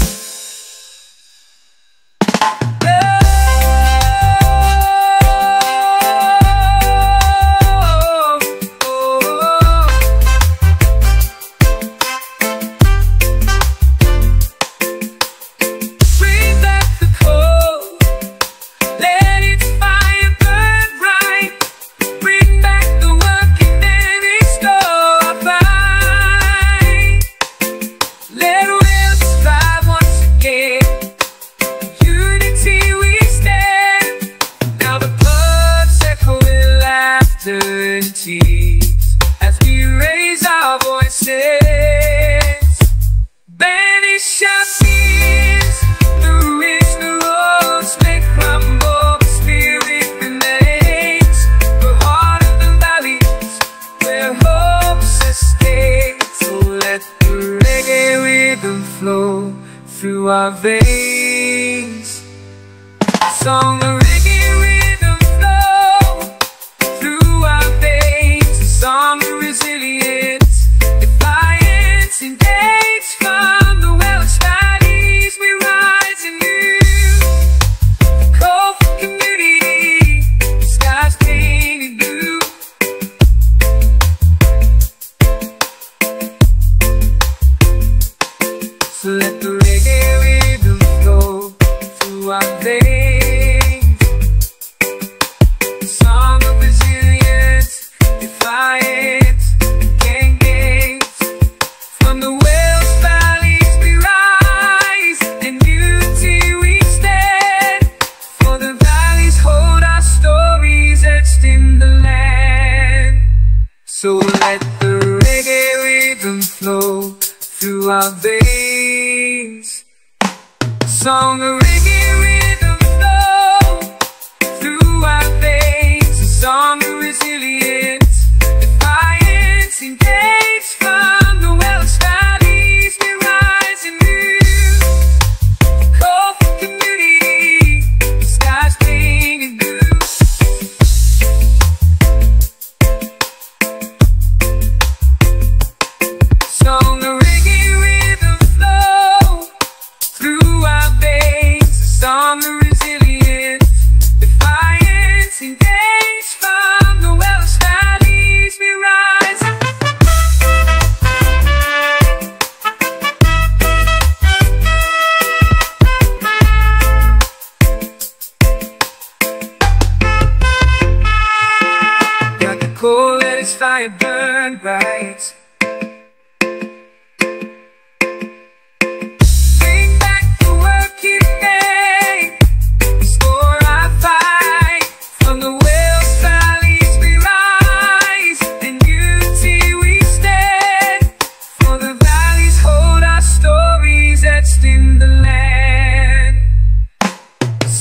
As we raise our voices, banish our fears. The rich, the roads may crumble, but spirit remains. The heart of the valleys where hope sustains. So let the reggae rhythm flow through our veins. The song of reggae rhythm flow through our veins. Song of resilience, defiance, and engage from the Welsh valleys. We rise anew. Call for community, skies painted blue. So let the reggae rhythm flow through our veins. So let the reggae rhythm flow through our veins. The song of reggae rhythm flow through our veins. The song of resilience, defiance, engage from the Welsh valleys. We rise anew. Call for community, skies painted blue. Song of resilience, defiance, engage from the Welsh valleys we rise. Got the coal, let its fire burn bright.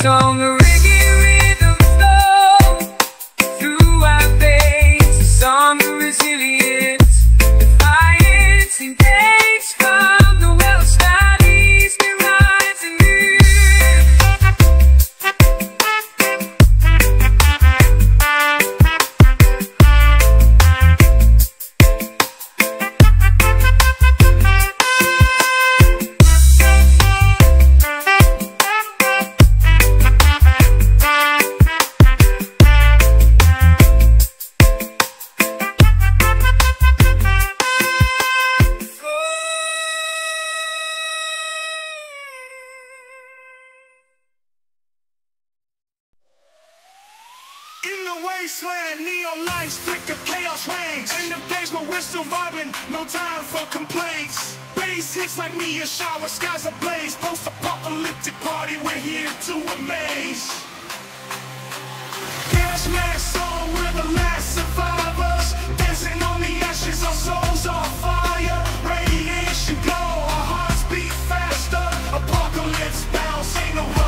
Song of reggae rhythm flow through our veins. Song of resilience, In the wasteland, neon lights flicker, chaos reigns. In the days where we're still vibing, no time for complaints. Bass hits like me, a shower, skies ablaze. Post-apocalyptic party, we're here to amaze. Gas mask on, we're the last survivors. Dancing on the ashes, our souls are fire. Radiation glow, our hearts beat faster. Apocalypse bounce, ain't no